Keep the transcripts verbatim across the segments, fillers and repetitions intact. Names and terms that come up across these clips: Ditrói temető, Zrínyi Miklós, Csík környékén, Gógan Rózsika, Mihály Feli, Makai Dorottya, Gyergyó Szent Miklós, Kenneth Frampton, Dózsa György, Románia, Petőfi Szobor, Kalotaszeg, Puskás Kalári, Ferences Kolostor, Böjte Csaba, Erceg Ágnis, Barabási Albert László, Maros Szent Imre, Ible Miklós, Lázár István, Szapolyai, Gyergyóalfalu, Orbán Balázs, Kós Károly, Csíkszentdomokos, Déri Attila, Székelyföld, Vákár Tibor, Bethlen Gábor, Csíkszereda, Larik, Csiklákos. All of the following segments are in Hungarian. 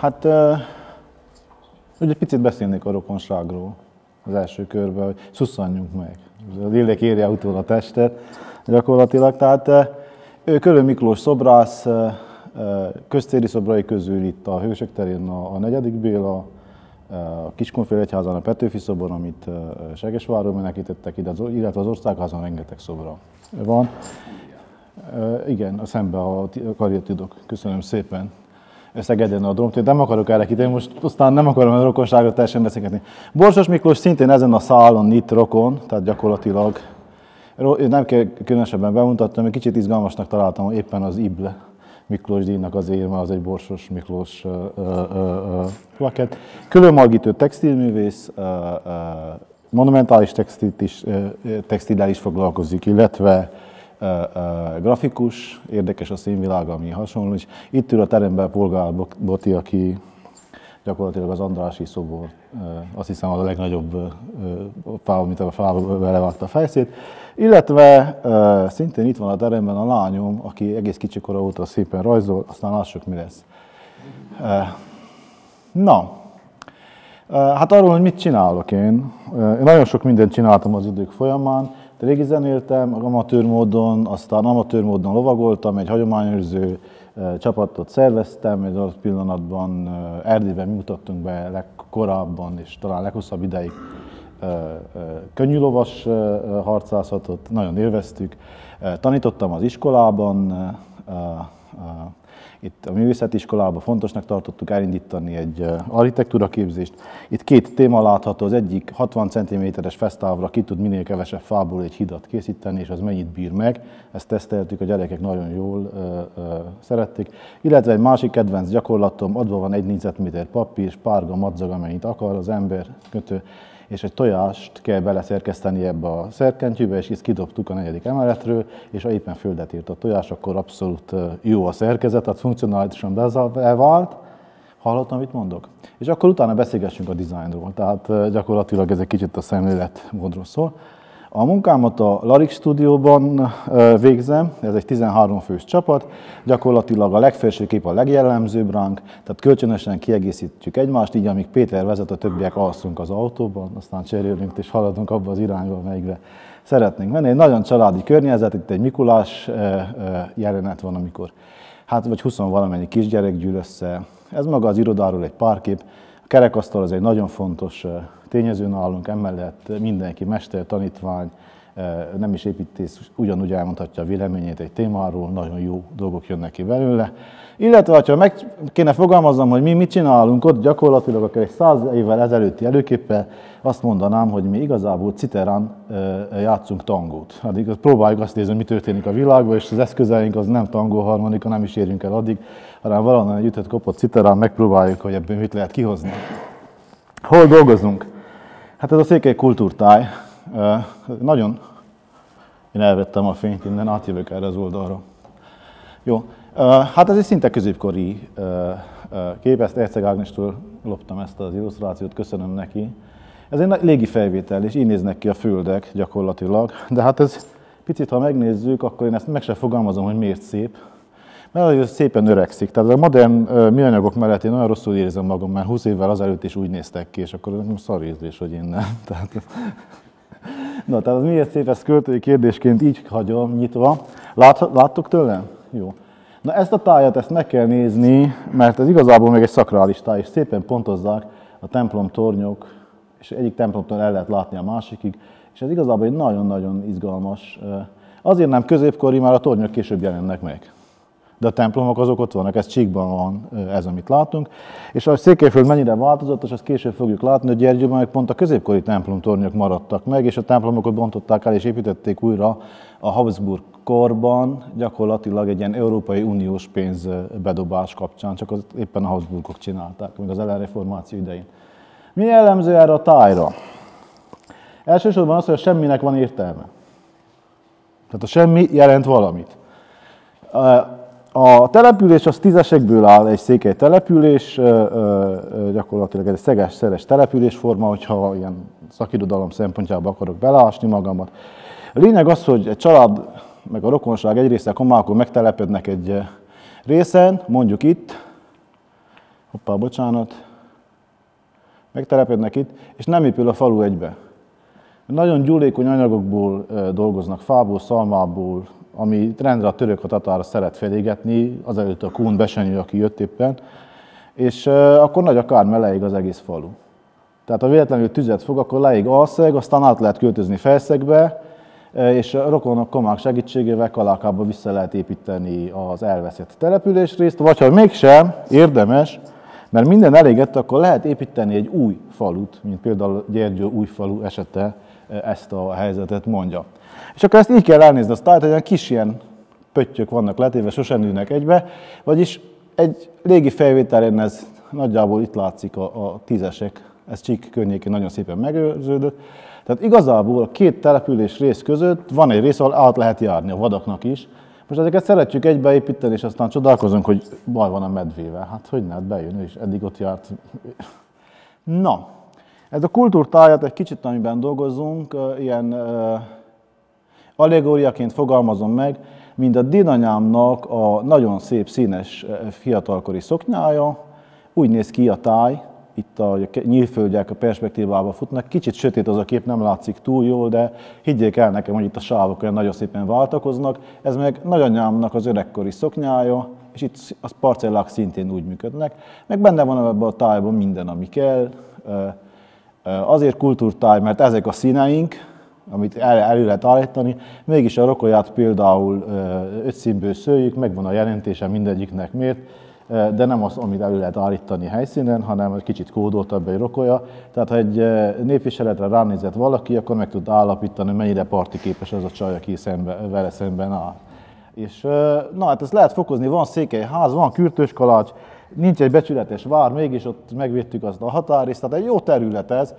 Hát ugye picit beszélnék a rokonságról az első körben, hogy szusszanjunk meg. A lélek érje utól a testet gyakorlatilag. Tehát Köllő Miklós szobrász, köztéri szobrai közül itt a Hősök terén a negyedik Béla, a Kiskunfél egyházán a Petőfi Szobor, amit Segesváról menekítettek ide, illetve az Országházán rengeteg szobra van. Igen, a szemben a kariotitok. Köszönöm szépen. Szegeden a Drómtét, nem akarok elrekíteni, most aztán nem akarom a rokonságot teljesen beszélgetni. Borsos Miklós szintén ezen a szálon itt rokon, tehát gyakorlatilag nem kell különösebben bemutattam, egy kicsit izgalmasnak találtam, hogy éppen az Ible Miklós díjnak az érme, az egy Borsos Miklós plakett. Külön margítő textilművész, ö, ö, monumentális textilális is foglalkozik, illetve grafikus, érdekes a színvilága, ami hasonló, és itt ül a teremben Polgár Boti, aki gyakorlatilag az Andrássy szobor, azt hiszem, az a legnagyobb fába, mint a fába belevágta a fejszét. Illetve szintén itt van a teremben a lányom, aki egész kicsikora óta szépen rajzol, aztán lássuk, mi lesz. Na, hát arról, hogy mit csinálok én. Én nagyon sok mindent csináltam az idők folyamán. Régi zenéltem, amatőr módon, aztán amatőr módon lovagoltam, egy hagyományőrző csapatot szerveztem, egy adott pillanatban Erdélyben mutattunk be legkorábban és talán leghosszabb ideig könnyű lovas harcászatot, nagyon élveztük. Tanítottam az iskolában, itt a művészeti iskolában fontosnak tartottuk elindítani egy architektúraképzést. Itt két téma látható, az egyik hatvan centiméteres fesztávra ki tud minél kevesebb fából egy hidat készíteni, és az mennyit bír meg. Ezt teszteltük, a gyerekek nagyon jól ö, ö, szerették. Illetve egy másik kedvenc gyakorlatom, adva van egy négyzetméter papír, párga, madzag, amennyit akar az ember, kötő, és egy tojást kell beleszerkeszteni ebbe a szerkentyűbe, és ezt kidobtuk a negyedik emeletről, és ha éppen földet írt a tojás, akkor abszolút jó a szerkezet, tehát funkcionálisan bevált. Hallottam, amit mondok? És akkor utána beszélgessünk a dizájnról, tehát gyakorlatilag ez egy kicsit a szemléletmódról szól. A munkámat a Larik stúdióban végzem, ez egy tizenhárom fős csapat, gyakorlatilag a legfelső kép a legjellemzőbb ránk, tehát kölcsönösen kiegészítjük egymást, így amíg Péter vezet, a többiek alszunk az autóban, aztán cserélünk és haladunk abba az irányba, amelyikre szeretnénk menni. Egy nagyon családi környezet, itt egy Mikulás jelenet van, amikor hát vagy húsz valamennyi kisgyerek gyűl össze. Ez maga az irodáról egy párkép. A kerekasztal az egy nagyon fontos tényező nálunk, emellett mindenki mester, tanítvány, nem is építész, ugyanúgy elmondhatja a véleményét egy témáról, nagyon jó dolgok jönnek ki belőle. Illetve, ha meg kéne fogalmaznom, hogy mi mit csinálunk, ott gyakorlatilag akár egy száz évvel ezelőtti előképpel azt mondanám, hogy mi igazából citerán játszunk tangót. Addig próbáljuk azt nézni, mi történik a világban, és az eszközeink az nem tangóharmonika, nem is érünk el addig, hanem valahol egy ütött kopott citerán megpróbáljuk, hogy ebből mit lehet kihozni. Hol dolgozunk? Hát ez a székely kultúrtáj. Uh, nagyon... Én elvettem a fényt, innen átjövök erre az oldalra. Jó, uh, hát ez egy szinte középkori uh, uh, kép, ezt Erceg Ágnistól loptam ezt az illusztrációt, köszönöm neki. Ez egy légi felvétel, és így néznek ki a földek gyakorlatilag. De hát ez picit, ha megnézzük, akkor én ezt meg sem fogalmazom, hogy miért szép. Mert szépen öregszik. Tehát a modern műanyagok mellett én olyan rosszul érzem magam, mert húsz évvel azelőtt is úgy néztek ki, és akkor nem szar érzés, hogy én nem. Tehát... Na, tehát miért szép, ezt költői kérdésként így hagyom nyitva. Lát, láttuk tőlem? Jó. Na ezt a tájat, ezt meg kell nézni, mert ez igazából még egy szakrális táj, és szépen pontozzák a templom tornyok, és egyik templomtól el lehet látni a másikig, és ez igazából egy nagyon-nagyon izgalmas. Azért nem középkori, már a tornyok később jelennek meg. De a templomok azok ott vannak, ez Csíkban van, ez, amit látunk. És a Székelyföld mennyire változatos, azt később fogjuk látni, hogy Gyergyóban meg pont a középkori templomtornyok maradtak meg, és a templomokat bontották el és építették újra a Habsburg korban, gyakorlatilag egy ilyen Európai Uniós pénzbedobás kapcsán, csak az éppen a Habsburgok csinálták, még az ellenreformáció idején. Mi jellemző erre a tájra? Elsősorban az, hogy semminek van értelme. Tehát a semmi jelent valamit. A település az tízesekből áll, egy székely település, gyakorlatilag egy szeges-szeres településforma, hogyha ilyen szakirodalom szempontjából akarok beleásni magamat. A lényeg az, hogy egy család, meg a rokonság egy része a komálkor megtelepednek egy részen, mondjuk itt, hoppá, bocsánat, megtelepednek itt, és nem épül a falu egybe. Nagyon gyúlékony anyagokból dolgoznak, fából, szalmából, ami rendre a török a tatára szeret felégetni, azelőtt a kún besenyő, aki jött éppen, és akkor nagy a kár, mert leég az egész falu. Tehát ha véletlenül tüzet fog, akkor leég alszeg, aztán át lehet költözni felszegbe, és a rokonok, komák segítségével kalákába vissza lehet építeni az elveszett településrészt, vagy ha mégsem, érdemes, mert minden elégett, akkor lehet építeni egy új falut, mint például Gyergyó új falu esete ezt a helyzetet mondja. És akkor ezt így kell elnézni, azt tehát, hogy olyan kis ilyen pöttyök vannak letéve, sosem ülnek egybe, vagyis egy légi felvételén ez nagyjából itt látszik a, a tízesek, ez Csík környékén nagyon szépen megőrződött. Tehát igazából a két település rész között van egy rész, ahol át lehet járni, a vadaknak is. Most ezeket szeretjük egybeépíteni, és aztán csodálkozunk, hogy baj van a medvével. Hát hogy ne, hát bejön, ő is eddig ott járt. Na, ez a kultúrtáját egy kicsit, amiben dolgozunk, ilyen uh, allegóriaként fogalmazom meg, mint a dédanyámnak a nagyon szép színes fiatalkori szoknyája, úgy néz ki a táj, itt a nyílföldjek a perspektívába futnak, kicsit sötét az a kép, nem látszik túl jól, de higgyék el nekem, hogy itt a sávok olyan nagyon szépen váltakoznak. Ez meg nagyanyámnak az öregkori szoknyája, és itt a parcellák szintén úgy működnek. Meg benne van ebben a tájban minden, ami kell. Azért kultúrtáj, mert ezek a színeink, amit el, elő lehet állítani, mégis a rokolyát például ötszínből szőjük, megvan a jelentése mindegyiknek miért, de nem az, amit elő lehet állítani helyszínen, hanem egy kicsit kódoltabb egy rokolya. Tehát, ha egy népviseletre ránézett valaki, akkor meg tud állapítani, mennyire partiképes az a csaj, aki szembe, vele szemben áll. És, na hát ezt lehet fokozni, van székelyház, van kürtőskalács, nincs egy becsületes vár, mégis ott megvédtük azt a határrészt, tehát egy jó terület ez.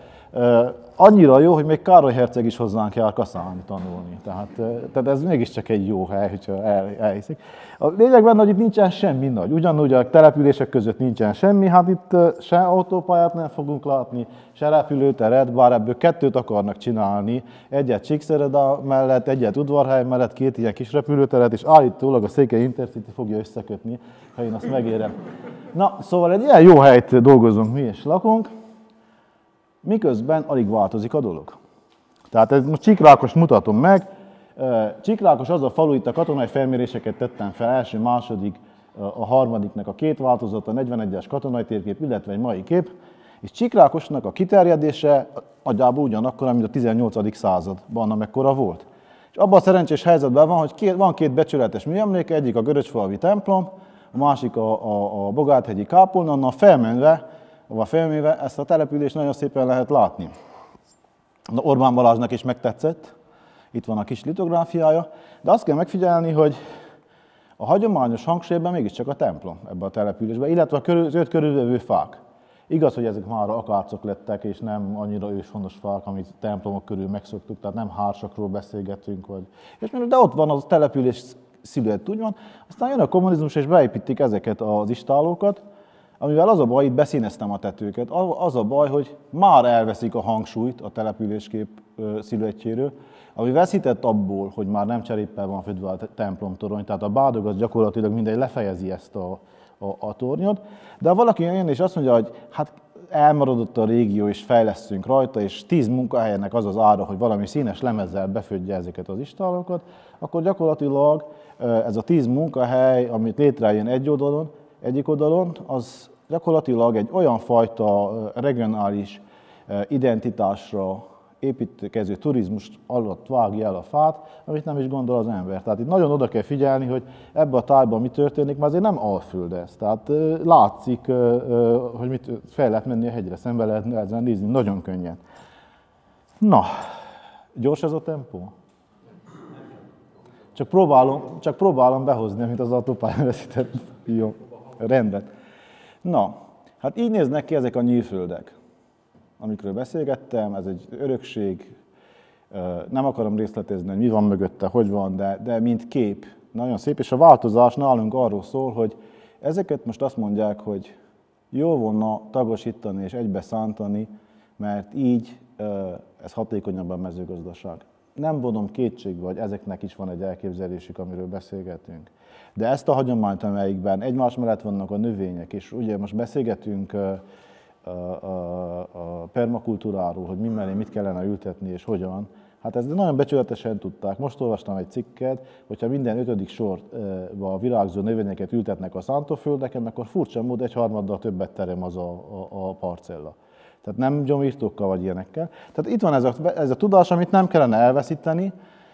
Annyira jó, hogy még Károly herceg is hozzánk jár kaszálni tanulni. Tehát, tehát ez mégiscsak egy jó hely, hogyha el, elhiszik. A lényeg benne, hogy itt nincsen semmi nagy. Ugyanúgy a települések között nincsen semmi, hát itt se autópályát nem fogunk látni, se repülőteret, bár ebből kettőt akarnak csinálni. Egyet Csíkszereda mellett, egyet Udvarhely mellett, két ilyen kis repülőteret, és állítólag a Székely Intercity fogja összekötni, ha én azt megérem. Na, szóval egy ilyen jó helyt dolgozunk mi és lakunk, miközben alig változik a dolog. Tehát ez most Csiklákos mutatom meg. Csiklákos az a falu, itt a katonai felméréseket tettem fel, első, második, a harmadiknek a két változata, a negyvenegyes katonai térkép, illetve egy mai kép. És Csiklákosnak a kiterjedése nagyjából ugyanakkora, mint a tizennyolcadik században, amekkora volt. És abban a szerencsés helyzetben van, hogy két, van két becsületes műemléke, egyik a Göröcsfalvi templom, a másik a, a, a Bogárthegyi kápolna, annál felmenve, ahol felméve ezt a települést nagyon szépen lehet látni. Na, Orbán Balázsnak is megtetszett, itt van a kis litográfiája, de azt kell megfigyelni, hogy a hagyományos hangsúlyban mégiscsak a templom ebben a településben, illetve a körül, az öt körülvevő fák. Igaz, hogy ezek már akárcok lettek, és nem annyira őshonos fák, amit templomok körül megszoktuk, tehát nem hársakról beszélgetünk, vagy... És de ott van az település szilőett, úgy van. Aztán jön a kommunizmus, és beépítik ezeket az istállókat, amivel az a baj, itt beszíneztem a tetőket, az a baj, hogy már elveszik a hangsúlyt a településkép sziluettjéről, ami veszített abból, hogy már nem cseréppel van fedve a templomtorony, tehát a bádog az gyakorlatilag mindegy lefejezi ezt a, a, a tornyot, de ha valaki jön és azt mondja, hogy hát elmaradott a régió és fejlesztünk rajta, és tíz munkahelyenek az az ára, hogy valami színes lemezzel befödje ezeket az istálokat, akkor gyakorlatilag ez a tíz munkahely, amit létrejön egy oldalon, egyik oldalon, az gyakorlatilag egy olyan fajta regionális identitásra építkező turizmus alatt vágja el a fát, amit nem is gondol az ember. Tehát itt nagyon oda kell figyelni, hogy ebben a tájban mi történik, mert azért nem alföld ez. Tehát látszik, hogy mit fel lehet menni a hegyre, szembe lehet ezen nézni, nagyon könnyen. Na, gyors ez a tempó? Csak próbálom, csak próbálom behozni, amit az autópályán veszített. Jó, rendben. Na, hát így néznek ki ezek a nyílföldek, amikről beszélgettem, ez egy örökség, nem akarom részletezni, hogy mi van mögötte, hogy van, de, de mint kép, nagyon szép, és a változás nálunk arról szól, hogy ezeket most azt mondják, hogy jól volna tagosítani és egybeszántani, mert így ez hatékonyabb a mezőgazdaság. nem vonom kétségbe, hogy ezeknek is van egy elképzelésük, amiről beszélgetünk. De ezt a hagyományt, amelyikben egymás mellett vannak a növények, és ugye most beszélgetünk a, a, a, a permakultúráról, hogy mi mellé mit kellene ültetni és hogyan, hát ezt nagyon becsületesen tudták. Most olvastam egy cikket, hogyha minden ötödik sorba a virágzó növényeket ültetnek a szántóföldeken, akkor furcsa módon egy harmaddal többet terem az a, a, a parcella. Tehát nem gyomírtókkal vagy ilyenekkel. Tehát itt van ez a, ez a tudás, amit nem kellene elveszíteni,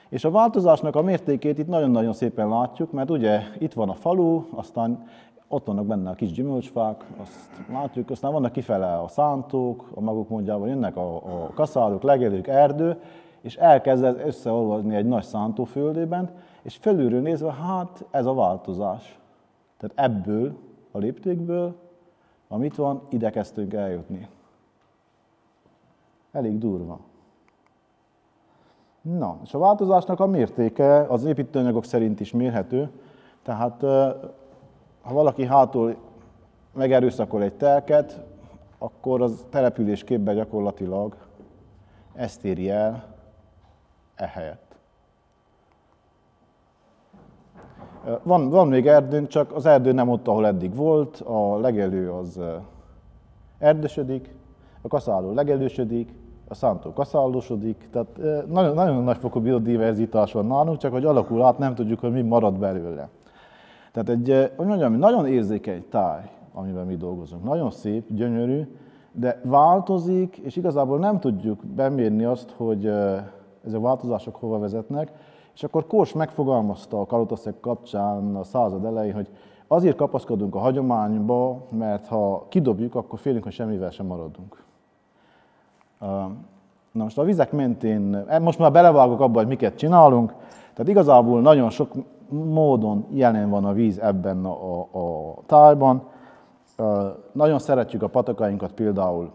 és a változásnak a mértékét itt nagyon-nagyon szépen látjuk, mert ugye itt van a falu, aztán ott vannak benne a kis gyümölcsfák, azt látjuk, aztán vannak kifele a szántók, a maguk mondjában jönnek a, a kaszálók, legelők, erdő, és elkezd összeolvadni egy nagy szántóföldében, és felülről nézve, hát ez a változás. Tehát ebből a léptékből, amit van, ide kezdtünk eljutni. Elég durva. Na, és a változásnak a mértéke az építőanyagok szerint is mérhető. Tehát ha valaki hátul megerőszakol egy telket, akkor az településképben gyakorlatilag ezt éri el ehelyett. Van, van még erdőn, csak az erdő nem ott, ahol eddig volt, a legelő az erdősödik, a kaszáló legelősödik, a szántó kaszállósodik, tehát nagyon, nagyon nagyfokú biodiverzitás van nálunk, csak hogy alakul át, nem tudjuk, hogy mi marad belőle. Tehát egy, hogy mondjam, nagyon érzékeny táj, amiben mi dolgozunk, nagyon szép, gyönyörű, de változik, és igazából nem tudjuk bemérni azt, hogy ezek a változások hova vezetnek, és akkor Kós megfogalmazta a Kalotaszeg kapcsán a század elején, hogy azért kapaszkodunk a hagyományba, mert ha kidobjuk, akkor félünk, hogy semmivel sem maradunk. Na most a vizek mentén, most már belevágok abba, hogy miket csinálunk, tehát igazából nagyon sok módon jelen van a víz ebben a, a tájban. Nagyon szeretjük a patakainkat például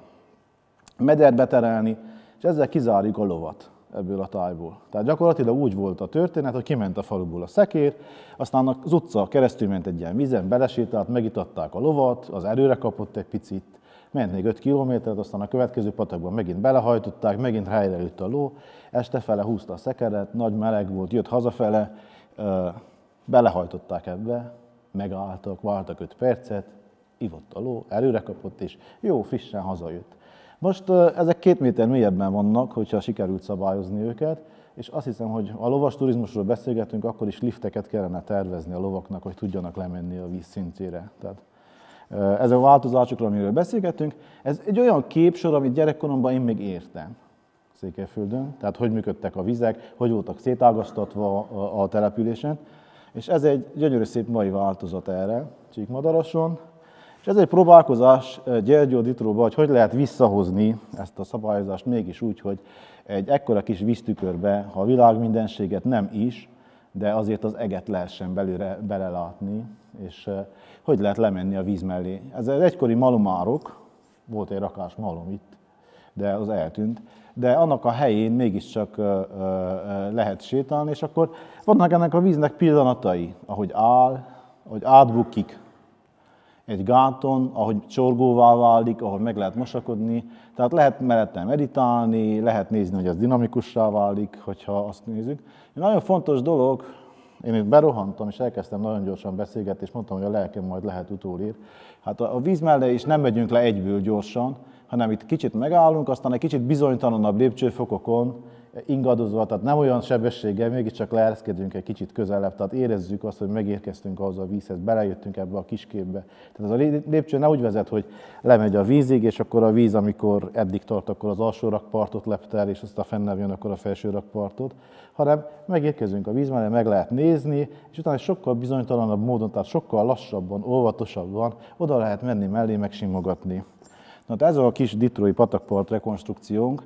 mederbe terelni, és ezzel kizárjuk a lovat ebből a tájból. Tehát gyakorlatilag úgy volt a történet, hogy kiment a faluból a szekér, aztán az utca keresztül ment egy ilyen vízen, belesétált, megitatták a lovat, az erőre kapott egy picit, ment még öt kilométert, aztán a következő patakban megint belehajtották, megint helyre jött a ló, estefele húzta a szekeret, nagy meleg volt, jött hazafele, belehajtották ebbe, megálltak, vártak öt percet, ivott a ló, előre kapott, és jó, frissen hazajött. Most ezek két méter mélyebben vannak, hogyha sikerült szabályozni őket, és azt hiszem, hogy a lovas turizmusról beszélgetünk, akkor is lifteket kellene tervezni a lovaknak, hogy tudjanak lemenni a víz szintjére. Tehát ezek a változásokról, amiről beszélgetünk, ez egy olyan képsor, amit gyerekkoromban én még értem Székelyföldön, tehát hogy működtek a vizek, hogy voltak szétágasztatva a településen, és ez egy gyönyörű szép mai változat erre Csík Madarason. És ez egy próbálkozás Gyergyó-Ditróba, hogy hogy lehet visszahozni ezt a szabályozást mégis úgy, hogy egy ekkora kis víztükörbe, ha a világ mindenséget nem is, de azért az eget lehessen belőle belelátni, és hogy lehet lemenni a víz mellé. Ez az egykori malomárok, volt egy rakás malom itt, de az eltűnt, de annak a helyén mégiscsak lehet sétálni, és akkor vannak ennek a víznek pillanatai, ahogy áll, ahogy átbukik egy gáton, ahogy csorgóvá válik, ahol meg lehet mosakodni. Tehát lehet mellette meditálni, lehet nézni, hogy az dinamikussá válik, hogyha azt nézzük. Egy nagyon fontos dolog, én itt berohantam és elkezdtem nagyon gyorsan beszélgetni, és mondtam, hogy a lelkem majd lehet utólér. Hát a víz mellé is nem megyünk le egyből gyorsan, hanem itt kicsit megállunk, aztán egy kicsit bizonytalanabb lépcsőfokokon ingadozva, tehát nem olyan sebességgel, mégiscsak leereszkedünk egy kicsit közelebb, tehát érezzük azt, hogy megérkeztünk ahhoz a vízhez, belejöttünk ebbe a kisképbe. Tehát az a lépcső ne úgy vezet, hogy lemegy a vízig, és akkor a víz, amikor eddig tart, akkor az alsó rakpartot lepte el, és aztán fennább jön akkor a felső rakpartot, hanem megérkezünk a víz mellé, meg lehet nézni, és utána sokkal bizonytalanabb módon, tehát sokkal lassabban, óvatosabban oda lehet menni mellé, megsimogatni. Na, tehát ez a kis ditrói patakpart rekonstrukciónk,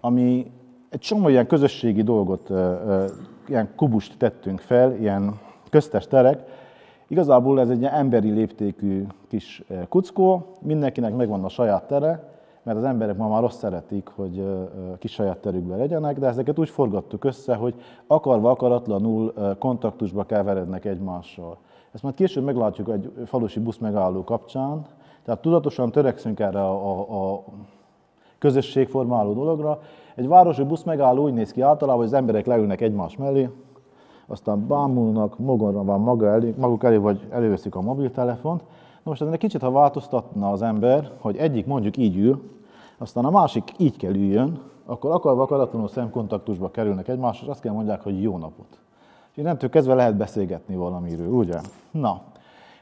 ami egy csomó ilyen közösségi dolgot, ilyen kubust tettünk fel, ilyen köztes terek. Igazából ez egy ilyen emberi léptékű kis kuckó, mindenkinek megvan a saját tere, mert az emberek ma már azt szeretik, hogy kis saját terükben legyenek, de ezeket úgy forgattuk össze, hogy akarva akaratlanul kontaktusba keverednek egymással. Ezt majd később meglátjuk egy falusi buszmegálló kapcsán, tehát tudatosan törekszünk erre a, a, a közösségformáló dologra. Egy városi busz megálló úgy néz ki általában, hogy az emberek leülnek egymás mellé, aztán bámulnak, magonra van maga elé, maguk elé, vagy előveszik a mobiltelefont. Na most egy kicsit, ha változtatna az ember, hogy egyik mondjuk így ül, aztán a másik így kell üljön, akkor akarva akaratlanul szemkontaktusba kerülnek egymáshoz, és azt kell mondják, hogy jó napot. És innentől kezdve lehet beszélgetni valamiről, ugye? Na,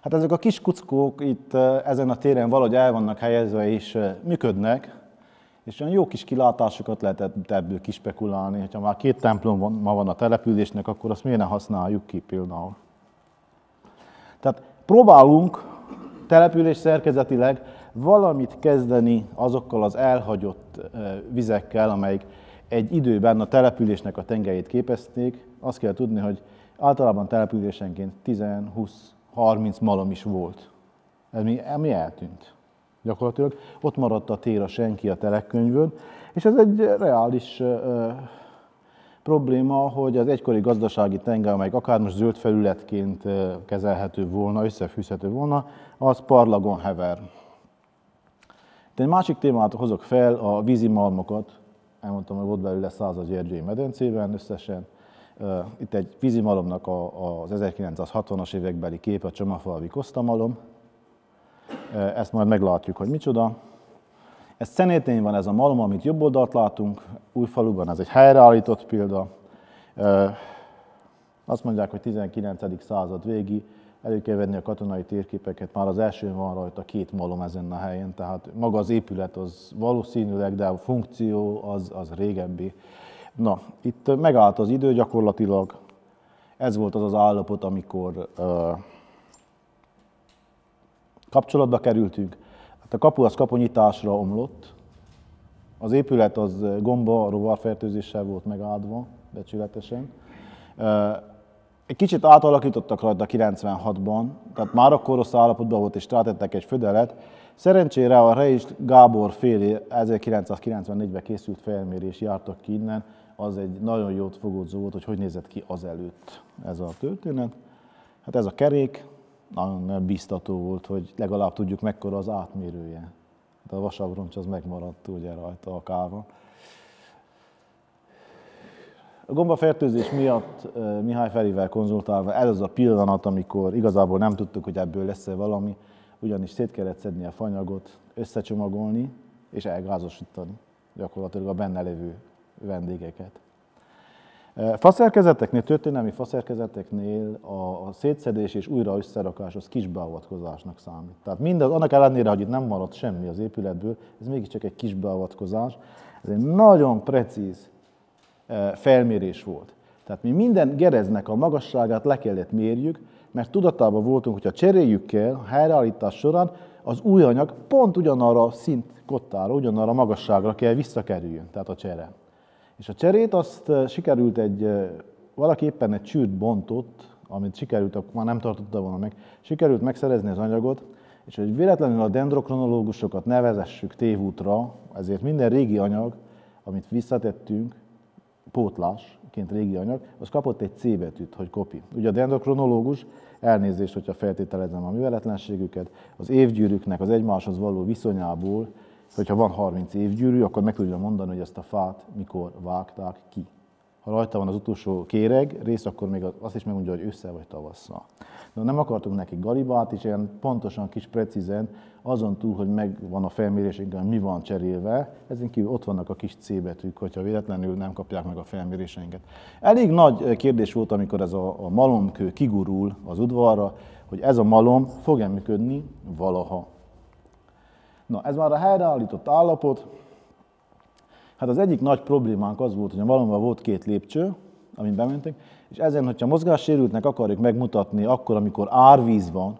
hát ezek a kis kuckók itt ezen a téren valahogy el vannak helyezve és működnek, és olyan jó kis kilátásokat lehetett ebből kispekulálni, hogyha már két templom van, ma van a településnek, akkor azt miért ne használjuk ki például. Tehát próbálunk település szerkezetileg valamit kezdeni azokkal az elhagyott vizekkel, amelyik egy időben a településnek a tengelyét képezték. Azt kell tudni, hogy általában településenként tíz, húsz, harminc malom is volt. Ez mi, mi eltűnt. Gyakorlatilag ott maradt a tér a senki a telekkönyvön, és ez egy reális ö, probléma, hogy az egykori gazdasági tengely, amelyik akár most zöld felületként kezelhető volna, összefűzhető volna, az parlagon hever. De egy másik témát hozok fel, a vízimalmokat. Elmondtam, hogy volt belőle száz a Gyergyői medencében összesen. Itt egy vízimalomnak az ezerkilencszázhatvanas évekbeli kép, a Csomafalvi Kosztamalom. Ezt majd meglátjuk, hogy micsoda. Ez Szenétén van ez a malom, amit jobb oldalt látunk. Újfaluban ez egy helyreállított példa. Azt mondják, hogy tizenkilencedik század végi. Elő kell venni a katonai térképeket, már az elsőn van rajta két malom ezen a helyen, tehát maga az épület az valószínűleg, de a funkció az, az régebbi. Na, itt megállt az idő gyakorlatilag, ez volt az az állapot, amikor uh, kapcsolatba kerültünk. Hát a kapu az kaponyításra omlott, az épület az gomba, rovarfertőzéssel volt megáldva, becsületesen. Uh, Egy kicsit átalakítottak rajta kilencvenhatban, tehát már akkor rossz állapotban volt, és rátettek egy födelet. Szerencsére a Reis Gábor féle ezerkilencszázkilencvennégyben készült felmérés, jártak ki innen, az egy nagyon jót fogódzó volt, hogy hogy nézett ki azelőtt ez a történet. Hát ez a kerék nagyon bíztató volt, hogy legalább tudjuk mekkora az átmérője. De a vasabroncs az megmaradt ugye rajta a káva. A gombafertőzés miatt Mihály Felivel konzultálva ez az a pillanat, amikor igazából nem tudtuk, hogy ebből lesz-e valami, ugyanis szét kellett szedni a fanyagot, összecsomagolni és elgázosítani gyakorlatilag a benne lévő vendégeket. Faszerkezeteknél, történelmi faszerkezeteknél a szétszedés és újra összerakás az kisbeavatkozásnak számít. Tehát mindaz, annak ellenére, hogy itt nem maradt semmi az épületből, ez mégiscsak egy kisbeavatkozás, ez egy nagyon precíz felmérés volt. Tehát mi minden gereznek a magasságát le kellett mérjük, mert tudatában voltunk, hogy ha cseréljük kell a helyreállítás során, az új anyag pont ugyanarra a szint kottára, ugyanarra a magasságra kell visszakerüljön, tehát a csere. És a cserét azt sikerült egy, valaki éppen egy csűrt bontott, amit sikerült, akkor már nem tartotta volna meg, sikerült megszerezni az anyagot, és hogy véletlenül a dendrokronológusokat nevezessük tévútra, ezért minden régi anyag, amit visszatettünk, pótlásként régi anyag, az kapott egy C betűt, hogy kopi. Ugye a dendrokronológus, elnézést, hogyha feltételezem a műveletlenségüket, az évgyűrűknek az egymáshoz való viszonyából, hogyha van harminc évgyűrű, akkor meg tudja mondani, hogy ezt a fát mikor vágták ki. Ha rajta van az utolsó kéreg rész, akkor még azt is megmondja, hogy ősszel vagy tavasszal. De nem akartunk neki galibát, és ilyen pontosan, kis precízen, azon túl, hogy megvan a felmérésünkön, mi van cserélve, ezen kívül ott vannak a kis C betűk, hogyha véletlenül nem kapják meg a felméréseinket. Elég nagy kérdés volt, amikor ez a, a malomkő kigurul az udvarra, hogy ez a malom fog-e működni valaha. Na, ez már a helyreállított állapot. Hát az egyik nagy problémánk az volt, hogy a malomban volt két lépcső, amit bementünk, és ezen, hogyha mozgássérültnek akarjuk megmutatni akkor, amikor árvíz van,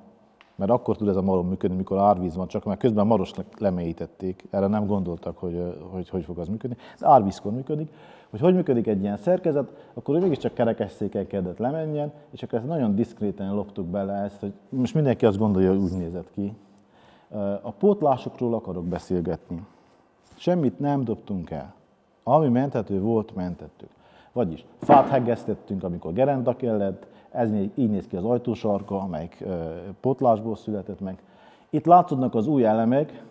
mert akkor tud ez a malom működni, amikor árvíz van, csak mert közben marost lemélyítették, erre nem gondoltak, hogy hogy, hogy fog az működni, de árvízkor működik, hogy hogy működik egy ilyen szerkezet, akkor ő mégiscsak kerekesszéken kellett lemenjen, és akkor ezt nagyon diszkréten loptuk bele ezt, hogy most mindenki azt gondolja, hogy úgy nézett ki. A pótlásokról akarok beszélgetni. Semmit nem dobtunk el. Ami menthető volt, mentettük. Vagyis fát hegesztettünk, amikor gerenda kellett, ez így néz ki az ajtósarka, amelyik e, potlásból született meg. Itt látszódnak az új elemek,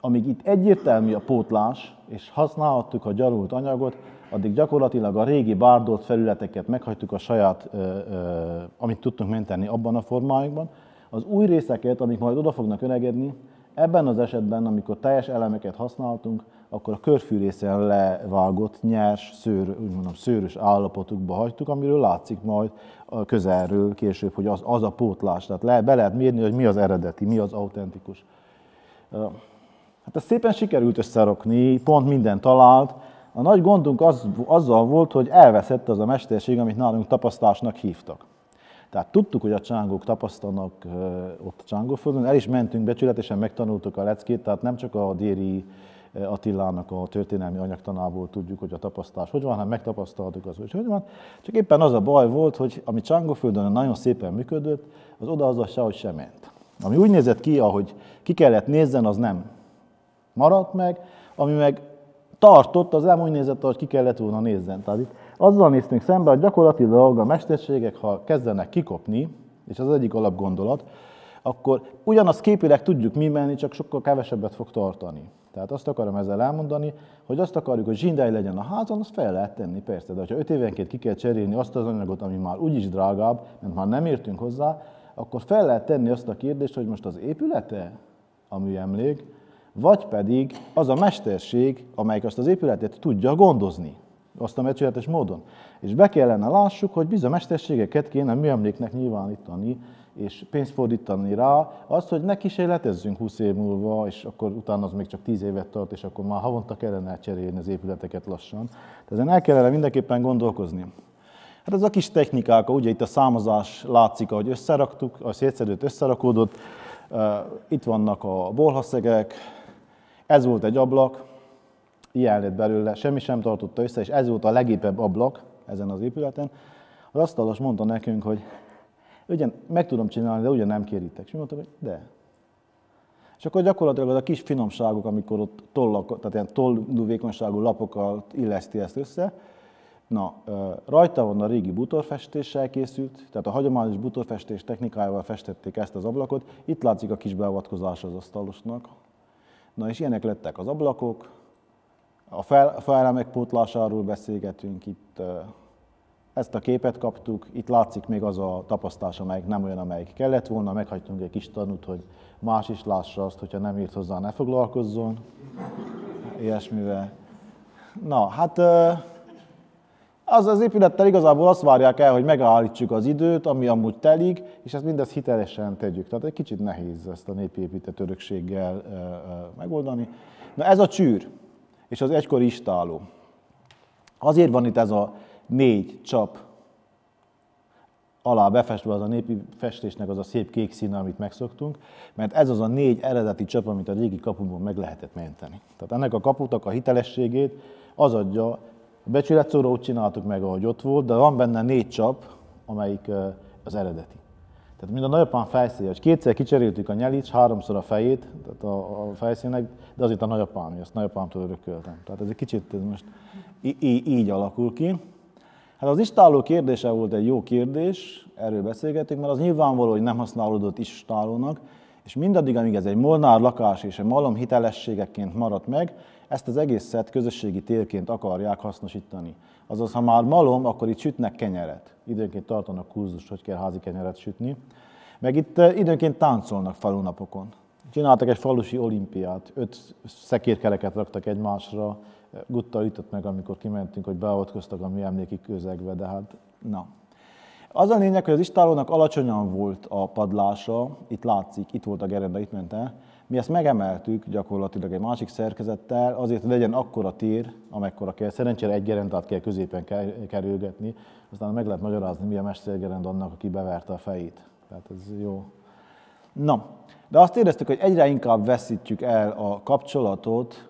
Amíg itt egyértelmű a pótlás, és használhattuk a gyarult anyagot, addig gyakorlatilag a régi bárdolt felületeket meghagytuk a saját, amit tudtunk menteni abban a formájukban. Az új részeket, amik majd oda fognak öregedni, ebben az esetben, amikor teljes elemeket használtunk, akkor a körfűrészen levágott, nyers, szőr, úgymondom, szőrös állapotukba hagytuk, amiről látszik majd közelről később, hogy az, az a pótlás. Tehát le, be lehet mérni, hogy mi az eredeti, mi az autentikus. Hát ezt szépen sikerült összerakni, pont minden talált. A nagy gondunk az, azzal volt, hogy elveszett az a mesterség, amit nálunk tapasztásnak hívtak. Tehát tudtuk, hogy a csángók tapasztanak ott Csángóföldön, el is mentünk becsületesen, megtanultuk a leckét, tehát nem csak a Déri Attilának a történelmi anyagtanából tudjuk, hogy a tapasztás hogy van, hanem megtapasztaltuk az, hogy hogy van. Csak éppen az a baj volt, hogy ami Csángóföldön nagyon szépen működött, az oda-haza sehogy sem ment. Ami úgy nézett ki, ahogy ki kellett nézzen, az nem maradt meg, ami meg tartott, az nem úgy nézett, ahogy ki kellett volna nézzen. Tehát itt azzal néztünk szembe, hogy gyakorlatilag a mesterségek, ha kezdenek kikopni, és az egyik alapgondolat, akkor ugyanaz képileg tudjuk mi menni, csak sokkal kevesebbet fog tartani. Tehát azt akarom ezzel elmondani, hogy azt akarjuk, hogy zsindály legyen a házon, azt fel lehet tenni, persze. De ha öt évenként ki kell cserélni azt az anyagot, ami már úgyis drágább, mert már nem értünk hozzá, akkor fel lehet tenni azt a kérdést, hogy most az épülete a műemlék, vagy pedig az a mesterség, amelyik azt az épületet tudja gondozni, azt a becsületes módon. És be kellene lássuk, hogy bizony mesterségeket kéne a műemléknek nyilvánítani, és pénzt fordítani rá, azt, hogy ne kísérletezzünk húsz év múlva, és akkor utána az még csak tíz évet tart, és akkor már havonta kellene cserélni az épületeket lassan. Tehát ezen el kellene mindenképpen gondolkozni. Hát ez a kis technikák, ugye itt a számozás látszik, ahogy összeraktuk, a szétszedőt összerakódott, itt vannak a bolhaszegek, ez volt egy ablak, ilyen lett belőle, semmi sem tartotta össze, és ez volt a legépebb ablak ezen az épületen. Az asztalos mondta nekünk, hogy ugyan meg tudom csinálni, de ugyan nem kéritek. És mi mondtuk, hogy de. És akkor gyakorlatilag az a kis finomságok, amikor ott tollak, tehát ilyen tollúvékonyságú lapokkal illeszti ezt össze. Na, rajta van a régi butorfestéssel készült, tehát a hagyományos butorfestés technikájával festették ezt az ablakot. Itt látszik a kis beavatkozás az asztalosnak. Na és ilyenek lettek az ablakok. A felemek pótlásáról beszélgetünk itt. Ezt a képet kaptuk, itt látszik még az a tapasztás, amelyik nem olyan, amelyik kellett volna, meghagytunk egy kis tanút, hogy más is lássa azt, hogyha nem írt hozzá, ne foglalkozzon, ilyesmivel. Na, hát az az épülettel igazából azt várják el, hogy megállítsuk az időt, ami amúgy telik, és ezt mindezt hitelesen tegyük. Tehát egy kicsit nehéz ezt a népépített örökséggel megoldani. Na ez a csűr, és az egykori istálló. Azért van itt ez a négy csap alá befestve az a népi festésnek az a szép kék színe, amit megszoktunk, mert ez az a négy eredeti csap, amit a régi kapuban meg lehetett menteni. Tehát ennek a kaputak a hitelességét az adja, a becsületszóra úgy csináltuk meg, ahogy ott volt, de van benne négy csap, amelyik az eredeti. Tehát mind a nagyapán fejszéje, hogy kétszer kicseréltük a nyelit, háromszor a fejét, tehát a, a fejszének, de az itt a nagyapám, azt nagyapámtól örököltem. Tehát ez egy kicsit ez most így alakul ki. Hát az istálló kérdése volt egy jó kérdés, erről beszélgettünk, mert az nyilvánvaló, hogy nem használódott istállónak, és mindaddig, amíg ez egy molnár lakás és egy malom hitelességeként maradt meg, ezt az egészet közösségi térként akarják hasznosítani. Azaz, ha már malom, akkor itt sütnek kenyeret. Időnként tartanak kurzust, hogy kell házi kenyeret sütni. Meg itt időnként táncolnak falunapokon. Csináltak egy falusi olimpiát, öt szekérkereket raktak egymásra, gutta ütött meg, amikor kimentünk, hogy beavatkoztak a műemléki közegbe, de hát na. Az a lényeg, hogy az istállónak alacsonyan volt a padlása, itt látszik, itt volt a gerenda, itt ment el. Mi ezt megemeltük gyakorlatilag egy másik szerkezettel, azért, hogy legyen akkora tér, amekkora kell. Szerencsére egy gerendát kell középen kerülgetni, aztán meg lehet magyarázni, mi a mestergerend annak, aki beverte a fejét. Tehát ez jó. Na, de azt éreztük, hogy egyre inkább veszítjük el a kapcsolatot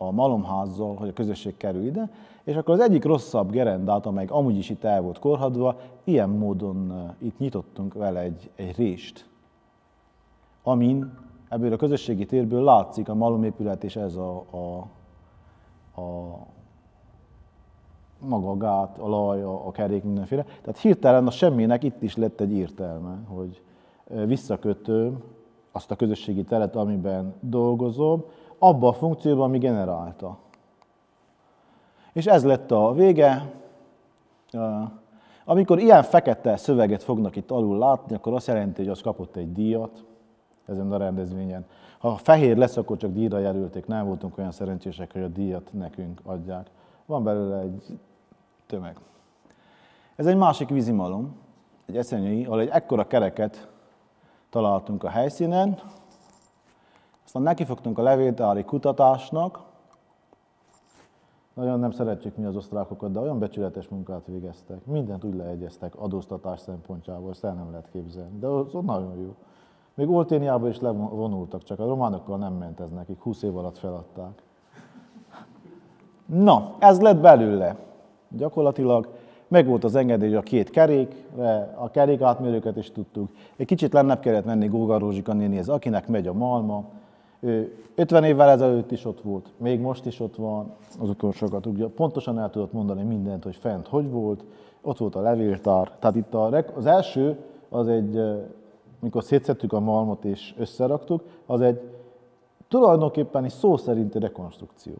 a malomházzal, hogy a közösség kerül ide, és akkor az egyik rosszabb gerendát, amely amúgy is itt el volt korhadva, ilyen módon itt nyitottunk vele egy, egy rést, amin ebből a közösségi térből látszik a malomépület és ez a, a, a maga a gát, a laj, a, a kerék, mindenféle. Tehát hirtelen a semminek itt is lett egy értelme, hogy visszakötöm azt a közösségi teret, amiben dolgozom, abba a funkcióban, ami generálta. És ez lett a vége. Amikor ilyen fekete szöveget fognak itt alul látni, akkor azt jelenti, hogy az kapott egy díjat ezen a rendezvényen. Ha fehér lesz, akkor csak díjra jelölték. Nem voltunk olyan szerencsések, hogy a díjat nekünk adják. Van belőle egy tömeg. Ez egy másik vízimalom, egy eszenyői, ahol egy ekkora kereket találtunk a helyszínen. Aztán nekifogtunk a levéltári kutatásnak. Nagyon nem szeretjük mi az osztrákokat, de olyan becsületes munkát végeztek. Mindent úgy leegyeztek adóztatás szempontjából, ezt el nem lehet képzelni. De az nagyon jó. Még Olténiában is levonultak, csak a románokkal nem ment ez nekik, húsz év alatt feladták. Na, ez lett belőle. Gyakorlatilag megvolt az engedély a két kerékre, a kerék átmérőket is tudtuk. Egy kicsit lennebb kellett menni Gógan Rózsika nénihez, akinek megy a malma. Ő ötven évvel ezelőtt is ott volt, még most is ott van, az utolsókat ugye pontosan el tudott mondani mindent, hogy fent hogy volt, ott volt a levéltár. Tehát itt a, az első, az egy, mikor szétszedtük a malmot és összeraktuk, az egy tulajdonképpen egy szó szerinti rekonstrukció.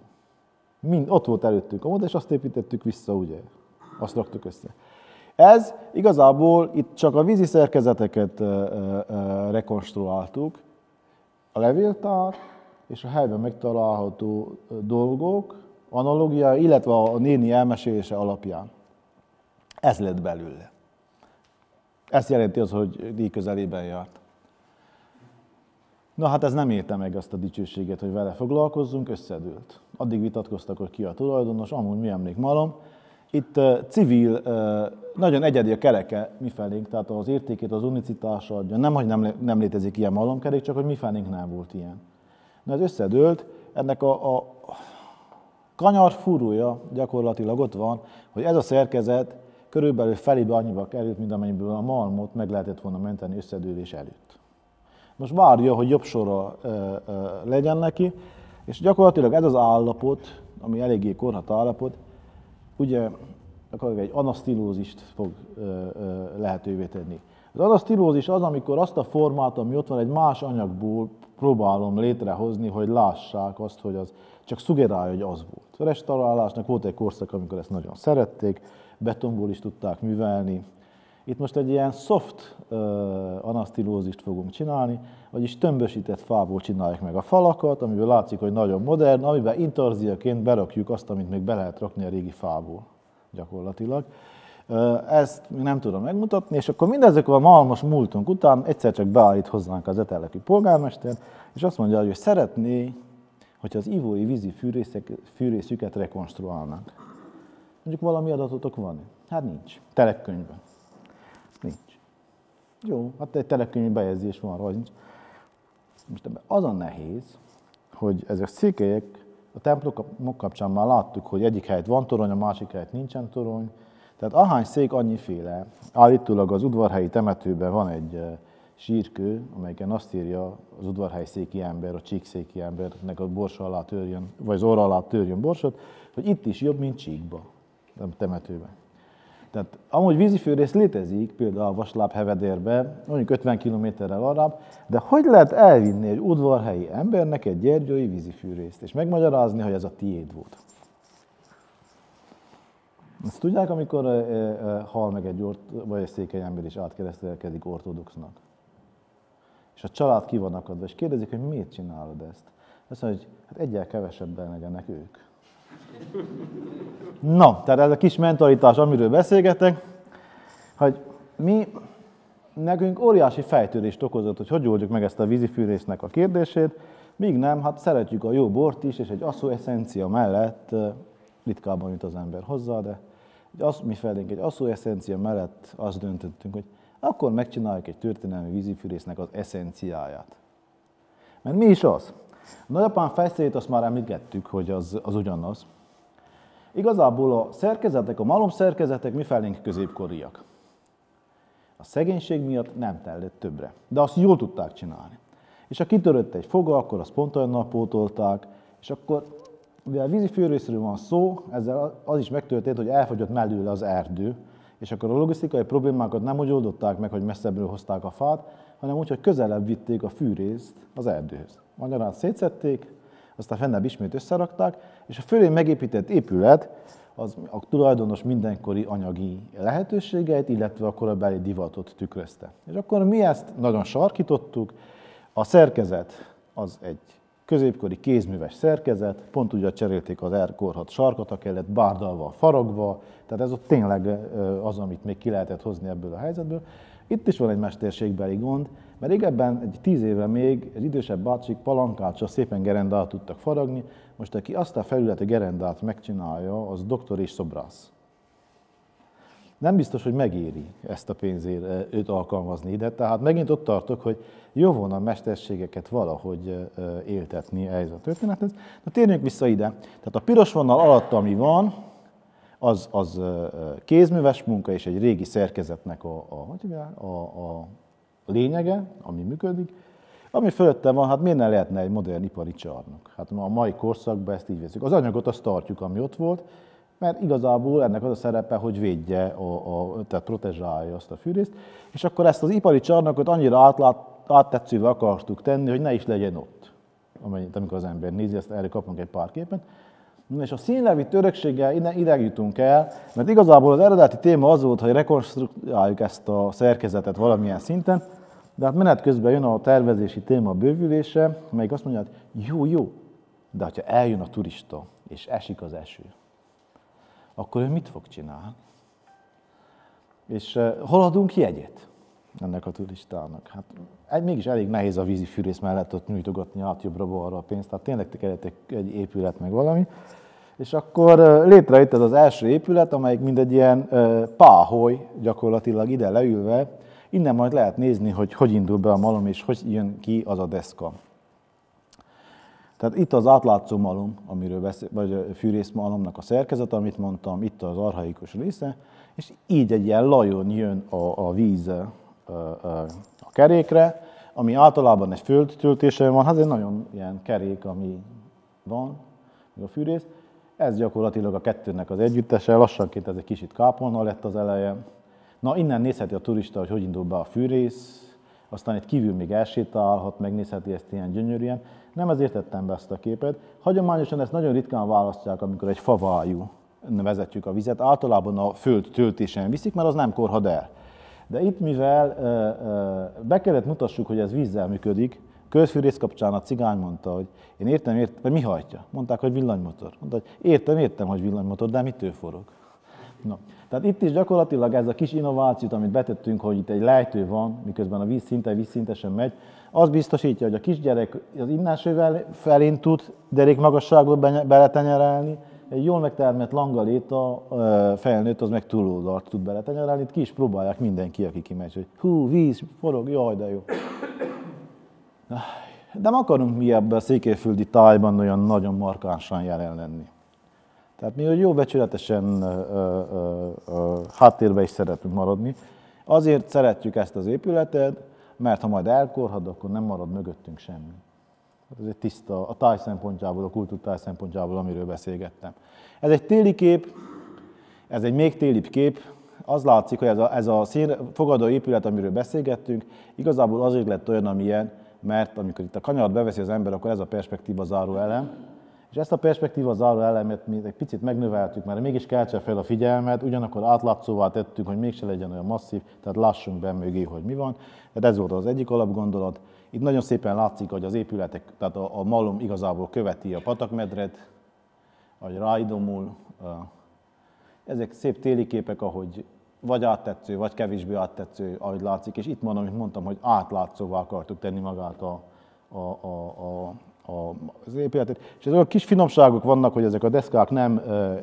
Mind ott volt előttünk a mód, és azt építettük vissza, ugye? Azt raktuk össze. Ez igazából itt csak a vízi szerkezeteket rekonstruáltuk, a levéltár és a helyben megtalálható dolgok analógia, illetve a néni elmesélése alapján. Ez lett belőle. Ezt jelenti az, hogy díj közelében járt. Na hát ez nem érte meg azt a dicsőséget, hogy vele foglalkozzunk, összedőlt. Addig vitatkoztak, hogy ki a tulajdonos, amúgy mi emlékmalom. Itt civil, nagyon egyedi a kereke mifelénk, tehát az értékét, az unicitása adja. Nem, hogy nem, nem létezik ilyen malomkerék, csak hogy mifelénk nem volt ilyen. Na ez összedőlt, ennek a, a kanyar fúrója gyakorlatilag ott van, hogy ez a szerkezet körülbelül felébe annyiba került, mint amennyiből a malmot meg lehetett volna menteni összedőlés előtt. Most várja, hogy jobb sorra ö, ö, legyen neki, és gyakorlatilag ez az állapot, ami eléggé korhat állapot, ugye akkor egy anasztilózist fog ö, ö, lehetővé tenni. Az anasztilózis az, amikor azt a formát, ami ott van, egy más anyagból próbálom létrehozni, hogy lássák azt, hogy az csak szugerálja, hogy az volt. A restaurálásnak volt egy korszak, amikor ezt nagyon szerették, betonból is tudták művelni. Itt most egy ilyen soft ö, anasztilózist fogunk csinálni, vagyis tömbösített fából csináljuk meg a falakat, amiből látszik, hogy nagyon modern, amiben intarziaként berakjuk azt, amit még be lehet rakni a régi fából gyakorlatilag. Ö, ezt még nem tudom megmutatni, és akkor mindezek a malmos múltunk után egyszer csak beállít hozzánk az eteleki polgármester, és azt mondja, hogy szeretné, hogy az ivói vízi fűrészek, fűrészüket rekonstruálnánk. Mondjuk valami adatotok van? Hát nincs. Telekkönyvben. Nincs. Jó, hát egy telekkönyvi bejegyzés van rajta. Most ebben az a nehéz, hogy ezek a székelyek, a templomok kapcsán már láttuk, hogy egyik helyet van torony, a másik helyet nincsen torony. Tehát ahány szék, annyiféle. Állítólag az udvarhelyi temetőben van egy sírkő, amelyiken azt írja az udvarhely széki ember, a csík széki embernek a borsa alá törjön, vagy az orra alá törjön borsot, hogy itt is jobb, mint Csíkba, a temetőben. Tehát amúgy vízifűrész létezik, például a Vasláb-Hevedérben, mondjuk ötven kilométerrel arrább, de hogy lehet elvinni egy udvarhelyi embernek egy gyergyói vízifűrészt, és megmagyarázni, hogy ez a tiéd volt? Ezt tudják, amikor hal meg egy, ort, vagy egy székely ember is átkeresztelkedik ortodoxnak. És a család ki van akadva, és kérdezik, hogy miért csinálod ezt? Azt mondja, hogy hát egyel kevesebben legyenek ők. Na, tehát ez a kis mentalitás, amiről beszélgetek, hogy mi, nekünk óriási fejtörést okozott, hogy hogy oldjuk meg ezt a vízifűrésznek a kérdését, míg nem, hát szeretjük a jó bort is, és egy asszó eszencia mellett, ritkában jut az ember hozzá, de az, mi felénk egy asszó eszencia mellett azt döntöttünk, hogy akkor megcsináljuk egy történelmi vízifűrésznek az eszenciáját. Mert mi is az? A nagyapám fejszerét azt már említettük, hogy az, az ugyanaz. Igazából a szerkezetek, a malom szerkezetek mifelénk középkoriak. A szegénység miatt nem tellett többre, de azt jól tudták csinálni. És ha kitörött egy foga, akkor azt pont olyannal pótolták, és akkor, mivel a vízifűrészről van szó, ezzel az is megtörtént, hogy elfogyott mellőle az erdő, és akkor a logisztikai problémákat nem úgy oldották meg, hogy messzebbről hozták a fát, hanem úgy, hogy közelebb vitték a fűrészt az erdőhöz. Magyarán szétszették, aztán fennebb ismét összerakták, és a fölé megépített épület az a tulajdonos mindenkori anyagi lehetőségeit, illetve a korabeli divatot tükrözte. És akkor mi ezt nagyon sarkítottuk, a szerkezet az egy középkori kézműves szerkezet, pont ugye cserélték az er korhat sarkat, a kellett bárdalva, faragva, tehát ez ott tényleg az, amit még ki lehetett hozni ebből a helyzetből. Itt is van egy mesterségbeli gond, mert régebben egy tíz éve még az idősebb bácsik palankáccsal szépen gerendát tudtak faragni, most aki azt a felületi gerendát megcsinálja, az doktor és szobrász. Nem biztos, hogy megéri ezt a pénzért őt alkalmazni ide, tehát megint ott tartok, hogy jó volna a mesterségeket valahogy éltetni ehhez a történethez. Na térjünk vissza ide. Tehát a piros vonal alatt, ami van, az, az kézműves munka és egy régi szerkezetnek a, a, a, a lényege, ami működik. Ami fölötte van, hát miért ne lehetne egy modern ipari csarnok? Hát ma a mai korszakban ezt így veszük. Az anyagot azt tartjuk, ami ott volt, mert igazából ennek az a szerepe, hogy védje, a, a, tehát protezsálja azt a fűrészt, és akkor ezt az ipari csarnokot annyira átlát, áttetszővel akartuk tenni, hogy ne is legyen ott, amennyit, amikor az ember nézi, ezt erre kapunk egy pár képen. És a színlevit örökséggel ide, ide jutunk el, mert igazából az eredeti téma az volt, hogy rekonstruáljuk ezt a szerkezetet valamilyen szinten, de hát menet közben jön a tervezési téma bővülése, amelyik azt mondja, hogy jó, jó, de ha eljön a turista és esik az eső, akkor ő mit fog csinálni? És hol adunk jegyet ennek a turistának? Hát mégis elég nehéz a vízi fűrész mellett ott nyújtogatni át jobbra-balra a pénzt, tehát tényleg kellett egy épület meg valami. És akkor létrejött ez az első épület, amelyik mindegy ilyen páholy gyakorlatilag ide leülve, innen majd lehet nézni, hogy hogy indul be a malom és hogy jön ki az a deszka. Tehát itt az átlátszó malom, amiről beszél, vagy a fűrészmalomnak a szerkezete, amit mondtam, itt az archaikus része, és így egy ilyen lajon jön a, a víz a, a, a kerékre, ami általában egy földtöltése van, hát egy nagyon ilyen kerék, ami van, a fűrész. Ez gyakorlatilag a kettőnek az együttese, lassanként ez egy kicsit kápolna lett az eleje. Na, innen nézheti a turista, hogy hogy indul be a fűrész, aztán itt kívül még elsétálhat, megnézheti ezt ilyen gyönyörűen. Nem ezért tettem be ezt a képet. Hagyományosan ezt nagyon ritkán választják, amikor egy favályú vezetjük a vizet. Általában a föld töltésen viszik, mert az nem korhad el. De itt, mivel be kellett mutassuk, hogy ez vízzel működik, közfűrész kapcsán a cigány mondta, hogy én értem, értem, vagy mi hajtja? Mondták, hogy villanymotor. Mondta, hogy értem, értem, hogy villanymotor, de mitől forog? Na. Tehát itt is gyakorlatilag ez a kis innovációt, amit betettünk, hogy itt egy lejtő van, miközben a víz szinte vízszintesen megy, az biztosítja, hogy a kisgyerek az innásővel felén tud derékmagasságból beletenyerelni, egy jól megtermett langaléta felnőtt az meg túloldalt tud beletenyerelni, itt ki is próbálják mindenki, aki kimegy, hogy hú, víz, forog, jaj, de jó. De akarunk mi ebben a székelyföldi tájban olyan nagyon markánsan jelen lenni. Tehát mi hogy jó becsületesen ö, ö, ö, háttérbe is szeretünk maradni. Azért szeretjük ezt az épületet, mert ha majd elkorhad, akkor nem marad mögöttünk semmi. Ez egy tiszta, a táj szempontjából, a kultúrtáj szempontjából, amiről beszélgettem. Ez egy téli kép, ez egy még télibb kép. Az látszik, hogy ez a, ez a fogadó épület, amiről beszélgettünk, igazából azért lett olyan, amilyen, mert amikor itt a kanyart beveszi az ember, akkor ez a perspektíva záró elem. És ezt a perspektíva záró elemet mi egy picit megnöveltük, mert mégis keltse fel a figyelmet, ugyanakkor átlátszóvá tettünk, hogy mégse legyen olyan masszív, tehát lássunk be mögé, hogy mi van. Tehát ez volt az egyik alapgondolat. Itt nagyon szépen látszik, hogy az épületek, tehát a, a malom igazából követi a patakmedret, ahogy ráidomul. Ezek szép téli képek, ahogy vagy áttetsző, vagy kevésbé áttetsző, ahogy látszik. És itt mondom, amit mondtam, hogy átlátszóvá akartuk tenni magát a... a, a, a az épületet. És ezek a kis finomságok vannak, hogy ezek a deszkák nem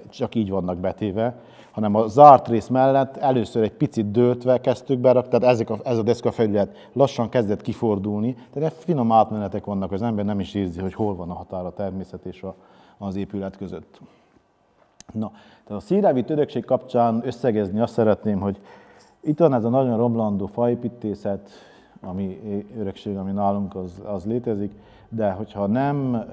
csak így vannak betéve, hanem a zárt rész mellett először egy picit dőltve kezdtük berakni, tehát ezek a, ez a deszka felület lassan kezdett kifordulni, tehát finom átmenetek vannak, az ember nem is érzi, hogy hol van a határ a természet és a, az épület között. Na, tehát a színrevitt örökség kapcsán összegezni azt szeretném, hogy itt van ez a nagyon romlandó faépítészet, ami örökség, ami nálunk az, az létezik, de hogyha nem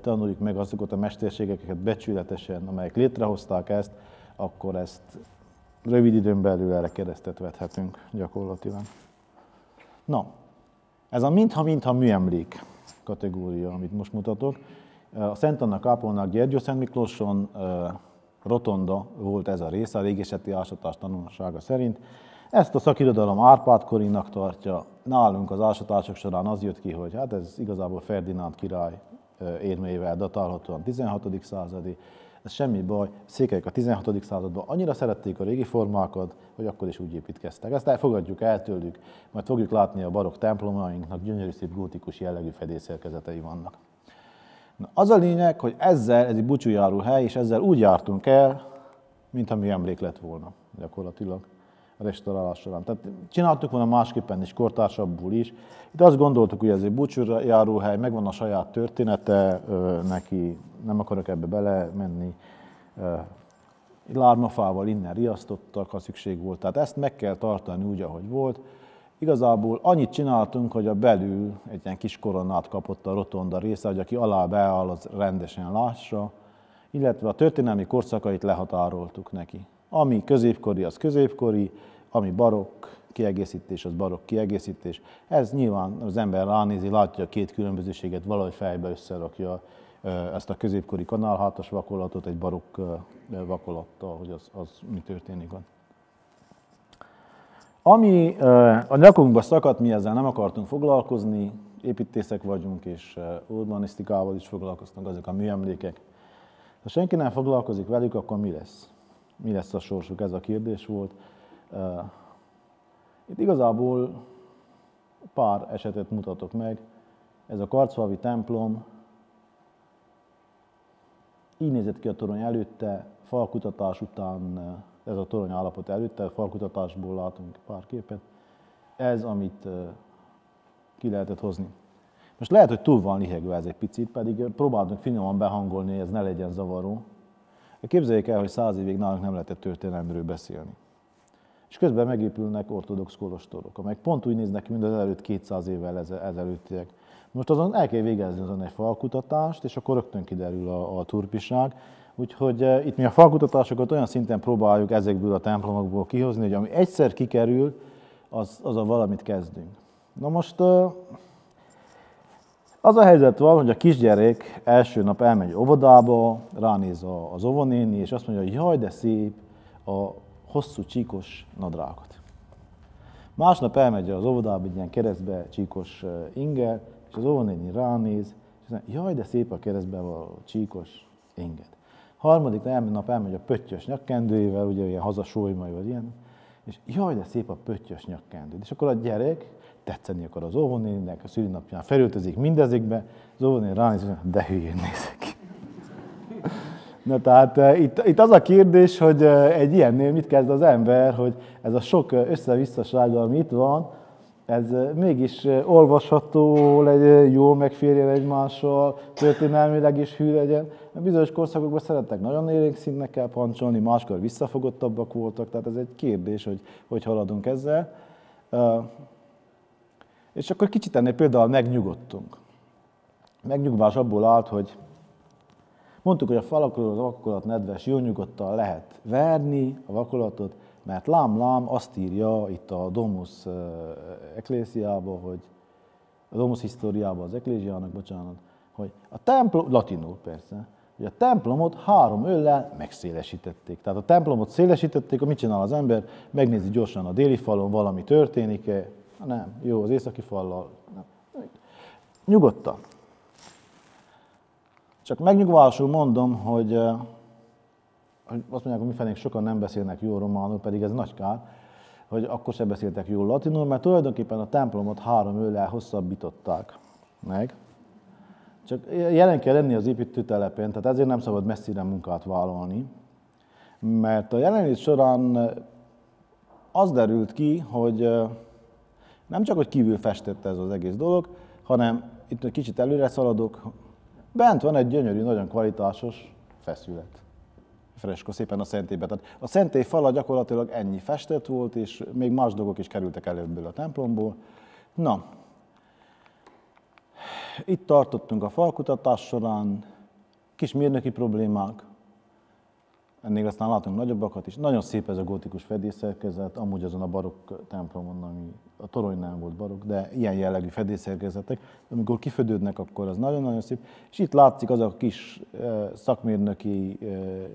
tanuljuk meg azokat a mesterségeket becsületesen, amelyek létrehozták ezt, akkor ezt rövid időn belül erre keresztet vethetünk gyakorlatilag. Na, ez a mintha-mintha műemlék kategória, amit most mutatok. A Szent Anna Kápolna Gyergyó Szent Miklóson rotonda volt ez a része, a régészeti ásatás tanulsága szerint. Ezt a szakirodalom Árpád korinak tartja. Nálunk az ásatások során az jött ki, hogy hát ez igazából Ferdinánd király érmével datálhatóan tizenhatodik századi. Ez semmi baj, székelyek a tizenhatodik században annyira szerették a régi formákat, hogy akkor is úgy építkeztek. Ezt elfogadjuk el tőlük, majd fogjuk látni a barokk templomainknak gyönyörű szép gótikus jellegű fedélszerkezetei vannak. Na, az a lényeg, hogy ezzel, ez egy búcsújáró hely, és ezzel úgy jártunk el, mintha mi emlék lett volna gyakorlatilag a restaurálás során. Tehát csináltuk volna másképpen is, kortársabbul is. Itt azt gondoltuk, hogy ez egy búcsújáró hely, megvan a saját története neki, nem akarok ebbe belemenni. Lármafával innen riasztottak, ha szükség volt. Tehát ezt meg kell tartani úgy, ahogy volt. Igazából annyit csináltunk, hogy a belül egy ilyen kis koronát kapott a rotonda része, hogy aki alá beáll, az rendesen lássa, illetve a történelmi korszakait lehatároltuk neki. Ami középkori, az középkori, ami barokk kiegészítés, az barokk kiegészítés. Ez nyilván az ember ránézi, látja a két különbözőséget, valahogy fejbe összerakja ezt a középkori kanálhátas vakolatot egy barokk vakolattal, hogy az, az mi történik ott. Ami a nyakunkba szakadt, mi ezzel nem akartunk foglalkozni, építészek vagyunk, és urbanisztikával is foglalkoztunk, azok a műemlékek. Ha senki nem foglalkozik velük, akkor mi lesz? Mi lesz a sorsuk? Ez a kérdés volt. Itt igazából pár esetet mutatok meg. Ez a Göröcsfalvi templom. Így nézett ki a torony előtte, falkutatás után, ez a torony állapot előtte, falkutatásból látunk pár képet. Ez, amit ki lehetett hozni. Most lehet, hogy túl van lihegve ez egy picit, pedig próbáltunk finoman behangolni, hogy ez ne legyen zavaró. Képzeljék el, hogy száz évig nálunk nem lehetett történelemről beszélni. És közben megépülnek ortodox kolostorok, amelyek pont úgy néznek ki, mint az előtt kétszáz évvel ezelőttiek. Most azon el kell végezni azon egy falkutatást, és akkor rögtön kiderül a, a turpiság. Úgyhogy e, itt mi a falkutatásokat olyan szinten próbáljuk ezekből a templomokból kihozni, hogy ami egyszer kikerül, az, az a valamit kezdünk. Na most e, az a helyzet van, hogy a kisgyerek első nap elmegy óvodába, ránéz az óvonéni, és azt mondja, hogy jaj, de szép a hosszú csíkos nadrágot. Másnap elmegy az óvodába, egy ilyen keresztbe csíkos inger, és az óvonéni ránéz, és mondja, jaj, de szép a keresztbe a csíkos inget. Harmadik nap elmegy a pöttyös nyakkendőjével, ugye ilyen hazasólymai vagy ilyen, és jaj, de szép a pöttyös nyakkendő. És akkor a gyerek tetszeni akar az óvónéninek, a szülinapján felöltözik mindezikbe, az óvónéni ránéz, de hülyén nézek ki. Na tehát e, itt, itt az a kérdés, hogy e, egy ilyennél mit kezd az ember, hogy ez a sok össze-visszasága, ami itt van, ez mégis olvasható legyen, jól megférjen egymással, történelmileg is hű legyen. Mert bizonyos korszakokban szerettek nagyon élénk színekkel pancsolni, máskor visszafogottabbak voltak, tehát ez egy kérdés, hogy hogy haladunk ezzel. Uh, és akkor kicsit ennél például megnyugodtunk. Megnyugvás abból állt, hogy mondtuk, hogy a falakról a vakolat nedves, jó nyugodtan lehet verni a vakolatot, mert lám-lám azt írja itt a Domus Ecclesiában, hogy a Domus Historiában az Ecclesiának, bocsánat, hogy a templom, latinul persze, hogy a templomot három öllel megszélesítették. Tehát a templomot szélesítették, mit csinál az ember? Megnézi gyorsan a déli falon, valami történik-e? Nem, jó, az északi fallal. Nem. Nyugodtan. Csak megnyugvásul mondom, hogy azt mondják, hogy mi felénk sokan nem beszélnek jól románul, pedig ez nagy kár, hogy akkor sem beszéltek jól latinul, mert tulajdonképpen a templomot három öllel hosszabbították meg. Csak jelen kell lenni az építőtelepén, tehát ezért nem szabad messzire munkát vállalni, mert a jelenlét során az derült ki, hogy nem csak, hogy kívül festette ez az egész dolog, hanem itt egy kicsit előre szaladok, bent van egy gyönyörű, nagyon kvalitásos feszület. Freskó szépen a szentélyben. Tehát a szentély fala gyakorlatilag ennyi festett volt, és még más dolgok is kerültek előbből a templomból. Na, itt tartottunk a falkutatás során, kis mérnöki problémák, Ennél aztán látunk nagyobbakat is. Nagyon szép ez a gótikus fedélszerkezet, amúgy azon a barokk templomon, ami a toronynál volt barokk, de ilyen jellegű fedélszerkezetek. Amikor kifödődnek, akkor az nagyon-nagyon szép. És itt látszik az a kis szakmérnöki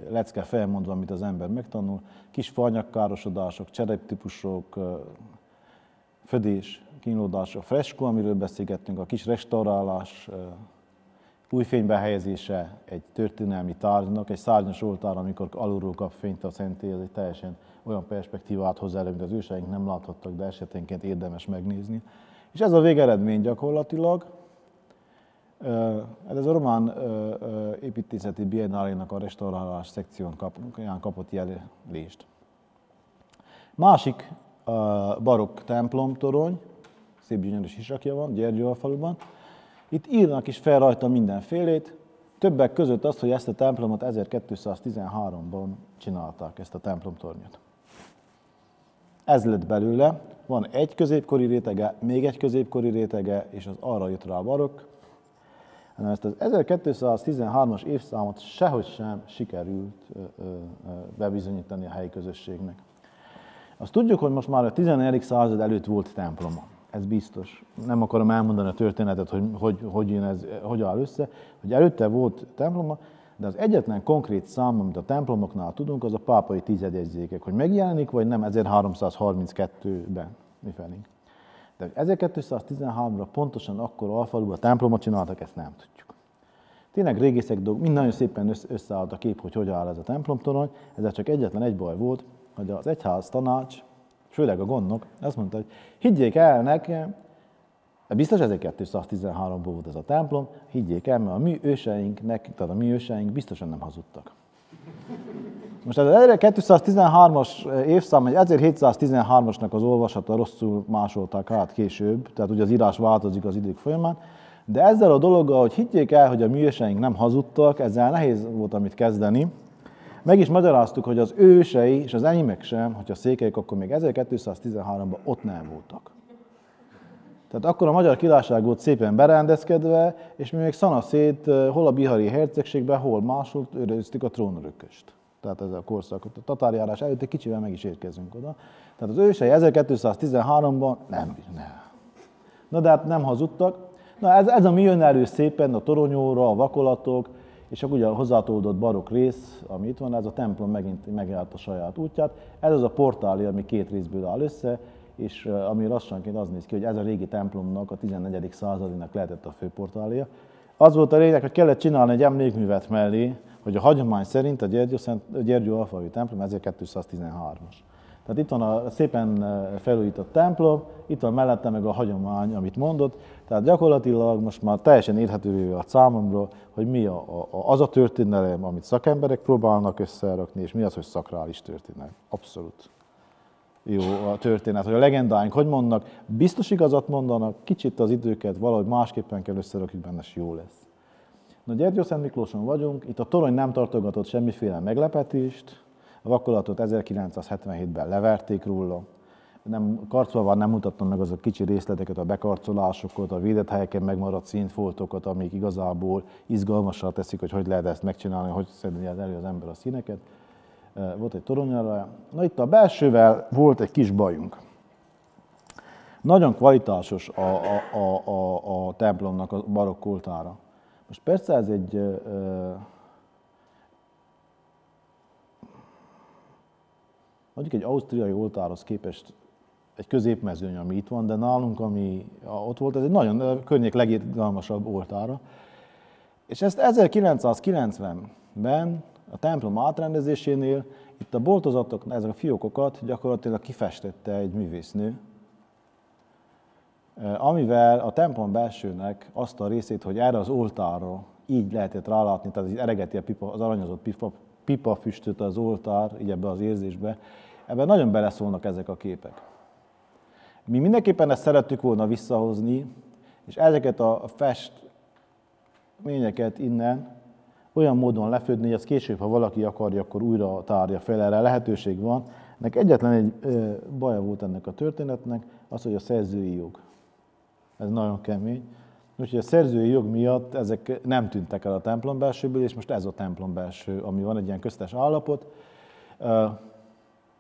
lecke felmondva, amit az ember megtanul. Kis faanyagkárosodások, csereptípusok, födés, kínlódás, a freskó, amiről beszélgettünk, a kis restaurálás, új fénybe helyezése egy történelmi tárgynak, egy szárnyas oltár, amikor alulról kap fényt a szentély, ez egy teljesen olyan perspektívát hozzá elő, mint az őseink nem láthattak, de esetenként érdemes megnézni. És ez a végeredmény gyakorlatilag. Ez a román építészeti biennálénak a restaurálás szekción kapott jelölést. Másik barokk templomtorony, szép gyönyörű sisakja van, Gyergyóalfaluban. Itt írnak is fel rajta mindenfélét, többek között azt, hogy ezt a templomot ezerkétszáztizenháromban csinálták, ezt a templomtornyot. Ez lett belőle, van egy középkori rétege, még egy középkori rétege, és az arra jött rá a barokk. Ezt az ezerkétszáztizenhármas évszámot sehogy sem sikerült bebizonyítani a helyi közösségnek. Azt tudjuk, hogy most már a tizenegyedik század előtt volt temploma. Ez biztos. Nem akarom elmondani a történetet, hogy hogy, hogy, jön ez, hogy áll össze, hogy előtte volt temploma, de az egyetlen konkrét szám, amit a templomoknál tudunk, az a pápai tizedjegyzékek, hogy megjelenik, vagy nem ezerháromszázharminckettőben, mifelénk. De ezerkétszáztizenháromra pontosan akkor Alfaluba a templomot csináltak, ezt nem tudjuk. Tényleg régészek dolgok, mind nagyon szépen összeállt a kép, hogy hogy áll ez a templomtorony, ezzel csak egyetlen egy baj volt, hogy az egyház tanács, főleg a gondnok, azt mondta, hogy higgyék el nekem, biztos ezerkétszáztizenháromból volt ez a templom, higgyék el, mert a mi őseink, nekik, tehát a mi őseink biztosan nem hazudtak. Most az ezerkétszáztizenhármas évszám, egy ezerhétszáztizenhármasnak az olvasata rosszul másolták át később, tehát ugye az írás változik az idők folyamán, de ezzel a dologgal, hogy higgyék el, hogy a mi őseink nem hazudtak, ezzel nehéz volt amit kezdeni. Meg is magyaráztuk, hogy az ősei, és az enyémek sem, hogyha székelyek, akkor még ezerkétszáztizenháromban ott nem voltak. Tehát akkor a Magyar Királyság volt szépen berendezkedve, és mi még szanaszét hol a bihari hercegségben, hol máshol őriztük a trónörököst. Tehát ez a korszakot, a tatárjárás előtt egy kicsivel meg is érkezünk oda. Tehát az ősei ezerkétszáztizenháromban nem, nem. Na de hát nem hazudtak. Na ez, ez a mi jön elő szépen, a toronyóra, a vakolatok, és akkor ugye a hozzátoldott barokk rész, ami itt van, ez a templom megint megállt a saját útját. Ez az a portálja, ami két részből áll össze, és ami lassanként az néz ki, hogy ez a régi templomnak, a tizennegyedik századinak lehetett a főportálja. Az volt a lényeg, hogy kellett csinálni egy emlékművet mellé, hogy a hagyomány szerint a Gyergyó-Alfaluji templom ezerkétszáztizenhármas. Tehát itt van a szépen felújított templom, itt van mellette meg a hagyomány, amit mondott. Tehát gyakorlatilag most már teljesen érthetővé a számomra, hogy mi a, a, az a történelem, amit szakemberek próbálnak összerakni, és mi az, hogy szakrális történelem. Abszolút jó a történet, hogy a legendáink hogy mondnak, biztos igazat mondanak, kicsit az időket valahogy másképpen kell összerakjuk benne, és jó lesz. Na, Gyergyó Szent Miklóson vagyunk, itt a torony nem tartogatott semmiféle meglepetést, a vakolatot ezerkilencszázhetvenhétben leverték róla. Nem, karcolva nem mutattam meg azok kicsi részleteket, a bekarcolásokat, a védett helyeken megmaradt színfoltokat, amik igazából izgalmassá teszik, hogy hogy lehet ezt megcsinálni, hogy szedni elő az ember a színeket. Volt egy toronyra. Na itt a belsővel volt egy kis bajunk. Nagyon kvalitásos a, a, a, a, a templomnak a barokk oltára. Most persze ez egy... Mondjuk egy ausztriai oltárhoz képest egy középmezőny, ami itt van, de nálunk, ami ott volt, ez egy nagyon környék legirgalmasabb oltára. És ezt ezerkilencszázkilencvenben a templom átrendezésénél itt a boltozatok, ezek a fiókokat gyakorlatilag kifestette egy művésznő, amivel a templom belsőnek azt a részét, hogy erre az oltárra így lehetett rálátni, tehát így eregeti a pipa, az aranyozott pipa, pipafüstöt az oltár, így ebbe az érzésbe. Ebben nagyon beleszólnak ezek a képek. Mi mindenképpen ezt szerettük volna visszahozni, és ezeket a festményeket innen olyan módon lefődni, hogy az később, ha valaki akarja, akkor újra tárja fel, erre lehetőség van. Ennek egyetlen egy baja volt ennek a történetnek, az, hogy a szerzői jog. Ez nagyon kemény. Úgyhogy a szerzői jog miatt ezek nem tűntek el a templom belsőből, és most ez a templom belső, ami van, egy ilyen köztes állapot.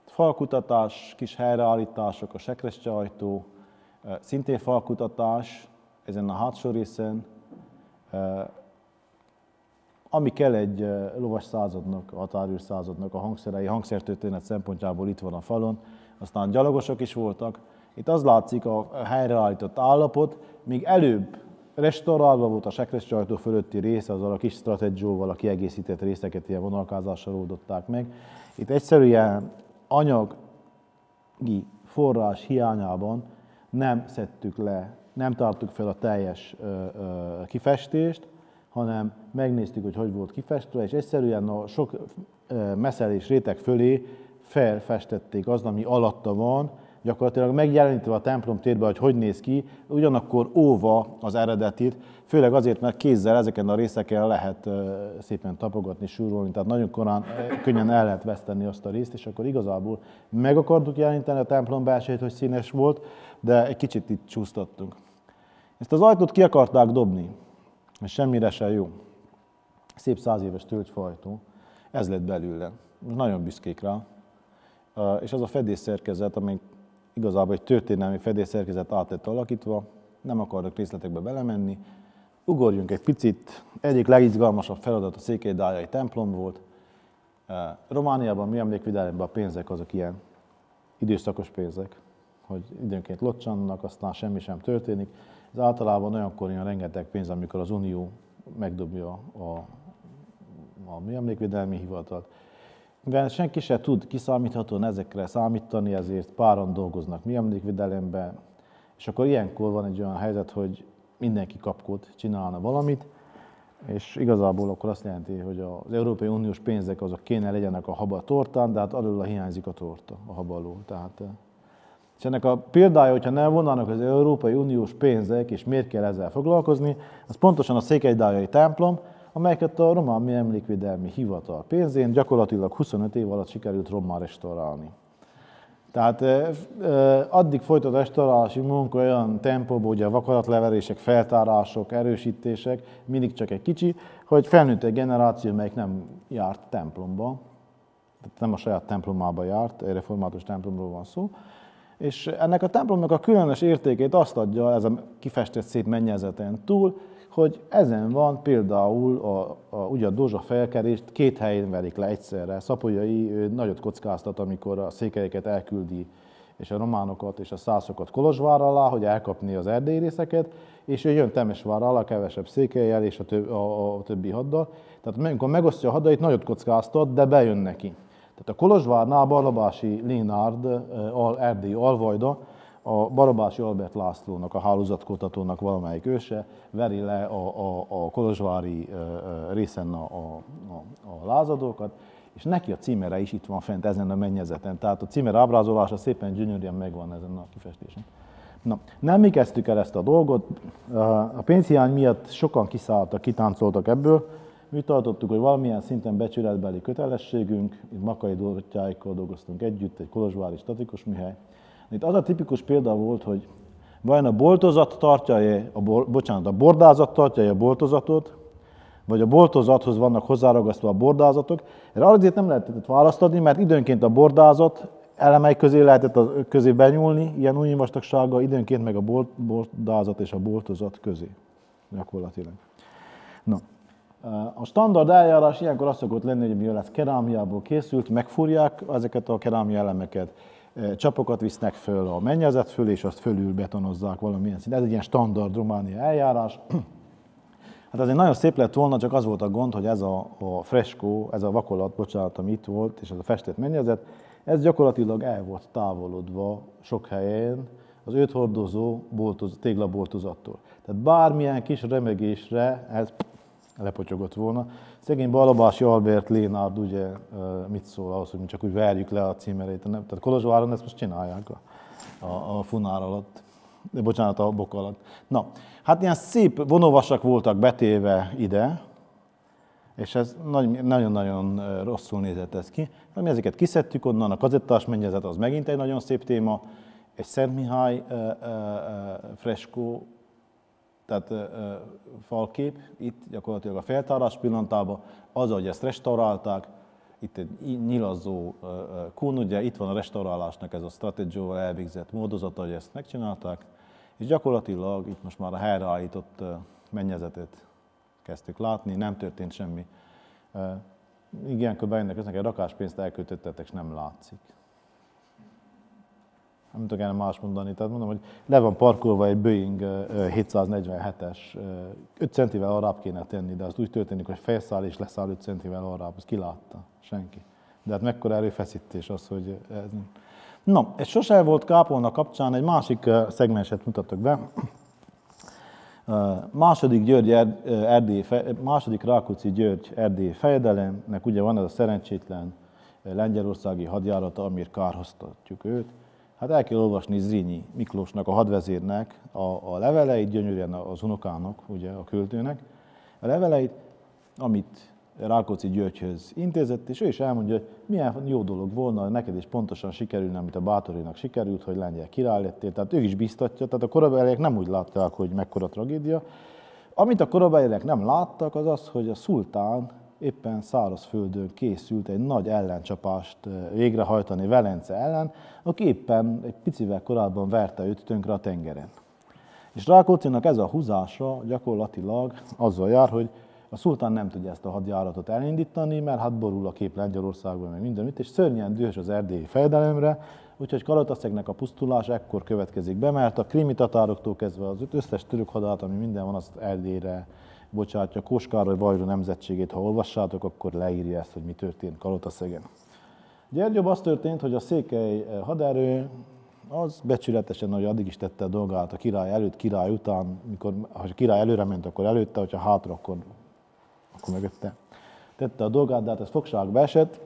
Falkutatás, kis helyreállítások, a sekrestyehajtó, szintén falkutatás ezen a hátsó részen, ami kell egy lovas századnak, határőr századnak a hangszerei, hangszertörténet szempontjából itt van a falon, aztán gyalogosok is voltak. Itt az látszik a helyreállított állapot, még előbb restaurálva volt a sekrestyehajtó fölötti része, azzal a kis stratégióval a kiegészített részeket ilyen vonalkázással oldották meg. Itt egyszerűen anyagi forrás hiányában nem szedtük le, nem tartottuk fel a teljes ö, ö, kifestést, hanem megnéztük, hogy hogy volt kifestve, és egyszerűen a sok meszelés réteg fölé felfestették azt, ami alatta van, gyakorlatilag megjelenítve a templom térbe, hogy hogy néz ki, ugyanakkor óva az eredetit, főleg azért, mert kézzel ezeken a részeken lehet szépen tapogatni, súrolni, tehát nagyon korán, könnyen el lehet veszteni azt a részt, és akkor igazából meg akartuk jelenteni a templom belsejét, hogy színes volt, de egy kicsit itt csúsztattunk. Ezt az ajtót ki akarták dobni, és semmire se jó. Szép száz éves tölgyfajtó, ez lett belőle, nagyon büszkék rá. És az a fedésszerkezet, amely igazából egy történelmi fedésszerkezet át lett alakítva, nem akarok részletekbe belemenni. Ugorjunk egy picit, egyik legizgalmasabb feladat a székelydájai templom volt. Romániában, műemlékvédelemben a pénzek azok ilyen időszakos pénzek, hogy időnként locsannak, aztán semmi sem történik. Ez általában olyankor jön rengeteg pénz, amikor az Unió megdobja a, a műemlékvédelmi hivatalt. Mivel senki se tud kiszámíthatóan ezekre számítani, ezért páran dolgoznak műemlékvédelemben, és akkor ilyenkor van egy olyan helyzet, hogy mindenki kapkod, csinálna valamit, és igazából akkor azt jelenti, hogy az Európai Uniós pénzek azok kéne legyenek a haba tortán, de hát alul hiányzik a torta, a haba alól. Tehát, és ennek a példája, hogyha nem vonnának az Európai Uniós pénzek, és miért kell ezzel foglalkozni, az pontosan a székelydájai templom, amelyeket a román műemlékvédelmi hivatal pénzén gyakorlatilag huszonöt év alatt sikerült román restaurálni. Tehát eh, eh, addig folytott a restaurálási munka olyan tempóban, hogy a vakolatleverések, feltárások, erősítések, mindig csak egy kicsi, hogy felnőtt egy generáció, melyik nem járt templomba, tehát nem a saját templomába járt, egy református templomról van szó, és ennek a templomnak a különös értékét azt adja ez a kifestett szép mennyezeten túl, hogy ezen van például a, a, ugye a Dózsa felkerést két helyen verik le egyszerre. Szapolyai nagyot kockáztat, amikor a székelyeket elküldi, és a románokat és a szászokat Kolozsvár alá, hogy elkapni az erdélyi részeket, és ő jön Temesvár alá, kevesebb székelyel és a, töb, a, a többi haddal. Tehát amikor megosztja a haddait, nagyot kockáztat, de bejön neki. Tehát a Kolozsvárnál Balabási Lénárd, al, erdélyi alvajda, a Barabási Albert Lászlónak, a hálózatkutatónak valamelyik őse veri le a, a, a kolozsvári részen a, a, a lázadókat, és neki a címere is itt van fent ezen a mennyezeten. Tehát a címere ábrázolása szépen gyönyörűen megvan ezen a kifestésen. Na, nem mi kezdtük el ezt a dolgot, a pénzhiány miatt sokan kiszálltak, kitáncoltak ebből. Mi tartottuk, hogy valamilyen szinten becsületbeli kötelességünk, itt Makai Dorottyáikkal dolgoztunk együtt, egy kolozsvári statikus műhely. Itt az a tipikus példa volt, hogy vajon a boltozat tartja-e, a, bol, bocsánat, a bordázat tartja-e a boltozatot, vagy a boltozathoz vannak hozzáragasztva a bordázatok. Erre azért nem lehetett választani, mert időnként a bordázat elemei közé lehetett a, közé benyúlni, ilyen új vastagsággal, időnként meg a bolt, bordázat és a boltozat közé gyakorlatilag. Na. A standard eljárás ilyenkor az szokott lenni, hogy mivel ez kerámiából készült, megfúrják ezeket a kerámia elemeket, csapokat visznek föl a mennyezet föl, és azt fölül betonozzák valamilyen szinten. Ez egy ilyen standard Románia eljárás. Hát azért nagyon szép lett volna, csak az volt a gond, hogy ez a, a freskó, ez a vakolat, bocsánat, ami itt volt, és ez a festett mennyezet, ez gyakorlatilag el volt távolodva sok helyen az őt hordozó boltoz, téglaboltozattól. Tehát bármilyen kis remegésre ez lepotyogott volna. Szegény Balabási Albert Lénárd ugye mit szól ahhoz, hogy mi csak úgy verjük le a címerét, nem? Tehát Kolozsváron ezt most csinálják a, a, a funár alatt, de bocsánat, a bok alatt. Na, hát ilyen szép vonóvasak voltak betéve ide, és ez nagyon-nagyon rosszul nézett ez ki. Mi ezeket kiszedtük onnan, a kazettás mennyezet az megint egy nagyon szép téma, egy Szent Mihály e, e, e, freskó, Tehát falkép, itt gyakorlatilag a feltárás pillanatában, az, hogy ezt restaurálták, itt egy nyilazó kun, ugye itt van a restaurálásnak ez a stratégiával elvégzett módozata, hogy ezt megcsinálták, és gyakorlatilag itt most már a helyreállított mennyezetét kezdtük látni, nem történt semmi. Ilyenkor bejönnek, eznek egy rakáspénzt elköltöttetek, és nem látszik. Nem tudok ennek más mondani, tehát mondom, hogy le van parkolva egy Boeing hétszáznegyvenhetes, öt centivel arrább kéne tenni, de az úgy történik, hogy felszáll és leszáll öt centivel arrább, azt kilátta senki. De hát mekkora erőfeszítés az, hogy... Ez... Na, egy sosem volt kápolna kapcsán, egy másik szegmenset mutatok be. Második, György, Erdély, második Rákóczi György erdélyi fejedelemnek ugye van ez a szerencsétlen lengyelországi hadjárata, amiért kárhoztatjuk őt. Hát el kell olvasni Zrínyi Miklósnak, a hadvezérnek a, a leveleit, gyönyörűen az unokának, ugye a költőnek, a leveleit, amit Rákóczi Györgyhöz intézett, és ő is elmondja, hogy milyen jó dolog volna, neked is pontosan sikerülne, amit a Bátorinak sikerült, hogy lengyel király lettél, tehát ők is biztatja, tehát a korabeliek nem úgy látták, hogy mekkora tragédia. Amit a korabeliek nem láttak, az az, hogy a szultán éppen szárazföldön készült egy nagy ellencsapást végrehajtani Velence ellen, aki éppen egy picivel korábban verte őt tönkre a tengeren. És Rákóczinak ez a húzása gyakorlatilag azzal jár, hogy a szultán nem tudja ezt a hadjáratot elindítani, mert hát borul a kép Lengyelországban, meg mindenütt, és szörnyen dühös az erdélyi fejedelemre, úgyhogy Kalotaszegnek a pusztulás ekkor következik be, mert a krimi tatároktól kezdve az összes török hadát, ami minden van, azt Erdélyre bocsátja. Kós Károly vajra nemzetségét, ha olvassátok, akkor leírja ezt, hogy mi történt Kalotaszegen. Gyergyóban az történt, hogy a székely haderő az becsületesen, hogy addig is tette a dolgát a király előtt, király után, mikor, ha a király előre ment, akkor előtte, ha hátra, akkor, akkor mögötte. Tette a dolgát, de hát ez fogságba esett.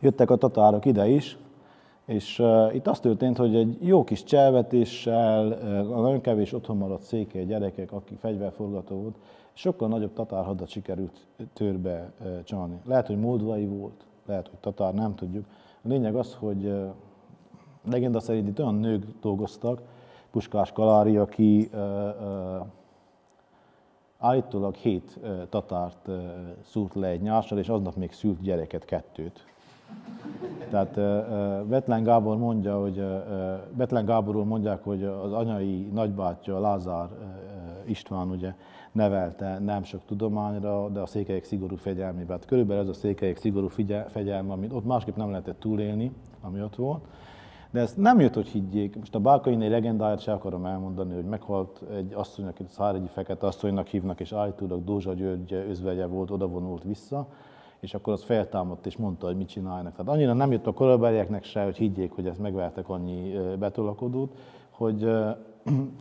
Jöttek a tatárok ide is, és uh, itt az történt, hogy egy jó kis cselvetéssel, uh, nagyon kevés otthon maradt székely gyerekek, akik fegyverforgató volt, sokkal nagyobb tatárhadat sikerült törbe uh, csalni. Lehet, hogy moldvai volt, lehet, hogy tatár, nem tudjuk. A lényeg az, hogy uh, legenda szerint itt olyan nők dolgoztak, Puskás Kalári, aki uh, uh, állítólag hét uh, tatárt uh, szúrt le egy nyással, és aznap még szült gyereket, kettőt. Tehát Bethlen Gábor mondja, hogy Bethlen Gáborról mondják, hogy az anyai nagybátyja Lázár István ugye nevelte nem sok tudományra, de a székelyek szigorú fegyelmébe. Hát körülbelül ez a székelyek szigorú fegyelme, amit ott másképp nem lehetett túlélni, ami ott volt. De ezt nem jött, hogy higgyék. Most a Bálkainé legendáját sem akarom elmondani, hogy meghalt egy asszony, akit Szárhegyi Fekete asszonynak hívnak, és állítólag Dózsa György özvegye volt, odavonult vissza, és akkor az feltámadt és mondta, hogy mit csinálnak. Tehát annyira nem jött a korabelieknek se, hogy higgyék, hogy ezt megvertek annyi betolakodót, hogy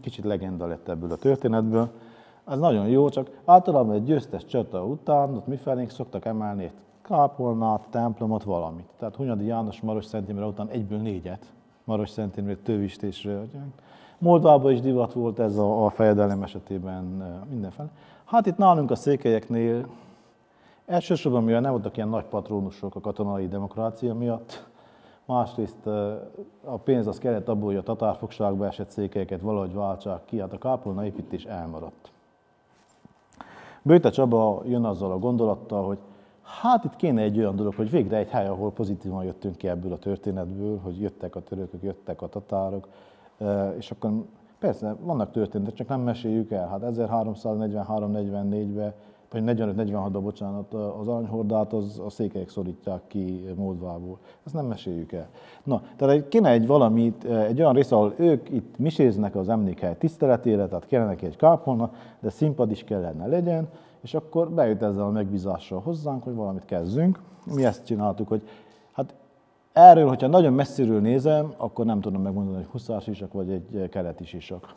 kicsit legenda lett ebből a történetből. Ez nagyon jó, csak általában egy győztes csata után ott mifelénk szoktak emelni egy kápolnát, templomot, valamit. Tehát Hunyadi János Maros Szent Imre után egyből négyet, Maros Szent Imre tövistésre. Moldvában is divat volt ez a fejedelem esetében mindenféle. Hát itt nálunk a székelyeknél elsősorban, mivel nem voltak ilyen nagy patrónusok a katonai demokrácia miatt, másrészt a pénz az kellett abból, hogy a tatárfogságba esett székelyeket valahogy váltsák ki, hát a kápolna építés elmaradt. Böjte Csaba jön azzal a gondolattal, hogy hát itt kéne egy olyan dolog, hogy végre egy hely, ahol pozitívan jöttünk ki ebből a történetből, hogy jöttek a törökök, jöttek a tatárok, és akkor persze vannak történetek, csak nem meséljük el. Hát ezerháromszáznegyvenhárom negyvennégyben vagy negyvenöt negyvenhatban, bocsánat, az aranyhordát az a székelyek szorítják ki Moldvából. Ezt nem meséljük el. Na, tehát kéne egy valamit, egy olyan rész, ahol ők itt miséznek az emlékhely tiszteletére, tehát kellene neki egy kápolna, de színpad is kellene legyen, és akkor bejött ezzel a megbízással hozzánk, hogy valamit kezdünk. Mi ezt csináltuk, hogy hát erről, hogyha nagyon messziről nézem, akkor nem tudom megmondani, hogy huszársisak vagy egy keleti sisak.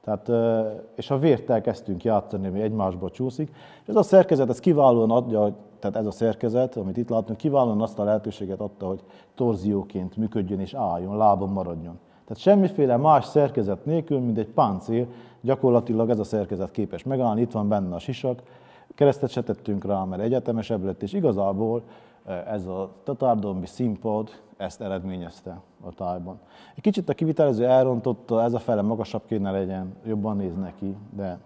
Tehát, és a vértel kezdtünk játszani, ami egymásba csúszik. És ez a szerkezet, ez kiválóan adja, tehát ez a szerkezet, amit itt látunk, kiválóan azt a lehetőséget adta, hogy torzióként működjön és álljon, lábon maradjon. Tehát semmiféle más szerkezet nélkül, mint egy páncél, gyakorlatilag ez a szerkezet képes megállni. Itt van benne a sisak, keresztet se tettünk rá, mert egyetemesebb lett, és igazából ez a tatárdombi színpad ezt eredményezte a tájban. Egy kicsit a kivitelező elrontotta, ez a fele magasabb kéne legyen, jobban néz neki, de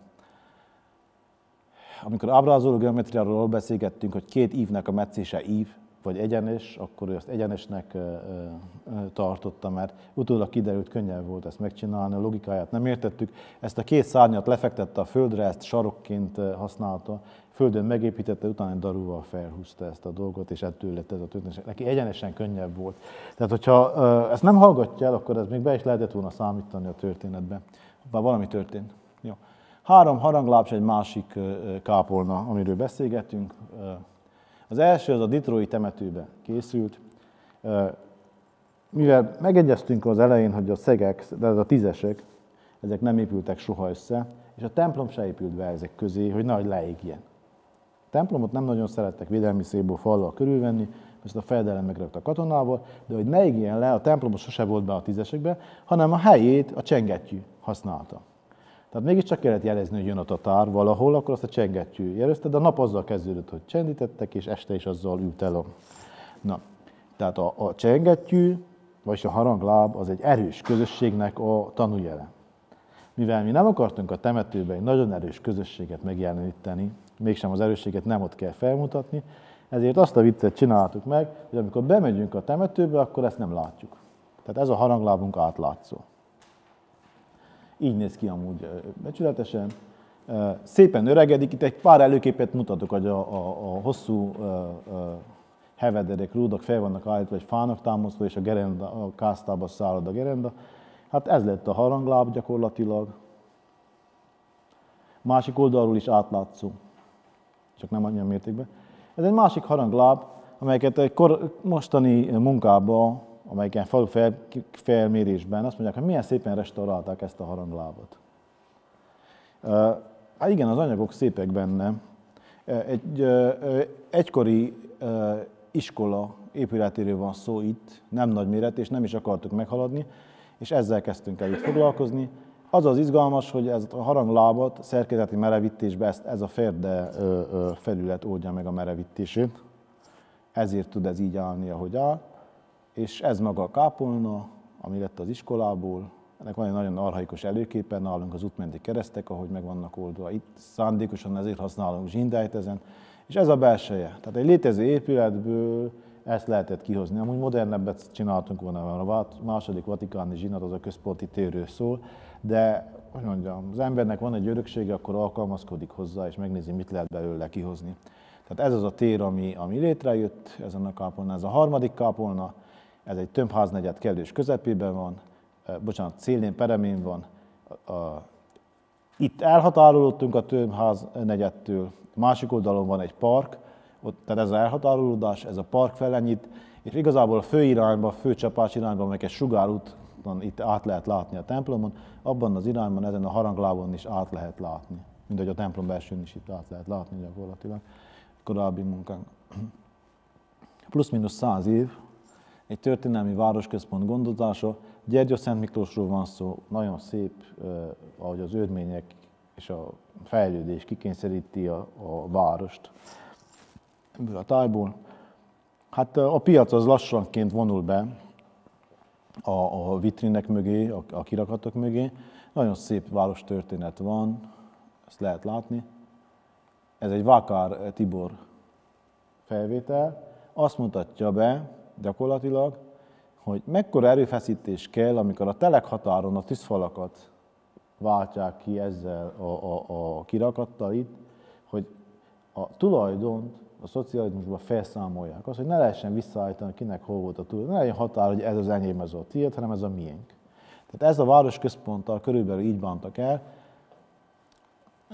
amikor ábrázoló geometriáról beszélgettünk, hogy két ívnek a metszése ív, vagy egyenes, akkor ő ezt egyenesnek tartotta, mert utólag kiderült, könnyen volt ezt megcsinálni, a logikáját nem értettük. Ezt a két szárnyat lefektette a földre, ezt sarokként használta, földön megépítette, utána egy darúval felhúzta ezt a dolgot, és ettől lett ez a történet. Neki egyenesen könnyebb volt. Tehát, hogyha ezt nem hallgatja el, akkor ez még be is lehetett volna számítani a történetbe. Bár valami történt. Jó. Három harangláb, egy másik kápolna, amiről beszélgetünk. Az első az a ditrói temetőben készült. Mivel megegyeztünk az elején, hogy a szegek, de ez a tízesek, ezek nem épültek soha össze, és a templom se épült be ezek közé, hogy nehogy leégjen. A templomot nem nagyon szerettek védelmi szélból fallal körülvenni, ezt a fejedelem megrögt a katonával, de hogy ne égjen le, a templomot sose volt be a tízesekbe, hanem a helyét a csengettyű használta. Tehát mégiscsak kellett jelezni, hogy jön a tatár valahol, akkor azt a csengettyű jelözte, de a nap azzal kezdődött, hogy csendítettek, és este is azzal ült el. Na, tehát a, a csengettyű, vagyis a harangláb az egy erős közösségnek a tanújele. Mivel mi nem akartunk a temetőben egy nagyon erős közösséget megjeleníteni, mégsem az erősséget nem ott kell felmutatni, ezért azt a viccet csináltuk meg, hogy amikor bemegyünk a temetőbe, akkor ezt nem látjuk. Tehát ez a haranglábunk átlátszó. Így néz ki amúgy becsületesen. Szépen öregedik, itt egy pár előképet mutatok, hogy a, a, a hosszú a, a hevederek, rúdak fel vannak állítva egy fának támasztva, és a, gerenda, a kásztába szárad a gerenda. Hát ez lett a harangláb gyakorlatilag. Másik oldalról is átlátszó, csak nem annyi mértékben. Ez egy másik harangláb, amelyeket egy kor, mostani munkában, amelyiken falu fel, felmérésben azt mondják, hogy milyen szépen restaurálták ezt a haranglábat. Hát igen, az anyagok szépek benne. Egy egykori iskola épületéről van szó itt, nem nagy méret, és nem is akartuk meghaladni, és ezzel kezdtünk el itt foglalkozni. Az az izgalmas, hogy ez a haranglábat szerkezeti merevítésbe ezt, ez a ferde felület oldja meg a merevítését. Ezért tud ez így állni, ahogy áll. És ez maga a kápolna, ami lett az iskolából. Ennek van egy nagyon archaikus előképe, nálunk az útmenti keresztek, ahogy meg vannak oldva. Itt szándékosan ezért használunk zsindályt ezen. És ez a belseje. Tehát egy létező épületből ezt lehetett kihozni. Amúgy modernebbet csináltunk volna, a második vatikáni zsinat az a központi térről szól, de hogy mondjam, az embernek van egy öröksége, akkor alkalmazkodik hozzá, és megnézi, mit lehet belőle kihozni. Tehát ez az a tér, ami, ami létrejött ezen a kápolnán. Ez a harmadik kápolna. Ez egy tömbháznegyed kellős közepében van, bocsánat, szélén, peremén van. Itt elhatárolódtunk a tömbháznegyedtől, másik oldalon van egy park, ott, tehát ez az elhatárolódás, ez a park felenyit, és igazából a fő irányba, a fő csapás irányba, amelyek egy sugárúton itt át lehet látni a templomon, abban az irányban, ezen a haranglábon is át lehet látni. Mint ahogy a templom belsőn is itt át lehet látni gyakorlatilag, korábbi munkánk. Plusz-minusz száz év. Egy történelmi városközpont gondozása. Gyergyó Szent Miklósról van szó, nagyon szép, eh, ahogy az örmények és a fejlődés kikényszeríti a, a várost ebből a tájból. Hát a piac az lassanként vonul be a, a vitrinek mögé, a, a kirakatok mögé. Nagyon szép várostörténet van, ezt lehet látni. Ez egy Vákár Tibor felvétel, azt mutatja be, gyakorlatilag, hogy mekkora erőfeszítés kell, amikor a telekhatáron a tűzfalakat váltják ki ezzel a, a, a kirakattal itt, hogy a tulajdont a szocializmusban felszámolják. Az, hogy ne lehessen visszaállítani, kinek hol volt a tulajdon, ne legyen határ, hogy ez az enyém, ez a tiéd, hanem ez a miénk. Tehát ez a városközponttal körülbelül így bántak el.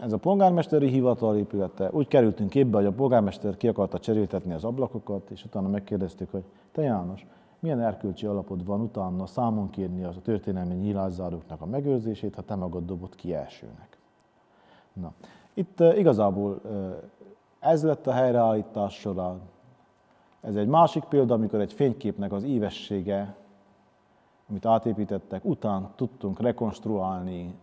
Ez a polgármesteri hivatal épülete. Úgy kerültünk képbe, hogy a polgármester ki akarta cseréltetni az ablakokat, és utána megkérdeztük, hogy te János, milyen erkölcsi alapod van utána számon kérni az a történelmi nyilászáróknak a megőrzését, ha te magad dobod ki elsőnek. Na, itt igazából ez lett a helyreállítás során. Ez egy másik példa, amikor egy fényképnek az ívessége, amit átépítettek, után tudtunk rekonstruálni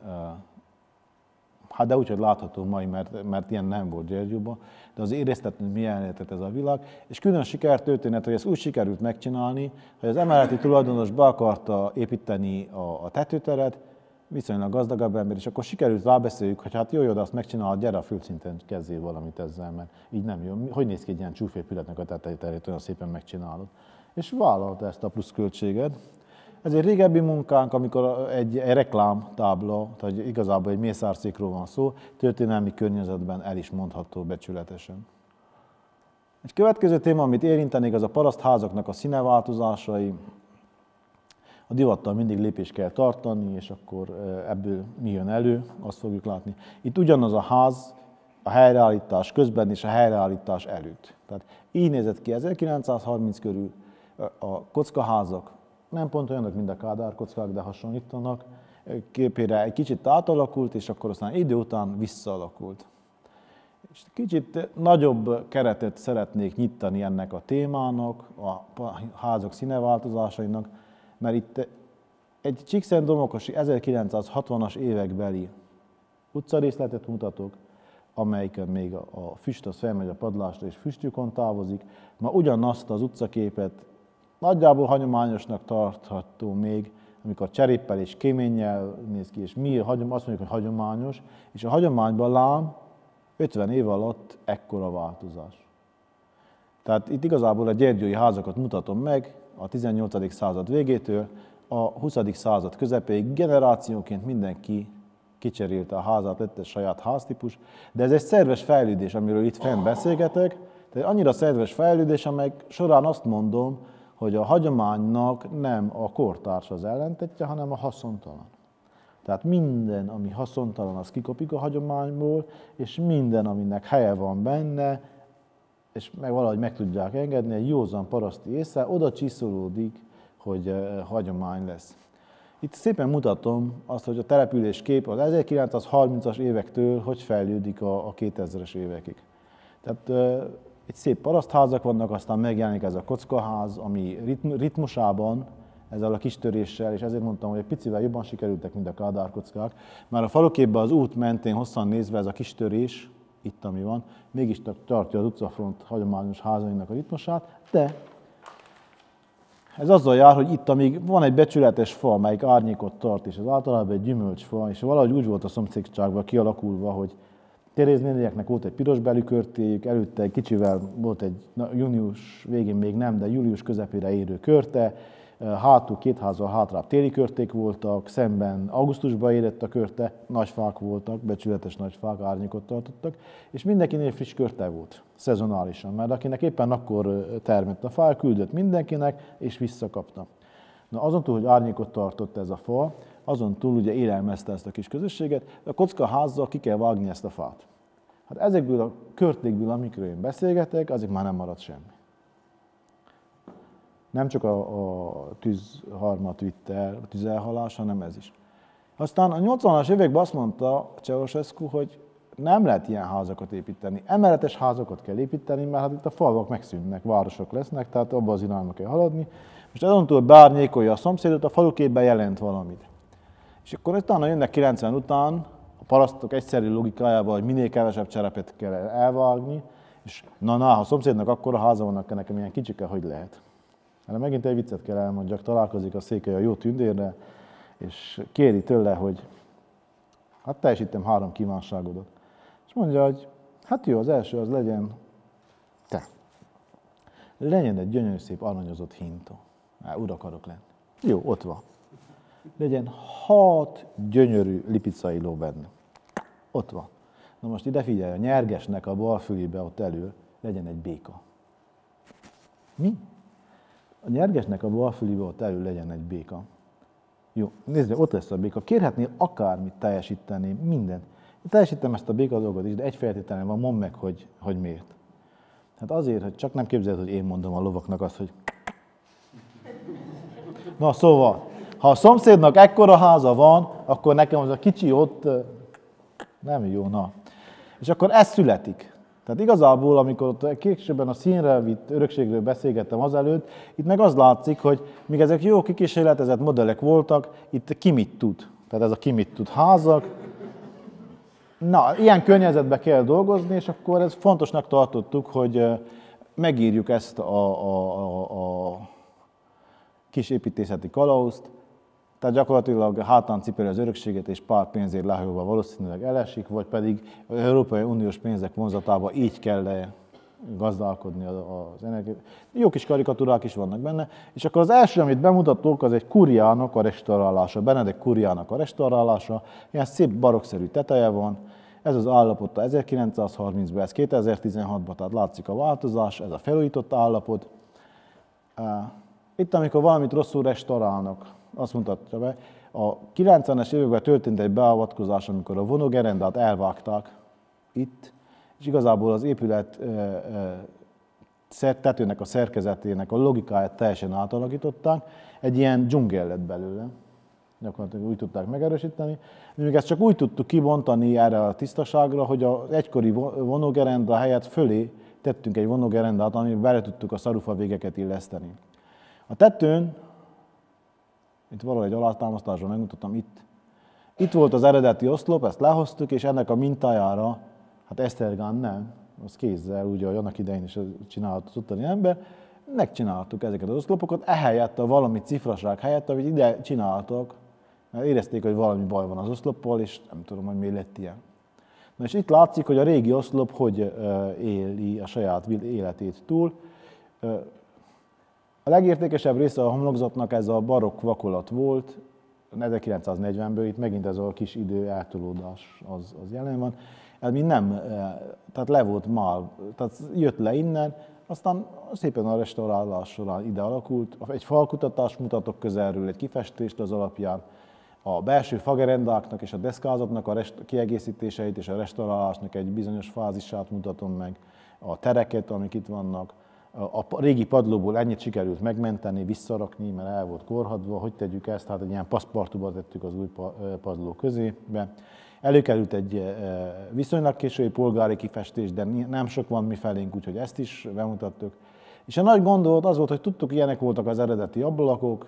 Hát de úgyhogy látható mai, mert, mert ilyen nem volt Gyergyóban, de az éreztetni, milyen lehetett ez a világ. És külön sikertörténet, hogy ezt úgy sikerült megcsinálni, hogy az emeleti tulajdonos be akarta építeni a, a tetőteret, viszonylag gazdagabb ember, és akkor sikerült rábeszéljük, hogy hát jó, jó, de azt megcsinálod, gyere a földszinten, kezdjél valamit ezzel, mert így nem jó. Hogy néz ki egy ilyen csúfépületnek a tetőterét, olyan szépen megcsinálod. És vállalta ezt a pluszköltséget. Ez egy régebbi munkánk, amikor egy, egy reklámtábla, tehát igazából egy mészárszékról van szó, történelmi környezetben el is mondható becsületesen. Egy következő téma, amit érintenék, az a parasztházaknak a színeváltozásai. A divattal mindig lépést kell tartani, és akkor ebből mi jön elő, azt fogjuk látni. Itt ugyanaz a ház a helyreállítás közben és a helyreállítás előtt. Tehát így nézett ki ezerkilencszázharminc körül a kockaházak, nem pont olyanok, mint a Kádár kockák, de hasonlítanak, képére egy kicsit átalakult, és akkor aztán idő után visszaalakult. És kicsit nagyobb keretet szeretnék nyitani ennek a témának, a házak színeváltozásainak, mert itt egy csíkszentdomokosi ezerkilencszázhatvanas évekbeli utcarészletet mutatok, amelyiken még a, a füst az felmegy a padlásra és füstjükon távozik. Ma ugyanazt az utcaképet nagyjából hagyományosnak tartható még, amikor cseréppel és kéménnyel néz ki, és mi azt mondjuk, hogy hagyományos, és a hagyományban lám ötven év alatt ekkora változás. Tehát itt igazából a gyergyói házakat mutatom meg, a tizennyolcadik század végétől a huszadik század közepéig generációként mindenki kicserélte a házát, lett egy saját háztípus, de ez egy szerves fejlődés, amiről itt fenn beszélgetek, tehát annyira szerves fejlődés, amely során azt mondom, hogy a hagyománynak nem a kortárs az ellentetje, hanem a haszontalan. Tehát minden, ami haszontalan, az kikopik a hagyományból, és minden, aminek helye van benne, és meg valahogy meg tudják engedni, egy józan paraszti észre, oda csiszolódik, hogy hagyomány lesz. Itt szépen mutatom azt, hogy a település kép az ezerkilencszázharmincas évektől hogy fejlődik a kétezres évekig. Tehát itt szép parasztházak vannak, aztán megjelenik ez a kockaház, ami ritmusában, ezzel a kis töréssel, és ezért mondtam, hogy egy picivel jobban sikerültek, mint a Kádár kockák, mert a faluképben az út mentén hosszan nézve ez a kis törés, itt ami van, mégis tartja az utcafront hagyományos házainak a ritmusát, de ez azzal jár, hogy itt amíg van egy becsületes fa, amelyik árnyékot tart, és ez általában egy gyümölcsfa, és valahogy úgy volt a szomszédságban kialakulva, hogy Teréz nénieknek volt egy piros belükörtéjük, előtte egy kicsivel volt egy na, június végén még nem, de július közepére érő körte, hátul két házal hátrább téli körték voltak, szemben augusztusban érett a körte, nagy fák voltak, becsületes nagy fák, árnyékot tartottak, és mindenkinél friss körte volt, szezonálisan, mert akinek éppen akkor termett a fá, küldött mindenkinek, és visszakapta. Na azon túl, hogy árnyékot tartott ez a fa, azon túl ugye élelmezte ezt a kis közösséget, a kockaházzal ki kell vágni ezt a fát. Hát ezekből a körtékből, amikről én beszélgetek, azok már nem maradt semmi. Nem csak a, a tűzharmat vitte el, a tüzelhalás, hanem ez is. Aztán a nyolcvanas években azt mondta Ceausescu, hogy nem lehet ilyen házakat építeni, emeletes házakat kell építeni, mert hát itt a falvak megszűnnek, városok lesznek, tehát abba az irányba kell haladni. Most azon túl beárnyékolja a szomszédot, a faluképben jelent valamit. És akkor utána jönnek kilencven után a parasztok egyszerű logikájával, hogy minél kevesebb cserepet kell elvágni, és na-na, ha a szomszédnak akkora háza vannak, nekem ilyen kicsike, hogy lehet. Erre megint egy viccet kell elmondjak, találkozik a Székely a jó tündérre, és kéri tőle, hogy hát teljesítem három kívánságodat. És mondja, hogy hát jó, az első az legyen te. Legyen egy gyönyörű szép aranyozott hintó. Hát, ura akarok lenni. Jó, ott van. Legyen hat gyönyörű lipicai ló benne. Ott van. Na most ide figyelj, a nyergesnek a bal fülébe ott elő legyen egy béka. Mi? A nyergesnek a bal fülébe ott elő legyen egy béka. Jó, nézd, ott lesz a béka. Kérhetnél akármit, teljesíteném, mindent. Teljesítem ezt a béka dolgot is, de egy feltétlenül van, mondd meg, hogy, hogy miért. Hát azért, hogy csak nem képzeled, hogy én mondom a lovaknak azt, hogy... Na szóval, ha a szomszédnak ekkora háza van, akkor nekem az a kicsi ott nem jó, na. És akkor ez születik. Tehát igazából, amikor későbben a színre vitt örökségről beszélgettem azelőtt, itt meg az látszik, hogy míg ezek jó kikísérletezett modellek voltak, itt ki mit tud. Tehát ez a ki mit tud házak, Na, ilyen környezetben kell dolgozni, és akkor ez fontosnak tartottuk, hogy megírjuk ezt a, a, a, a kis építészeti kalauzt. Tehát gyakorlatilag hátán cipeli az örökséget, és pár pénzért láhóba valószínűleg elesik, vagy pedig az Európai Uniós pénzek vonzatába így kell gazdálkodni az energiát. Jó kis karikatúrák is vannak benne. És akkor az első, amit bemutatok, az egy Kuriának a restaurálása, Benedek Kuriának a restaurálása. Ilyen szép barokszerű teteje van. Ez az állapota ezerkilencszázharmincban, ez kétezer-tizenhatban, tehát látszik a változás, ez a felújított állapot. Itt, amikor valamit rosszul restaurálnak, azt mutatja be, a kilencvenes években történt egy beavatkozás, amikor a vonogerendát elvágták itt, és igazából az épület tetőnek a szerkezetének a logikáját teljesen átalakították, egy ilyen dzsungel lett belőle. Gyakorlatilag úgy tudták megerősíteni. Még ezt csak úgy tudtuk kibontani erre a tisztaságra, hogy az egykori vonogerenda helyett fölé tettünk egy vonogerendát, amiben bele tudtuk a szarufa végeket illeszteni. A tetőn, itt valahol egy alátámasztásban megmutattam, itt, itt volt az eredeti oszlop, ezt lehoztuk, és ennek a mintájára, hát esztergán nem, az kézzel, ugye, hogy annak idején is csinálhatott az ottani ember, megcsináltuk ezeket az oszlopokat, ehelyett a valami cifraság helyett, amit ide csináltak, mert érezték, hogy valami baj van az oszloppal, és nem tudom, hogy mi lett ilyen. Na és itt látszik, hogy a régi oszlop hogy éli a saját életét túl. A legértékesebb része a homlokzatnak ez a barokk vakolat volt, ezerkilencszáznegyvenből, itt megint ez a kis idő eltolódás az, az jelen van. Ez mind nem, tehát le volt már, tehát jött le innen, aztán szépen a restaurálás során ide alakult. Egy falkutatást mutatok közelről, egy kifestést az alapján, a belső fagerendáknak és a deszkázatnak a kiegészítéseit és a restaurálásnak egy bizonyos fázisát mutatom meg, a tereket, amik itt vannak. A régi padlóból ennyit sikerült megmenteni, visszarakni, mert el volt korhadva, hogy tegyük ezt, hát egy ilyen paszpartuba tettük az új padló közébe. Előkerült egy viszonylag késői polgári kifestés, de nem sok van mifelénk, úgyhogy ezt is bemutattuk. És a nagy gondolat az volt, hogy tudtuk, ilyenek voltak az eredeti ablakok,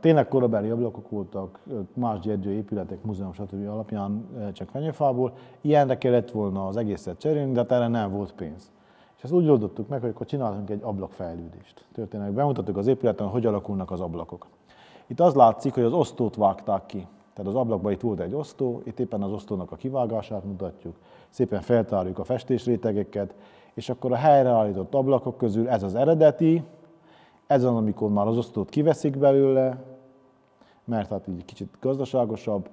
tényleg korabeli ablakok voltak, más gyergyői épületek, múzeum, stb. Alapján csak fenyőfából. Ilyenre kellett volna az egészet cserélni, de erre nem volt pénz. És ezt úgy oldottuk meg, hogy akkor csináltunk egy ablakfejlődést. Történelmi bemutattuk az épületen, hogy alakulnak az ablakok. Itt az látszik, hogy az osztót vágták ki. Tehát az ablakban itt volt egy osztó, itt éppen az osztónak a kivágását mutatjuk, szépen feltárjuk a festésrétegeket, és akkor a helyreállított ablakok közül ez az eredeti, ez az, amikor már az osztót kiveszik belőle, mert hát így kicsit gazdaságosabb,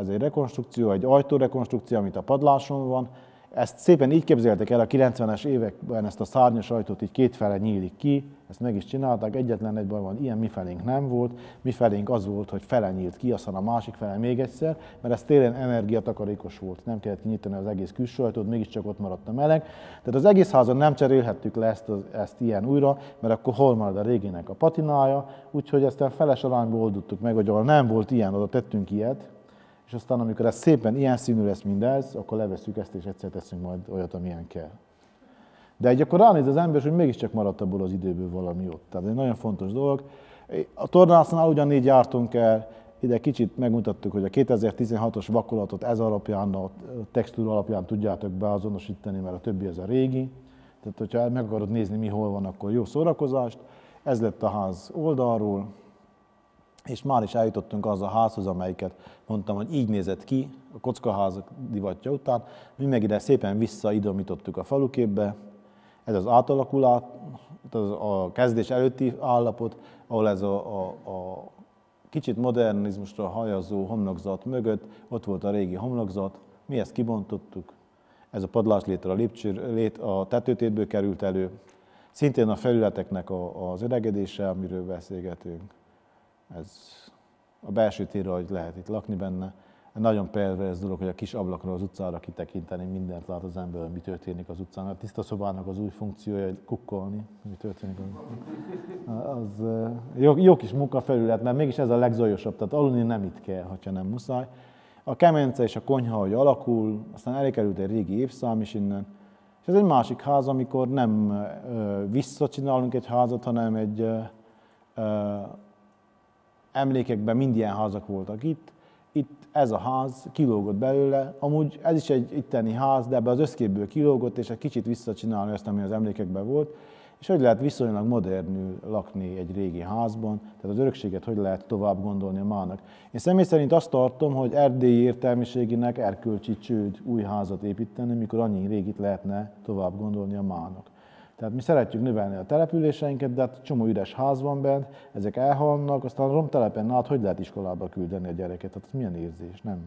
ez egy rekonstrukció, egy ajtórekonstrukció, amit a padláson van. Ezt szépen így képzeltek el a kilencvenes években, ezt a szárnyas ajtót így kétfele nyílik ki, ezt meg is csinálták, egyetlen egy baj van, ilyen mifelénk nem volt, mifelénk az volt, hogy fele nyílt ki, aztán a másik fele még egyszer, mert ez télen energiatakarékos volt, nem kellett kinyitani az egész külső ajtót, mégiscsak ott maradt a meleg. Tehát az egész házon nem cserélhettük le ezt, ezt ilyen újra, mert akkor hol marad a réginek a patinája, úgyhogy ezt a feles arányból oldottuk meg, hogy ahol nem volt ilyen, oda tettünk ilyet, és aztán, amikor ez szépen ilyen színű lesz mindez, akkor levesszük ezt, és egyszer teszünk majd olyat, amilyen kell. De egy akkor ránéz az ember, hogy mégiscsak maradt abból az időből valami ott. Tehát egy nagyon fontos dolog. A tornásznál ugyanígy jártunk el, ide kicsit megmutattuk, hogy a kétezer-tizenhatos vakolatot ez alapján, a textúra alapján tudjátok beazonosítani, mert a többi az a régi. Tehát, hogyha meg akarod nézni, mi hol van, akkor jó szórakozást. Ez lett a ház oldalról. És már is eljutottunk az a házhoz, amelyiket mondtam, hogy így nézett ki a kockaházak divatja után. Mi meg ide szépen visszaidomítottuk a faluképbe. Ez az átalakulás, az a kezdés előtti állapot, ahol ez a, a, a kicsit modernizmusra hajazó homlokzat mögött, ott volt a régi homlokzat, mi ezt kibontottuk. Ez a padlás létre a, lépcső, lét, a tetőtétből került elő. Szintén a felületeknek a, az öregedése, amiről beszélgetünk. Ez a belső térre, hogy lehet itt lakni benne. Nagyon perverz dolog, hogy a kis ablakról az utcára kitekinteni, mindent lát az ember, mi történik az utcán. A tiszta szobának az új funkciója, hogy kukkolni, mi történik az az jó, jó kis munkafelület, mert mégis ez a legzajosabb, tehát aludni nem itt kell, ha nem muszáj. A kemence és a konyha, hogy alakul, aztán elkerült egy régi évszám is innen. És ez egy másik ház, amikor nem visszacsinálunk egy házat, hanem egy... emlékekben mind ilyen házak voltak itt, itt ez a ház kilógott belőle, amúgy ez is egy itteni ház, de ebbe az összképből kilógott, és egy kicsit visszacsinálni azt, ami az emlékekben volt, és hogy lehet viszonylag modernül lakni egy régi házban, tehát az örökséget hogy lehet tovább gondolni a mának. Én személy szerint azt tartom, hogy erdélyi értelmiségének erkölcsi csőd új házat építeni, mikor annyi régit lehetne tovább gondolni a mának. Tehát mi szeretjük növelni a településeinket, de hát csomó üres ház van bent, ezek elhalnak, aztán a romtelepen át hogy lehet iskolába küldeni a gyereket? Tehát milyen érzés, nem?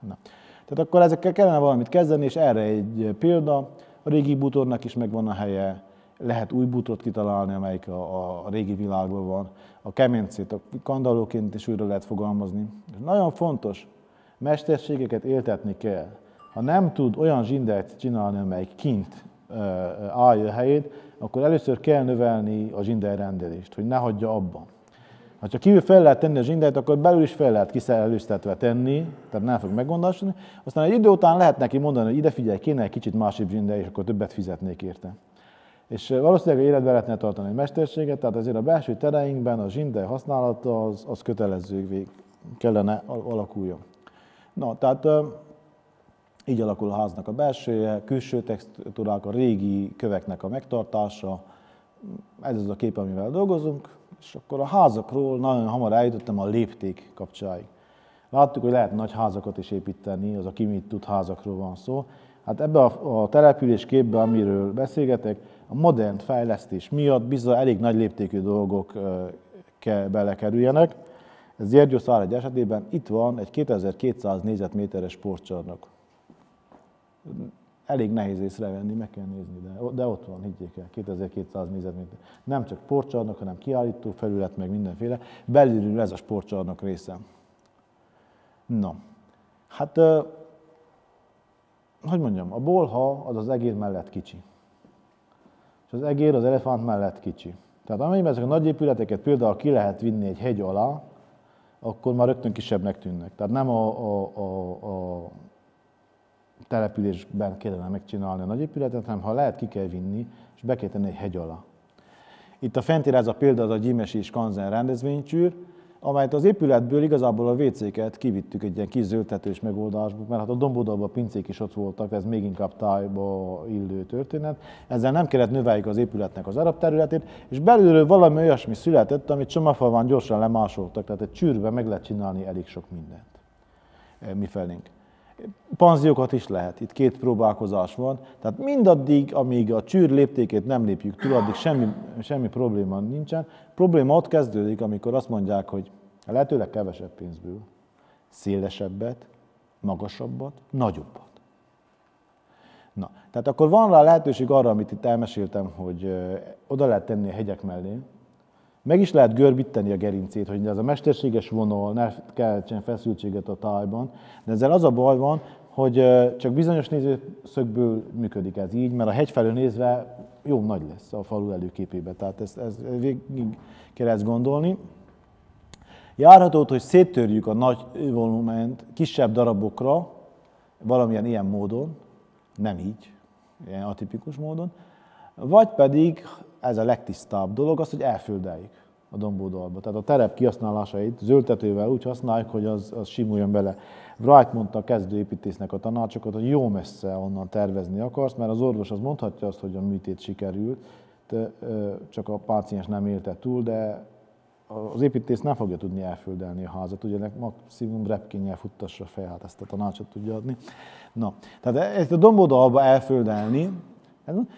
Na. Tehát akkor ezekkel kellene valamit kezdeni, és erre egy példa, a régi bútornak is megvan a helye, lehet új bútort kitalálni, amelyik a, a régi világban van, a kemencét a kandallóként is újra lehet fogalmazni. És nagyon fontos, mesterségeket éltetni kell. Ha nem tud olyan zsindert csinálni, amelyik kint állja a helyét, akkor először kell növelni a zsindelrendelést, hogy ne hagyja abban. Ha csak kívül fel lehet tenni a zsindert, akkor belül is fel lehet kiszerelőztetve tenni, tehát nem fog meggondolni. Aztán egy idő után lehet neki mondani, hogy ide figyelj, kéne egy kicsit másik zsinder, és akkor többet fizetnék érte. És valószínűleg életben lehetne tartani a mesterséget, tehát azért a belső tereinkben a zsinder használata az, az kötelezővé kellene alakuljon. Na, tehát így alakul a háznak a belsője, külső textúrák, a régi köveknek a megtartása. Ez az a kép, amivel dolgozunk. És akkor a házakról nagyon hamar eljutottam a lépték kapcsáig. Láttuk, hogy lehet nagy házakat is építeni, az aki mit tud házakról van szó. Hát ebbe a, a település képbe, amiről beszélgetek, a modern fejlesztés miatt bizony elég nagy léptékű dolgok ke, belekerüljenek. Ez Gyergyószárhegy esetében itt van egy kétezer-kétszáz négyzetméteres sportcsarnok. Elég nehéz észrevenni, meg kell nézni, de, de ott van, higgyék el, kétezer-kétszáz négyzetméter. Nem csak sportcsarnok, hanem kiállító felület, meg mindenféle. Belülről ez a sportcsarnok része. Na, hát, hogy mondjam, a bolha az az egér mellett kicsi. És az egér az elefánt mellett kicsi. Tehát amennyiben ezek a nagy épületeket például ki lehet vinni egy hegy alá, akkor már rögtön kisebbnek tűnnek. Tehát nem a, a, a, a településben kellene megcsinálni a nagy épületet, hanem ha lehet, ki kell vinni, és be kell tenni egy hegy alá. Itt a fentire ez a példa az a gyimesi és kanzen rendezvénycsűr, amelyet az épületből igazából a vécéket kivittük egy ilyen kis zöldtetős megoldásba, mert hát a dombodalban a pincék is ott voltak, ez még inkább tájba illő történet. Ezzel nem kellett növeljük az épületnek az arab területét, és belülről valami olyasmi született, amit Csomafalván gyorsan lemásoltak, tehát egy csűrbe meg lehet csinálni elég sok mindent mifelénk. Panziókat is lehet, itt két próbálkozás van, tehát mindaddig, amíg a csűr léptékét nem lépjük túl, addig semmi, semmi probléma nincsen. Probléma ott kezdődik, amikor azt mondják, hogy lehetőleg kevesebb pénzből, szélesebbet, magasabbat, nagyobbat. Na, tehát akkor van rá lehetőség arra, amit itt elmeséltem, hogy oda lehet tenni a hegyek mellé, meg is lehet görbíteni a gerincét, hogy ez a mesterséges vonal ne keltsen feszültséget a tájban, de ezzel az a baj van, hogy csak bizonyos nézőszögből működik ez így, mert a hegy felől nézve jó nagy lesz a falu előképébe, tehát ezt, ezt végig kell ezt gondolni. Járható, hogy széttörjük a nagy volument kisebb darabokra, valamilyen ilyen módon, nem így, ilyen atipikus módon, vagy pedig ez a legtisztább dolog az, hogy elföldeljük a dombódalba. Tehát a terep kihasználásait zöldtetővel úgy használjuk, hogy az, az simuljon bele. Wright mondta a kezdőépítésznek a tanácsokat, hogy jó messze onnan tervezni akarsz, mert az orvos az mondhatja azt, hogy a műtét sikerült, csak a páciens nem élte túl, de az építész nem fogja tudni elföldelni a házat, ugye ennek maximum repkénnyel futtassa fel, hát ezt a tanácsot tudja adni. Na, tehát ezt a dombódalba elföldelni.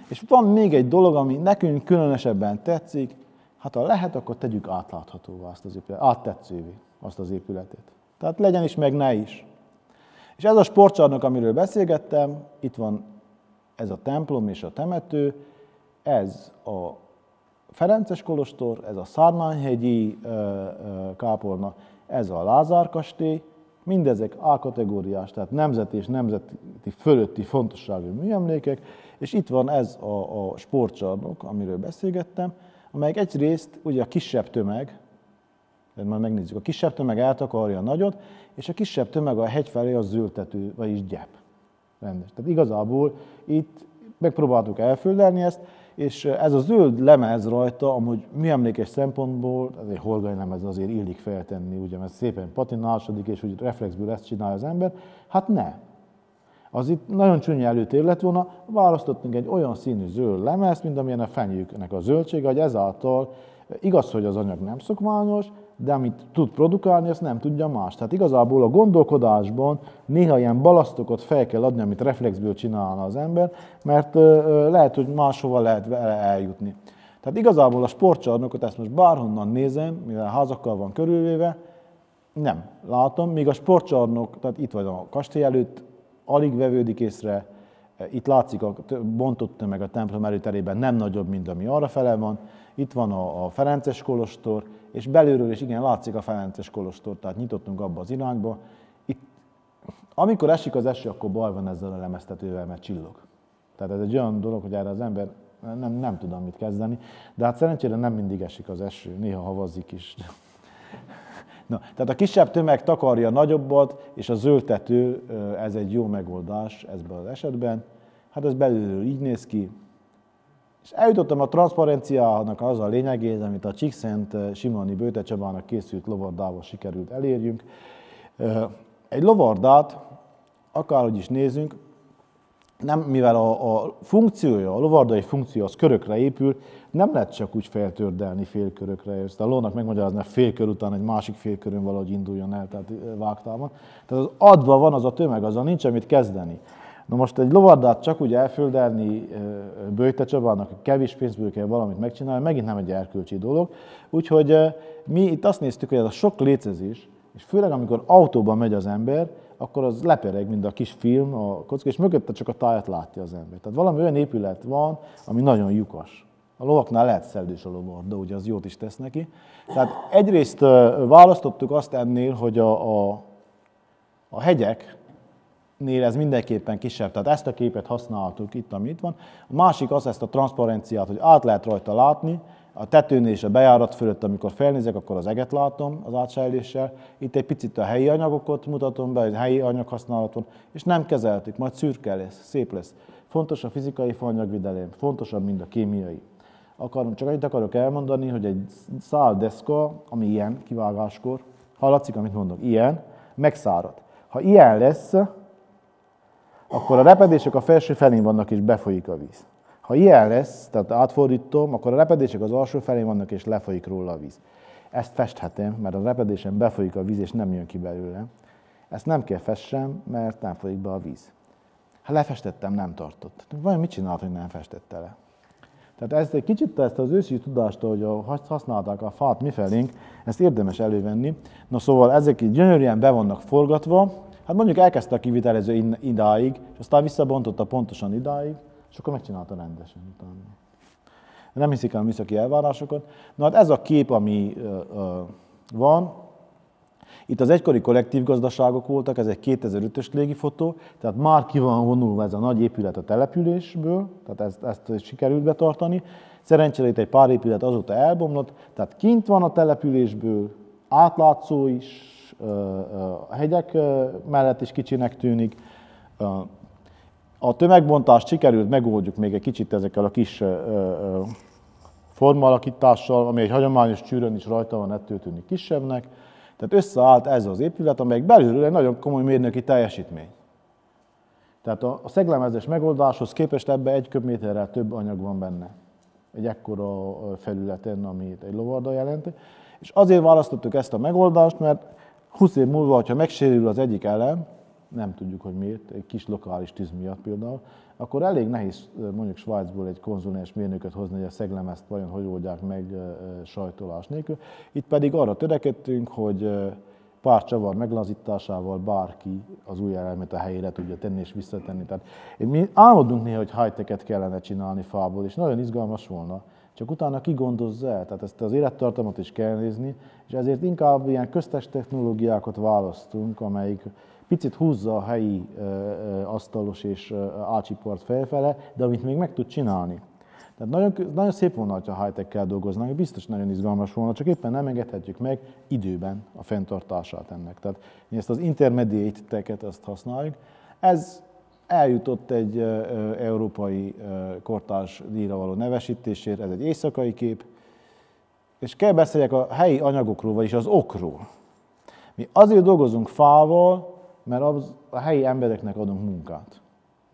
És van még egy dolog, ami nekünk különösebben tetszik, hát ha lehet, akkor tegyük átláthatóvá azt az épületet, áttetszővé azt az épületet. Tehát legyen is, meg ne is. És ez a sportcsarnok, amiről beszélgettem, itt van ez a templom és a temető, ez a Ferences Kolostor, ez a Szármányhegyi kápolna, ez a Lázár kastély, mindezek A-kategóriás, tehát nemzeti és nemzeti fölötti fontosságú műemlékek, és itt van ez a, a sportcsarnok, amiről beszélgettem, amelyik egyrészt ugye a kisebb tömeg, majd megnézzük, a kisebb tömeg eltakarja a nagyot, és a kisebb tömeg a hegy felé a zöldtető, vagyis gyep. Rendes. Tehát igazából itt megpróbáltuk elföldelni ezt, és ez a zöld lemez rajta, amúgy műemlékes szempontból, ez egy horgany lemez, azért illik feltenni, ugye, mert szépen patinásodik, és úgy reflexből ezt csinálja az ember, hát ne. Az itt nagyon csúnya előtér lett volna, választottunk egy olyan színű zöld lemezt, mint amilyen a fenyőknek a zöldsége, hogy ezáltal igaz, hogy az anyag nem szokványos, de amit tud produkálni, azt nem tudja más. Tehát igazából a gondolkodásban néha ilyen balasztokat fel kell adni, amit reflexből csinálna az ember, mert lehet, hogy máshova lehet vele eljutni. Tehát igazából a sportcsarnokot, ezt most bárhonnan nézem, mivel házakkal van körülvéve, nem látom, míg a sportcsarnok, tehát itt vagy a kastély előtt, alig vevődik észre, itt látszik a bontott tömeg a templom előterében, nem nagyobb, mint ami arrafele van. Itt van a, a Ferences Kolostor, és belülről is igen látszik a Ferences Kolostor, tehát nyitottunk abba az irányba. Itt, amikor esik az eső, akkor baj van ezzel a lemeztetővel, mert csillog. Tehát ez egy olyan dolog, hogy erre az ember nem, nem tudom mit kezdeni, de hát szerencsére nem mindig esik az eső, néha havazzik is. Na, tehát a kisebb tömeg takarja a nagyobbat, és a zöldtető, ez egy jó megoldás ebben az esetben. Hát ez belülről így néz ki. És eljutottam a transzparenciának az a lényegéhez, amit a Csíkszent Simoni Bőte Csabának készült lovardával sikerült elérjünk. Egy lovardát, akárhogy is nézünk, nem, mivel a, a funkciója, a lovardai funkció az körökre épül, nem lehet csak úgy feltördelni félkörökre, és a lónak megmagyarázni, hogy félkör után egy másik félkörön valahogy induljon el, tehát vágtában. Tehát az adva van az a tömeg, azzal nincs mit kezdeni. Na most egy lovardát csak úgy elföldelni Böjte Csabának, kevés pénzből kell valamit megcsinálni, megint nem egy erkölcsi dolog. Úgyhogy mi itt azt néztük, hogy ez a sok létezés, és főleg amikor autóban megy az ember, akkor az lepereg, mint a kis film, a kocka, és mögötte csak a tájat látja az ember. Tehát valami olyan épület van, ami nagyon lyukas. A lovaknál lehet szellős a lovarda, ugye az jót is tesz neki. Tehát egyrészt választottuk azt ennél, hogy a, a, a hegyeknél ez mindenképpen kisebb, tehát ezt a képet használtuk itt, ami itt van. A másik az ezt a transzparenciát, hogy át lehet rajta látni, a tetőn és a bejárat fölött, amikor felnézek, akkor az eget látom az átsejléssel. Itt egy picit a helyi anyagokat mutatom be, a helyi anyaghasználaton, és nem kezeltük, majd szürke lesz, szép lesz. Fontos a fizikai faanyagvidelem, fontosabb, mint a kémiai. Akarom, csak annyit akarok elmondani, hogy egy szál deszka, ami ilyen kivágáskor, hallatszik, amit mondok, ilyen, megszárad. Ha ilyen lesz, akkor a repedések a felső felén vannak és befolyik a víz. Ha ilyen lesz, tehát átfordítom, akkor a repedések az alsó felén vannak, és lefolyik róla a víz. Ezt festhetem, mert a repedésen befolyik a víz, és nem jön ki belőle. Ezt nem kell fessem, mert nem folyik be a víz. Hát lefestettem, nem tartott. Vajon mit csinált, hogy nem festette le? Tehát ezt egy kicsit ezt az ősi tudást, hogy használták a fát mifelénk, ezt érdemes elővenni. Na szóval ezek gyönyörűen be vannak forgatva. Hát mondjuk elkezdte a kivitelező idáig, és aztán visszabontotta pontosan idáig, és akkor megcsinálta rendesen utána. Nem hiszik el a műszaki elvárásokat. Na hát ez a kép, ami ö, ö, van, itt az egykori kollektív gazdaságok voltak, ez egy kétezer-ötös légifotó, tehát már ki van vonulva ez a nagy épület a településből, tehát ezt, ezt sikerült betartani. Szerencsére itt egy pár épület azóta elbomlott, tehát kint van a településből, átlátszó is, ö, ö, a hegyek ö, mellett is kicsinek tűnik. Ö, A tömegbontást sikerült, megoldjuk még egy kicsit ezekkel a kis formaalakítással, ami egy hagyományos csűrön is rajta van, ettől tűnik kisebbnek. Tehát összeállt ez az épület, amelyik belülről egy nagyon komoly mérnöki teljesítmény. Tehát a szeglemezés megoldáshoz képest ebbe egy köbméterrel több anyag van benne. Egy ekkora felületen, amit egy lovarda jelenti. És azért választottuk ezt a megoldást, mert húsz év múlva, ha megsérül az egyik elem, nem tudjuk, hogy miért, egy kis lokális tűz miatt például, akkor elég nehéz mondjuk Svájcból egy konzulens mérnököt hozni, hogy a szeglemezt vajon hogy oldják meg sajtolás nélkül. Itt pedig arra törekedtünk, hogy pár csavar meglazításával bárki az új elemet a helyére tudja tenni és visszatenni. Tehát mi álmodunk néha, hogy high-tech-et kellene csinálni fából, és nagyon izgalmas volna. Csak utána ki gondozza el, tehát ezt az élettartamot is kell nézni, és ezért inkább ilyen köztes technológiákat választunk, amelyik picit húzza a helyi ö, ö, asztalos és ácsipart felfele, de amit még meg tud csinálni. Tehát nagyon, nagyon szép volna, ha high-tech-kel dolgoznánk, biztos nagyon izgalmas volna, csak éppen nem engedhetjük meg időben a fenntartását ennek. Tehát mi ezt az intermediate-teket használjuk. Ez eljutott egy európai kortárs díjra való nevesítésért, ez egy éjszakai kép, és kell beszéljek a helyi anyagokról, vagyis az okról. Mi azért dolgozunk fával, mert az a helyi embereknek adunk munkát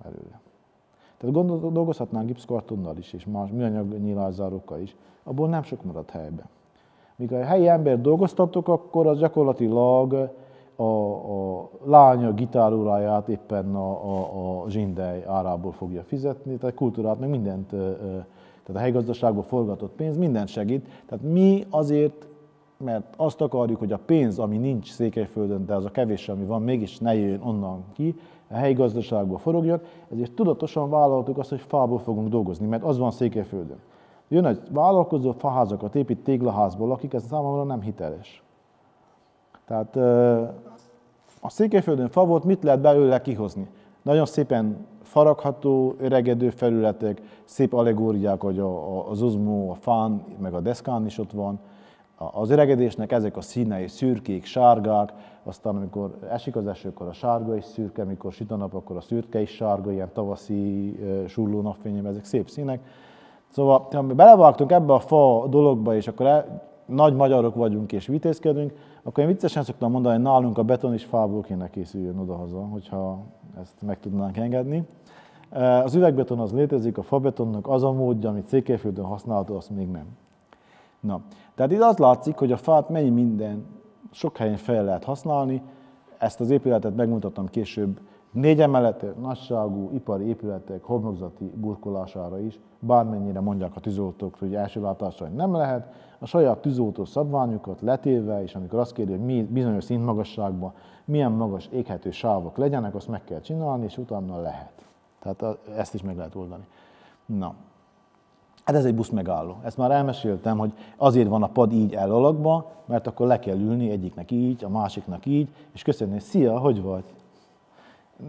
belőle. Tehát gondol, dolgozhatnánk gipszkartonnal is, és más műanyag nyilázzárokkal is, abból nem sok maradt helyben. Míg a helyi ember dolgoztatok, akkor az gyakorlatilag a, a lánya gitáróráját éppen a, a, a zsindely árából fogja fizetni, tehát kultúrát, meg mindent, tehát a helyi gazdaságból forgatott pénz, mindent segít. Tehát mi azért, mert azt akarjuk, hogy a pénz, ami nincs Székelyföldön, de az a kevés, ami van, mégis ne jöjjön onnan ki, a helyi gazdaságból forogjon, ezért tudatosan vállaltuk azt, hogy fából fogunk dolgozni, mert az van Székelyföldön. Jön egy vállalkozó, faházakat épít téglaházból, akik ez számomra nem hiteles. Tehát a Székelyföldön fa volt, mit lehet belőle kihozni? Nagyon szépen faragható, öregedő felületek, szép allegóriák, hogy az uzmó, a fán, meg a deszkán is ott van. Az öregedésnek ezek a színei szürkék, sárgák, aztán amikor esik az eső, akkor a sárga is szürke, amikor süt a nap, akkor a szürke is sárga, ilyen tavaszi surló napfényében, ezek szép színek. Szóval, ha belevágtunk ebbe a fa dologba, és akkor el, nagy magyarok vagyunk és vitézkedünk, akkor én viccesen szoktam mondani, hogy nálunk a beton is fából kéne készüljön odahaza, hogyha ezt meg tudnánk engedni. Az üvegbeton az létezik, a fabetonnak az a módja, amit Székelyföldön használható, azt még nem. Na, tehát itt az látszik, hogy a fát mennyi minden, sok helyen fel lehet használni. Ezt az épületet megmutattam később, négy emeletes nagyságú ipari épületek homlokzati burkolására is, bármennyire mondják a tűzoltók, hogy első látásra nem lehet, a saját tűzoltó szabványukat letéve, és amikor azt kérdi, hogy mi bizonyos szintmagasságban milyen magas éghető sávok legyenek, azt meg kell csinálni, és utána lehet. Tehát ezt is meg lehet oldani. Na. Hát ez egy buszmegálló. Ezt már elmeséltem, hogy azért van a pad így elalakba, mert akkor le kell ülni egyiknek így, a másiknak így, és köszönni, hogy szia, hogy vagy?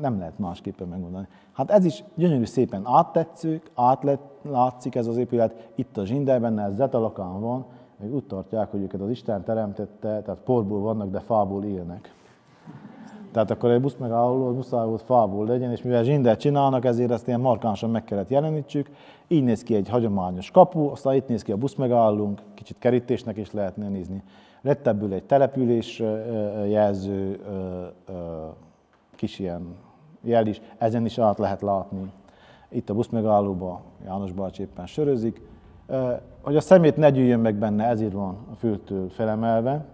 Nem lehet másképpen megmondani. Hát ez is gyönyörű szépen áttetszük, átlátszik ez az épület. Itt a zsindelben, ez zetalakán van, még úgy tartják, hogy őket az Isten teremtette, tehát porból vannak, de fából élnek. Tehát akkor egy buszmegálló, az muszáj volt fából legyen, és mivel zsindelt csinálnak, ezért ezt ilyen markánsan meg kellett jelenítsük. Így néz ki egy hagyományos kapu, aztán itt néz ki a buszmegállónk, kicsit kerítésnek is lehetne nézni. Lett ebből egy település jelző kis ilyen jel is, ezen is át lehet látni. Itt a buszmegállóban János bácsi éppen sörözik. Hogy a szemét ne gyűjjön meg benne, ezért van a fültől felemelve.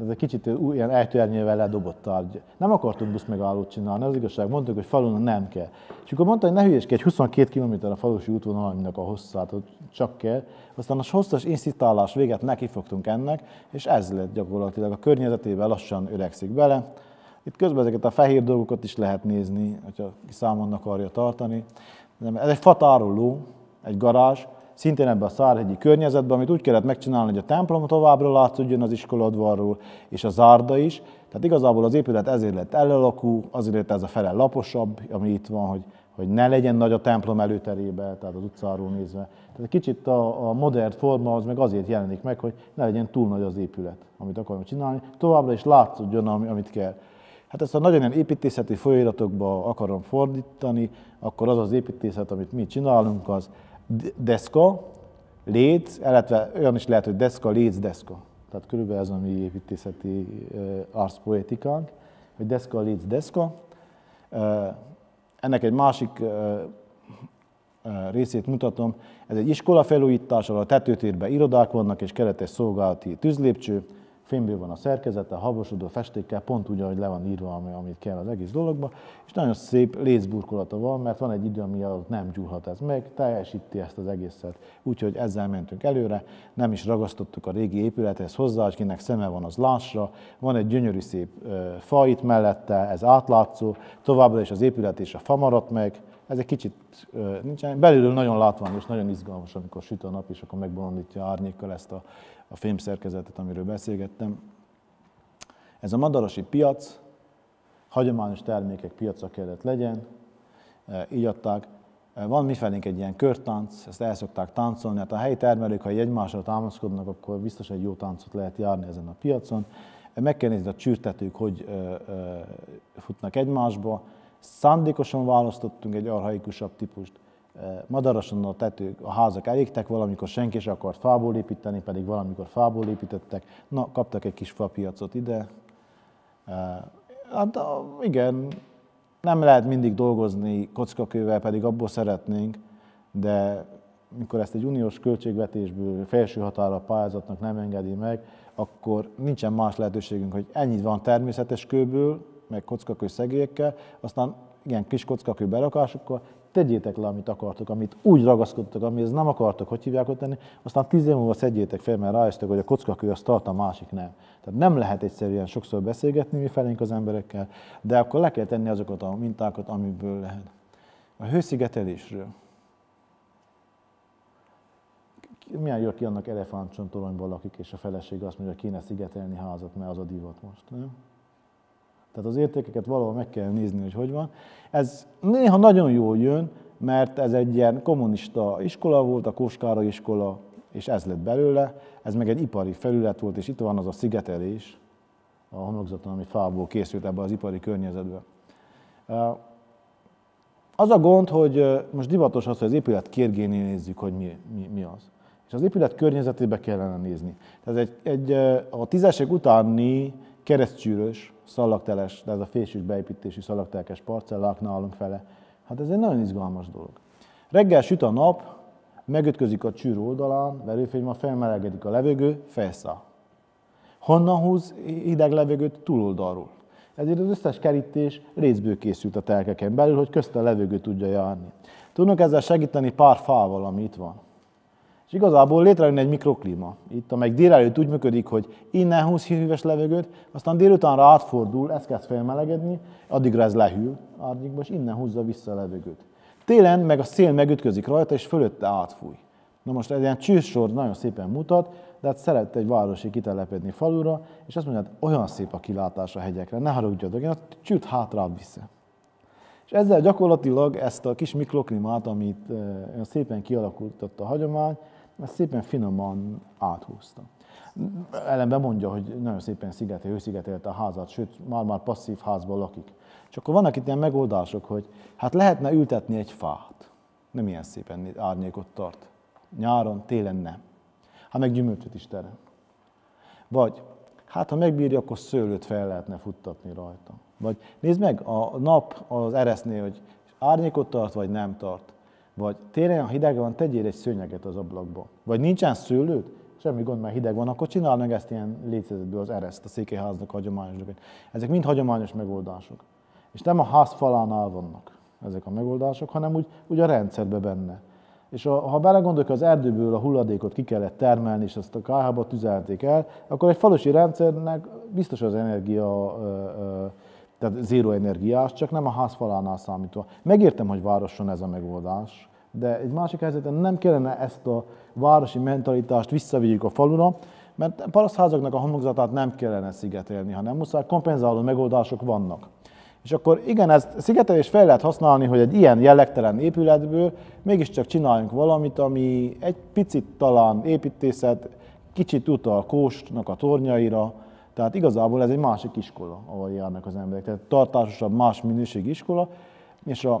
Ez egy kicsit ilyen ejtőernyővel ledobott tárgy. Nem akartunk buszmegállót csinálni, az igazság, mondtuk, hogy falun nem kell. És akkor mondta, hogy ne hülyeskedj, huszonkét kilométer a falusi útvonalnak a hosszát, hogy csak kell. Aztán a hosszas inszisztálás véget nekifogtunk ennek, és ez lett gyakorlatilag a környezetében, lassan öregszik bele. Itt közben ezeket a fehér dolgokat is lehet nézni, hogyha számon akarja tartani. Ez egy fatároló, egy garázs, szintén ebben a szárhegyi környezetben, amit úgy kellett megcsinálni, hogy a templom továbbra látszódjon az iskoladvarról, és a zárda is. Tehát igazából az épület ezért lett elalakú, azért lett ez a fele laposabb, ami itt van, hogy, hogy ne legyen nagy a templom előterébe, tehát az utcáról nézve. Tehát egy kicsit a, a modern forma az meg azért jelenik meg, hogy ne legyen túl nagy az épület, amit akarunk csinálni, továbbra is látszódjon, amit kell. Hát ezt a nagyon ilyen építészeti folyóiratokba akarom fordítani, akkor az az építészet, amit mi csinálunk, az deszka, léc, illetve olyan is lehet, hogy deszka, léc, deszka. Tehát körülbelül ez a mi építészeti arszpoetikánk, hogy deszka, léc, deszka. Ennek egy másik részét mutatom. Ez egy iskola felújítás, ahol a tetőtérben irodák vannak, és kelet egy szolgálati tűzlépcső. Fémből van a szerkezete, a habosodó festékkel, pont úgy, ahogy le van írva, amit kell az egész dologba, és nagyon szép lézburkolata van, mert van egy idő, ami alatt nem gyúlhat ez meg, teljesíti ezt az egészet. Úgyhogy ezzel mentünk előre, nem is ragasztottuk a régi épülethez hozzá, hogy kinek szeme van, az lássa. Van egy gyönyörű szép fa itt mellette, ez átlátszó, továbbra is az épület és a fa maradt meg. Ez egy kicsit nincsen, belülről nagyon látványos, nagyon izgalmas, amikor süt a nap, és akkor megbolondítja árnyékkal ezt a, a fémszerkezetet, amiről beszélgettem. Ez a madarasi piac, hagyományos termékek piaca kellett legyen, így adták. Van mifelénk egy ilyen körtánc, ezt el szokták táncolni, hát a helyi termelők, ha egymásra támaszkodnak, akkor biztos egy jó táncot lehet járni ezen a piacon. Meg kell nézni, a csürtetők hogy futnak egymásba. Szándékosan választottunk egy archaikusabb típust. Madarason a tetők, a házak elégtek, valamikor senki sem akart fából építeni, pedig valamikor fából építettek. Na, kaptak egy kis fapiacot ide. Hát igen, nem lehet mindig dolgozni kockakővel, pedig abból szeretnénk, de mikor ezt egy uniós költségvetésből felső határa a pályázatnak nem engedi meg, akkor nincsen más lehetőségünk, hogy ennyit van természetes kőből, meg kockakő szegélyekkel, aztán igen, kis kockakő berakasokkal, tegyétek le, amit akartok, amit úgy ragaszkodtok, amihez nem akartok, hogy hívják ott tenni, aztán tíz év múlva szedjétek fel, mert rájöttök, hogy a kockakő azt tart, a másik nem. Tehát nem lehet egyszerűen sokszor beszélgetni mi felénk az emberekkel, de akkor le kell tenni azokat a mintákat, amiből lehet. A hőszigetelésről. Milyen jól ki annak elefántcsontoronyból lakik, és a feleség azt mondja, hogy kéne szigetelni házat, mert az a divat most. Nem? Tehát az értékeket valahol meg kell nézni, hogy hogy van. Ez néha nagyon jól jön, mert ez egy ilyen kommunista iskola volt, a Kós Károly iskola, és ez lett belőle. Ez meg egy ipari felület volt, és itt van az a szigetelés a homlokzaton, ami fából készült ebbe az ipari környezetbe. Az a gond, hogy most divatos az, hogy az épület kérgénél nézzük, hogy mi, mi, mi az. És az épület környezetébe kellene nézni. Tehát egy, egy, a tízesek utáni keresztcsűrös, szallagteles, de ez a fésűs beépítési szallagtelkes parcellák nálunk fele. Hát ez egy nagyon izgalmas dolog. Reggel süt a nap, megütközik a csűr oldalán, verőfény van, felmelegedik a levegő, felszáll. Honnan húz hideg levegőt? Túloldalról. Ezért az összes kerítés részből készült a telkeken belül, hogy közt a levegő tudja járni. Tudunk ezzel segíteni pár fával, ami itt van. És igazából létrejön egy mikroklíma, itt, amely délelőtt úgy működik, hogy innen húz hűvös levegőt, aztán délutánra átfordul, ez kezd felmelegedni, addigra ez lehűl árnyékba, és innen húzza vissza a levegőt. Télen meg a szél megütközik rajta, és fölötte átfúj. Na most egy ilyen csősort nagyon szépen mutat, de hát szeret egy városi kitelepedni falura, és azt mondja, hogy olyan szép a kilátás a hegyekre, ne haragudjatok, én ott csőt hátrább vissza. És ezzel gyakorlatilag ezt a kis mikroklimát, amit olyan szépen kialakultatta a hagyomány, ezt szépen finoman áthúzta. Ellenben mondja, hogy nagyon szépen szigetel, hőszigetelte a házát, sőt, már-már passzív házban lakik. Csak akkor vannak itt ilyen megoldások, hogy hát lehetne ültetni egy fát. Nem ilyen szépen árnyékot tart. Nyáron, télen nem. Hát meg gyümölcsöt is terem. Vagy, hát ha megbírja, akkor szőlőt fel lehetne futtatni rajta. Vagy nézd meg, a nap az eresznél, hogy árnyékot tart, vagy nem tart. Vagy télen, ha hideg van, tegyél egy szőnyeget az ablakba. Vagy nincsen szőlőt, semmi gond, mert hideg van, akkor csináld meg ezt ilyen létezésből az ereszt, a székelyháznak hagyományos dolgait. Ezek mind hagyományos megoldások. És nem a ház falánál vannak ezek a megoldások, hanem úgy, úgy a rendszerben benne. És a, ha belegondolok, az erdőből a hulladékot ki kellett termelni, és azt a kályhába tüzelték el, akkor egy falusi rendszernek biztos az energia, ö, ö, tehát zéró energiás, csak nem a ház falánál számítva. Megértem, hogy városon ez a megoldás, de egy másik helyzeten nem kellene ezt a városi mentalitást visszavigyük a falura, mert parasztházaknak a homlokzatát nem kellene szigetelni, hanem muszáj, kompenzáló megoldások vannak. És akkor igen, ezt szigetelés fel lehet használni, hogy egy ilyen jellegtelen épületből mégiscsak csináljunk valamit, ami egy picit talán építészet, kicsit utal Kóstnak a tornyaira. Tehát igazából ez egy másik iskola, ahol járnak az emberek. Tehát tartásosabb, más minőségi iskola. És a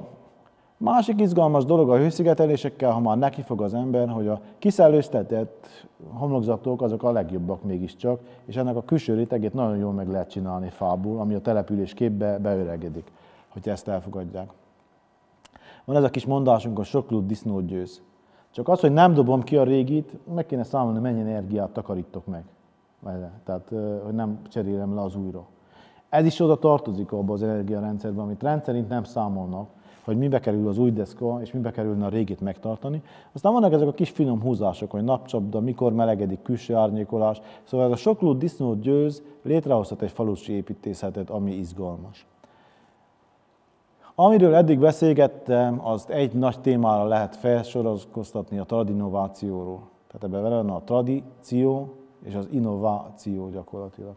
másik izgalmas dolog a hőszigetelésekkel, ha már nekifog az ember, hogy a kiszelőztetett homlokzatok azok a legjobbak mégiscsak, és ennek a külső rétegét nagyon jól meg lehet csinálni fából, ami a település képbe beöregedik, hogyha ezt elfogadják. Van ez a kis mondásunk, hogy sok lúd disznót győz. Csak az, hogy nem dobom ki a régit, meg kéne számolni, mennyi energiát takarítok meg. Tehát, hogy nem cserélem le az újra. Ez is oda tartozik abba az energiarendszerben, amit rendszerint nem számolnak, hogy mibe kerül az új deszka, és mibe kerülne a régit megtartani. Aztán vannak ezek a kis finom húzások, hogy napcsapda, mikor melegedik, külső árnyékolás. Szóval ez a sok lúd disznót győz, létrehozhat egy falusi építészetet, ami izgalmas. Amiről eddig beszélgettem, azt egy nagy témára lehet felsorakoztatni, a tradinovációról. Tehát ebben vele van a tradíció és az innováció gyakorlatilag.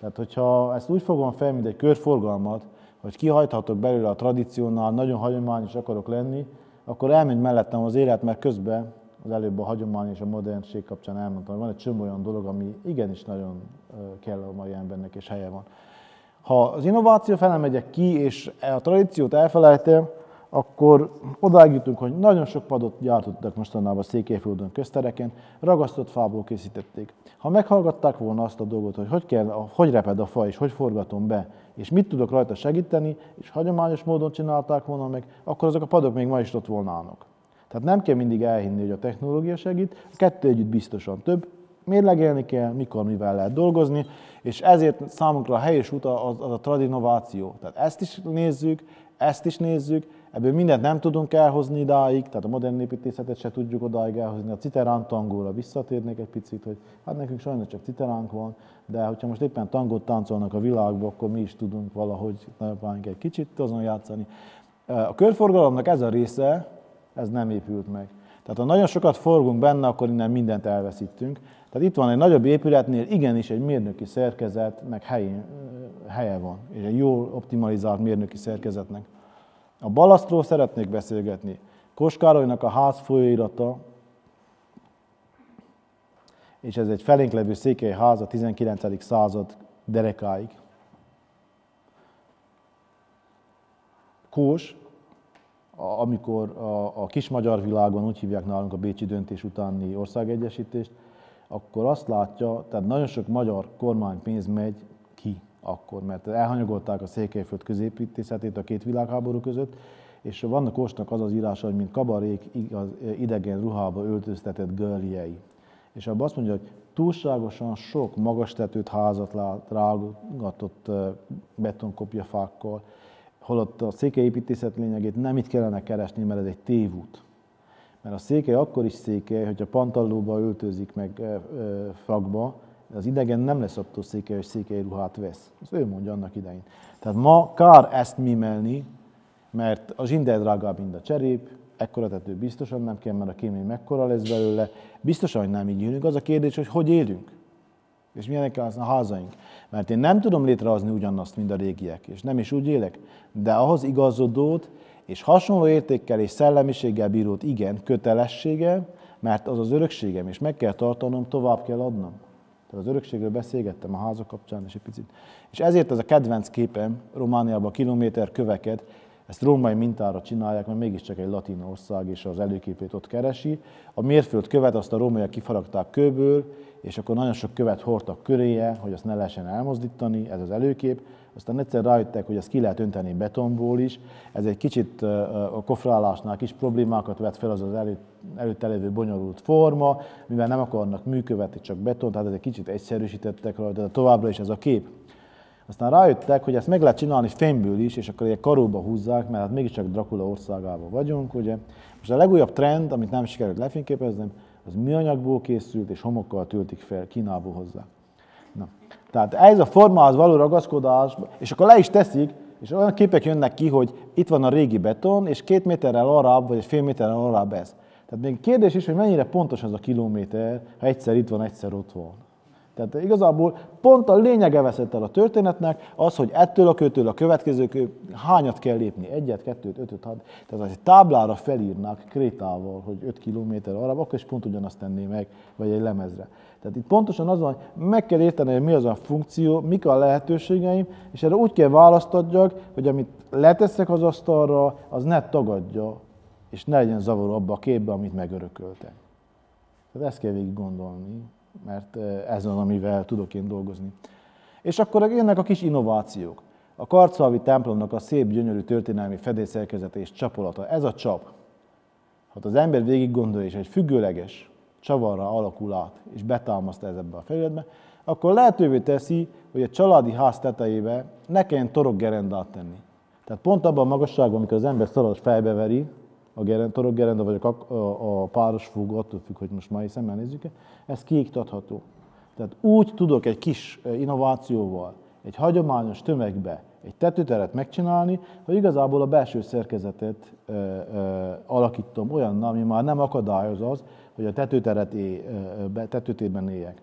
Tehát, hogyha ezt úgy fogom fel, mint egy körforgalmat, hogy kihajthatok belőle a tradíciónál, nagyon hagyományos akarok lenni, akkor elmegy mellettem az élet, mert közben az előbb a hagyomány és a modernség kapcsán elmondtam, hogy van egy csomó olyan dolog, ami igenis nagyon kell a mai embernek, és helye van. Ha az innováció felé megyek ki, és a tradíciót elfelejtem, akkor odáig jutunk, hogy nagyon sok padot gyártottak mostanában Székelyföldön, köztereken, ragasztott fából készítették. Ha meghallgatták volna azt a dolgot, hogy hogy, kell, hogy reped a fa, és hogy forgatom be, és mit tudok rajta segíteni, és hagyományos módon csinálták volna meg, akkor azok a padok még ma is ott volnának. Tehát nem kell mindig elhinni, hogy a technológia segít, a kettő együtt biztosan több, mérlegelni kell, mikor, mivel lehet dolgozni, és ezért számunkra a helyes út az, az a tradinováció. Tehát ezt is nézzük, ezt is nézzük, ebből mindent nem tudunk elhozni idáig, tehát a modern építészetet se tudjuk odáig elhozni, a citerán tangóra visszatérnék egy picit, hogy hát nekünk sajnos csak citeránk van, de hogyha most éppen tangót táncolnak a világba, akkor mi is tudunk valahogy nagyapánk egy kicsit azon játszani. A körforgalomnak ez a része, ez nem épült meg. Tehát ha nagyon sokat forgunk benne, akkor innen mindent elveszítünk. Tehát itt van egy nagyobb épületnél, igenis egy mérnöki szerkezet, meg helye, helye van, és egy jól optimalizált mérnöki szerkezetnek. A balasztról szeretnék beszélgetni. Kós Károlynak a ház folyóirata, és ez egy felénk levő székely ház a tizenkilencedik század derekáig. Kós, amikor a kis magyar világon, úgy hívják nálunk a bécsi döntés utáni országegyesítést, akkor azt látja, tehát nagyon sok magyar kormánypénz megy ki akkor, mert elhanyagolták a Székelyföld középítészetét a két világháború között, és vannak Kósnak az az írása, hogy mint kabarék igaz, idegen ruhába öltöztetett görlyei. És abban azt mondja, hogy túlságosan sok magas tetőt házat rágatott betonkopjafákkal, holott a székely építészet lényegét nem itt kellene keresni, mert ez egy tévút. Mert a székely akkor is székely, hogyha pantallóba öltözik meg e, e, frakba, az idegen nem lesz attól székely, hogy székely ruhát vesz. Ezt ő mondja annak idején. Tehát ma kár ezt mimelni, mert a zsinder drágább, mint a cserép, ekkora tető biztosan nem kell, mert a kémény mekkora lesz belőle. Biztosan, hogy nem így élünk. Az a kérdés, hogy hogy élünk? És milyenek a házaink? Mert én nem tudom létrehozni ugyanazt, mint a régiek, és nem is úgy élek, de ahhoz igazodót, és hasonló értékkel és szellemiséggel bírót, igen, kötelességem, mert az az örökségem, és meg kell tartanom, tovább kell adnom. Tehát az örökségről beszélgettem a házak kapcsán is egy picit. És ezért ez a kedvenc képem, Romániában a kilométer köveket, ezt római mintára csinálják, mert mégiscsak egy latin ország, és az előképét ott keresi. A mérföld követ azt a rómaiak kifaragták kőből, és akkor nagyon sok követ hordtak köréje, hogy azt ne lehessen elmozdítani, ez az előkép. Aztán egyszer rájöttek, hogy ezt ki lehet önteni betonból is. Ez egy kicsit a kofrálásnál kis problémákat vet fel az az elő, előtte lévő bonyolult forma, mivel nem akarnak műkövetni, csak betont, tehát ez egy kicsit egyszerűsítettek rajta, de továbbra is ez a kép. Aztán rájöttek, hogy ezt meg lehet csinálni fémből is, és akkor egy karóba húzzák, mert hát mégiscsak Dracula országában vagyunk, ugye. Most a legújabb trend, amit nem sikerült lefényképeznem, az műanyagból készült, és homokkal töltik fel Kínából hozzá. Na. Tehát ez a formához való ragaszkodás, és akkor le is teszik, és olyan képek jönnek ki, hogy itt van a régi beton, és két méterrel arrább, vagy egy fél méterrel arrább ez. Tehát még kérdés is, hogy mennyire pontos az a kilométer, ha egyszer itt van, egyszer ott van. Tehát igazából pont a lényege veszett el a történetnek az, hogy ettől a kőtől a következő kő, hányat kell lépni, egyet, kettőt, ötöt, hat. Tehát ha egy táblára felírnák krétával, hogy öt kilométer arra, akkor is pont ugyanazt tenné meg, vagy egy lemezre. Tehát itt pontosan az van, hogy meg kell érteni, hogy mi az a funkció, mik a lehetőségeim, és erre úgy kell választ adjak, hogy amit leteszek az asztalra, az ne tagadja, és ne legyen zavaró abba a képbe, amit megörököltem. Tehát ezt kell végig gondolni, mert ez az, amivel tudok én dolgozni. És akkor jönnek a kis innovációk. A Karczalvi templomnak a szép, gyönyörű történelmi fedélszerkezete és csapolata. Ez a csap, ha az ember végig gondolja, és egy függőleges csavarra alakul át, és betámasztja ez ebbe a felületbe, akkor lehetővé teszi, hogy a családi ház tetejébe ne kelljen torokgerendát tenni. Tehát pont abban a magasságban, amikor az ember szaros fejbe veri, a torokgerenda vagy a, a, a páros fúg, attól függ, hogy most mai szemmel nézzük-e, ez kiiktatható. Tehát úgy tudok egy kis innovációval, egy hagyományos tömegbe egy tetőteret megcsinálni, hogy igazából a belső szerkezetet e, e, alakítom olyan, ami már nem akadályoz az, hogy a tetőteret é, e, tetőtérben éljek.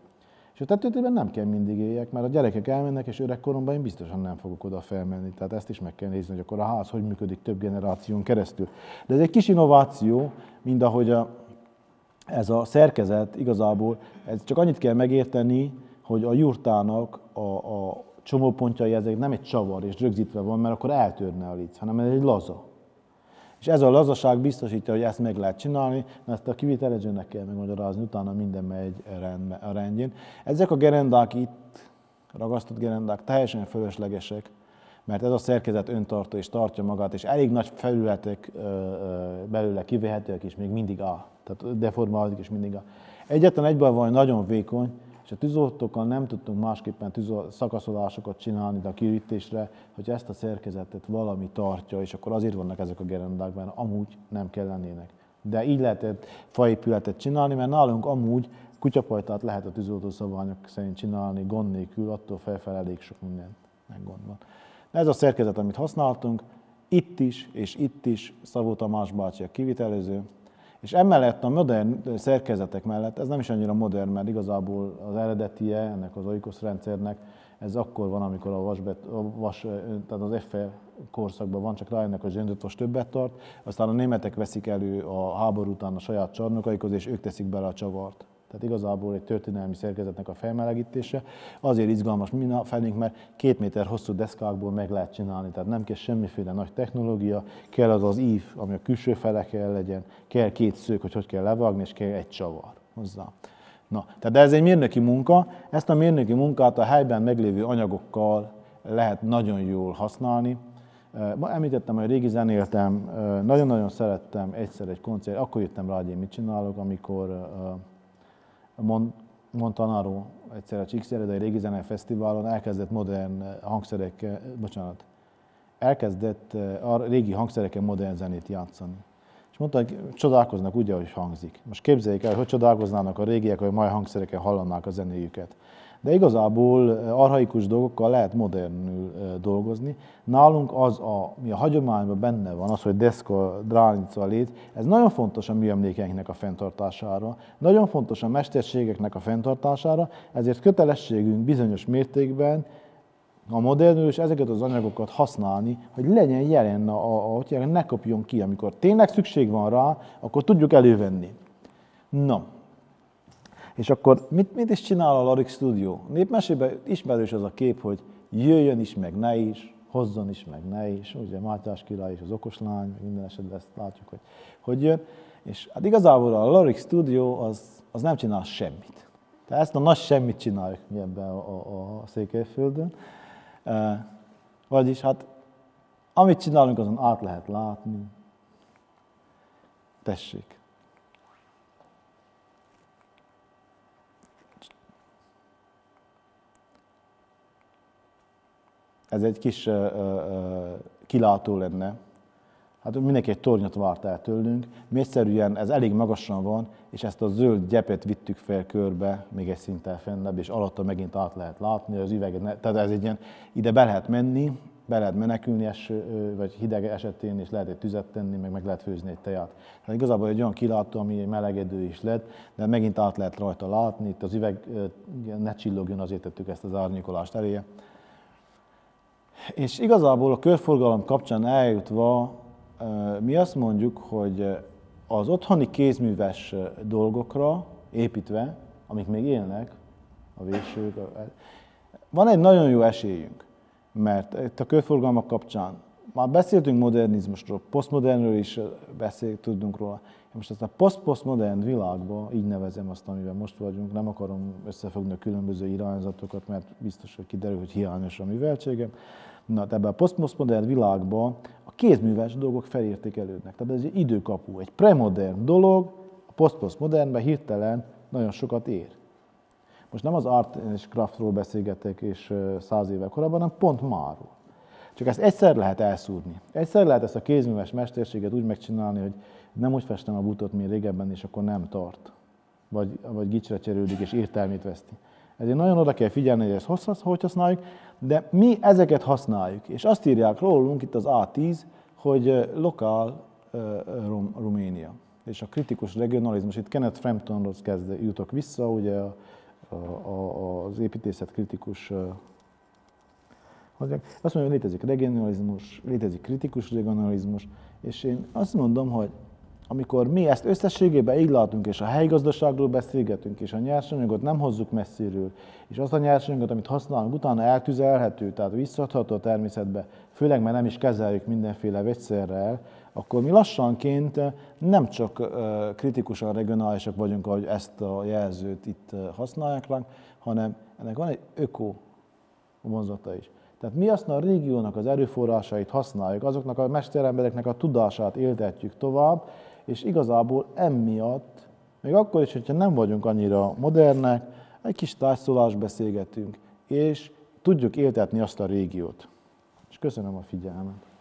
És a tetőtérben nem kell mindig éljek, mert a gyerekek elmennek, és öregkoromban én biztosan nem fogok oda felmenni. Tehát ezt is meg kell nézni, hogy akkor a ház hogy működik több generáción keresztül. De ez egy kis innováció, mind ahogy a, ez a szerkezet igazából, ez csak annyit kell megérteni, hogy a jurtának a, a csomópontjai ezek nem egy csavar és rögzítve van, mert akkor eltörne a lic, hanem ez egy laza. És ez a lazaság biztosítja, hogy ezt meg lehet csinálni, mert ezt a kivitelezőnek kell megmagyarázni, utána minden megy a rendjén. Ezek a gerendák itt, ragasztott gerendák teljesen fölöslegesek, mert ez a szerkezet öntartó és tartja magát, és elég nagy felületek belőle kivehetőek, és még mindig áll. Tehát deformálódik, és mindig áll. Egyetlen egyben van nagyon vékony, és a tűzoltókkal nem tudtunk másképpen szakaszolásokat csinálni a kiürítésre, hogy ezt a szerkezetet valami tartja, és akkor azért vannak ezek a gerendák, mert amúgy nem kellenének. De így lehetett faépületet csinálni, mert nálunk amúgy kutyapajtát lehet a tűzoltó szabványok szerint csinálni gond nélkül, attól felfel elég sok minden meggond van. Ez a szerkezet, amit használtunk, itt is és itt is Szabó Tamás bácsi a kivitelező, és emellett a modern szerkezetek mellett, ez nem is annyira modern, mert igazából az eredetie ennek az oikosz rendszernek, ez akkor van, amikor a vasbet, a vas, tehát az Eiffel korszakban van, csak rájönnek, hogy zsöndötvas többet tart, aztán a németek veszik elő a háború után a saját csarnokaikhoz, és ők teszik bele a csavart. Tehát igazából egy történelmi szerkezetnek a felmelegítése azért izgalmas minden felénk, mert két méter hosszú deszkákból meg lehet csinálni, tehát nem kell semmiféle nagy technológia, kell az az ív, ami a külső fele kell legyen, kell két szők, hogy hogy kell levágni, és kell egy csavar hozzá. Na, tehát ez egy mérnöki munka, ezt a mérnöki munkát a helyben meglévő anyagokkal lehet nagyon jól használni. Ma említettem, hogy régi zenéltem, nagyon-nagyon szerettem egyszer egy koncert, akkor jöttem rá, hogy én mit csinálok, amikor Montanaro egyszer a Csíkszeredai Régi Zenei Fesztiválon elkezdett modern hangszerekkel, bocsánat, elkezdett a régi hangszereken modern zenét játszani. És mondta, hogy csodálkoznak úgy, ahogy hangzik. Most képzeljék el, hogy csodálkoznának a régiek, hogy mai hangszereken hallanák a zenéjüket. De igazából archaikus dolgokkal lehet modernül dolgozni. Nálunk az, ami a hagyományban benne van, az, hogy deszka, dránica, lét, ez nagyon fontos a műemlékeinknek a fenntartására, nagyon fontos a mesterségeknek a fenntartására, ezért kötelességünk bizonyos mértékben a modernül és ezeket az anyagokat használni, hogy legyen jelen, hogy ne kopjon ki, amikor tényleg szükség van rá, akkor tudjuk elővenni. Na. És akkor mit, mit is csinál a Larik stúdió? Népmesében ismerős az a kép, hogy jöjjön is, meg ne is, hozzon is, meg ne is. Ugye Mátyás király és az okoslány, minden esetben ezt látjuk, hogy hogy jön. És hát igazából a Larik stúdió az, az nem csinál semmit. Tehát ezt a nagy semmit csináljuk mi ebben a, a, a Székelyföldön. E, vagyis hát amit csinálunk, azon át lehet látni. Tessék. Ez egy kis uh, uh, kilátó lenne. Hát mindenki egy tornyot várt el tőlünk. Mészszerűen ez elég magasan van, és ezt a zöld gyepet vittük fel körbe, még egy szinttel fennebb, és alatta megint át lehet látni az üveget. Ne, tehát ez egy ilyen, ide be lehet menni, be lehet menekülni eső, vagy hideg esetén, és lehet egy tüzet tenni, meg meg lehet főzni egy teját. Hát igazából egy olyan kilátó, ami egy melegedő is lett, de megint át lehet rajta látni. Itt az üveg ne csillogjon, azért tettük ezt az árnyékolást eléje. És igazából a körforgalom kapcsán eljutva mi azt mondjuk, hogy az otthoni kézműves dolgokra építve, amik még élnek, a vésők, van egy nagyon jó esélyünk, mert itt a körforgalmak kapcsán már beszéltünk modernizmusról, posztmodernről is beszélt, tudunk róla. Most ezt a poszt-posztmodern világban, így nevezem azt, amiben most vagyunk, nem akarom összefogni a különböző irányzatokat, mert biztos, hogy kiderül, hogy hiányos a műveltségem. Na, ebben a poszt-posztmodern világban a kézműves dolgok felértékelődnek. Tehát ez egy időkapu, egy premodern dolog, a poszt-posztmodernben hirtelen nagyon sokat ér. Most nem az art és craftról beszélgetek, és száz évvel korábban, hanem pont máról. Csak ezt egyszer lehet elszúrni. Egyszer lehet ezt a kézműves mesterséget úgy megcsinálni, hogy nem úgy festem a butot, mint régebben, és akkor nem tart. Vagy, vagy gicsre cserődik, és értelmét veszti. Ezért nagyon oda kell figyelni, hogy ezt hosszas, hogy használjuk, de mi ezeket használjuk. És azt írják rólunk itt az á tíz, hogy lokál Rum, Románia. És a kritikus regionalizmus, itt Kenneth Framptonhoz kezd, jutok vissza, ugye a, a, a, az építészet kritikus. Azt mondja, hogy létezik regionalizmus, létezik kritikus regionalizmus, és én azt mondom, hogy Amikor mi ezt összességében iglaltunk, és a helyi gazdaságról beszélgetünk, és a nyersanyagot nem hozzuk messziről, és azt a nyersanyagot, amit használunk, utána eltüzelhető, tehát visszatható a természetbe, főleg mert nem is kezeljük mindenféle vegyszerrel, akkor mi lassanként nem csak kritikusan regionálisak vagyunk, ahogy ezt a jelzőt itt használják ránk, hanem ennek van egy öko vonzata is. Tehát mi azt a régiónak az erőforrásait használjuk, azoknak a mesterembereknek a tudását éltetjük tovább, és igazából emiatt, még akkor is, hogyha nem vagyunk annyira modernek, egy kis tárgyszólást beszélgetünk, és tudjuk éltetni azt a régiót. És köszönöm a figyelmet.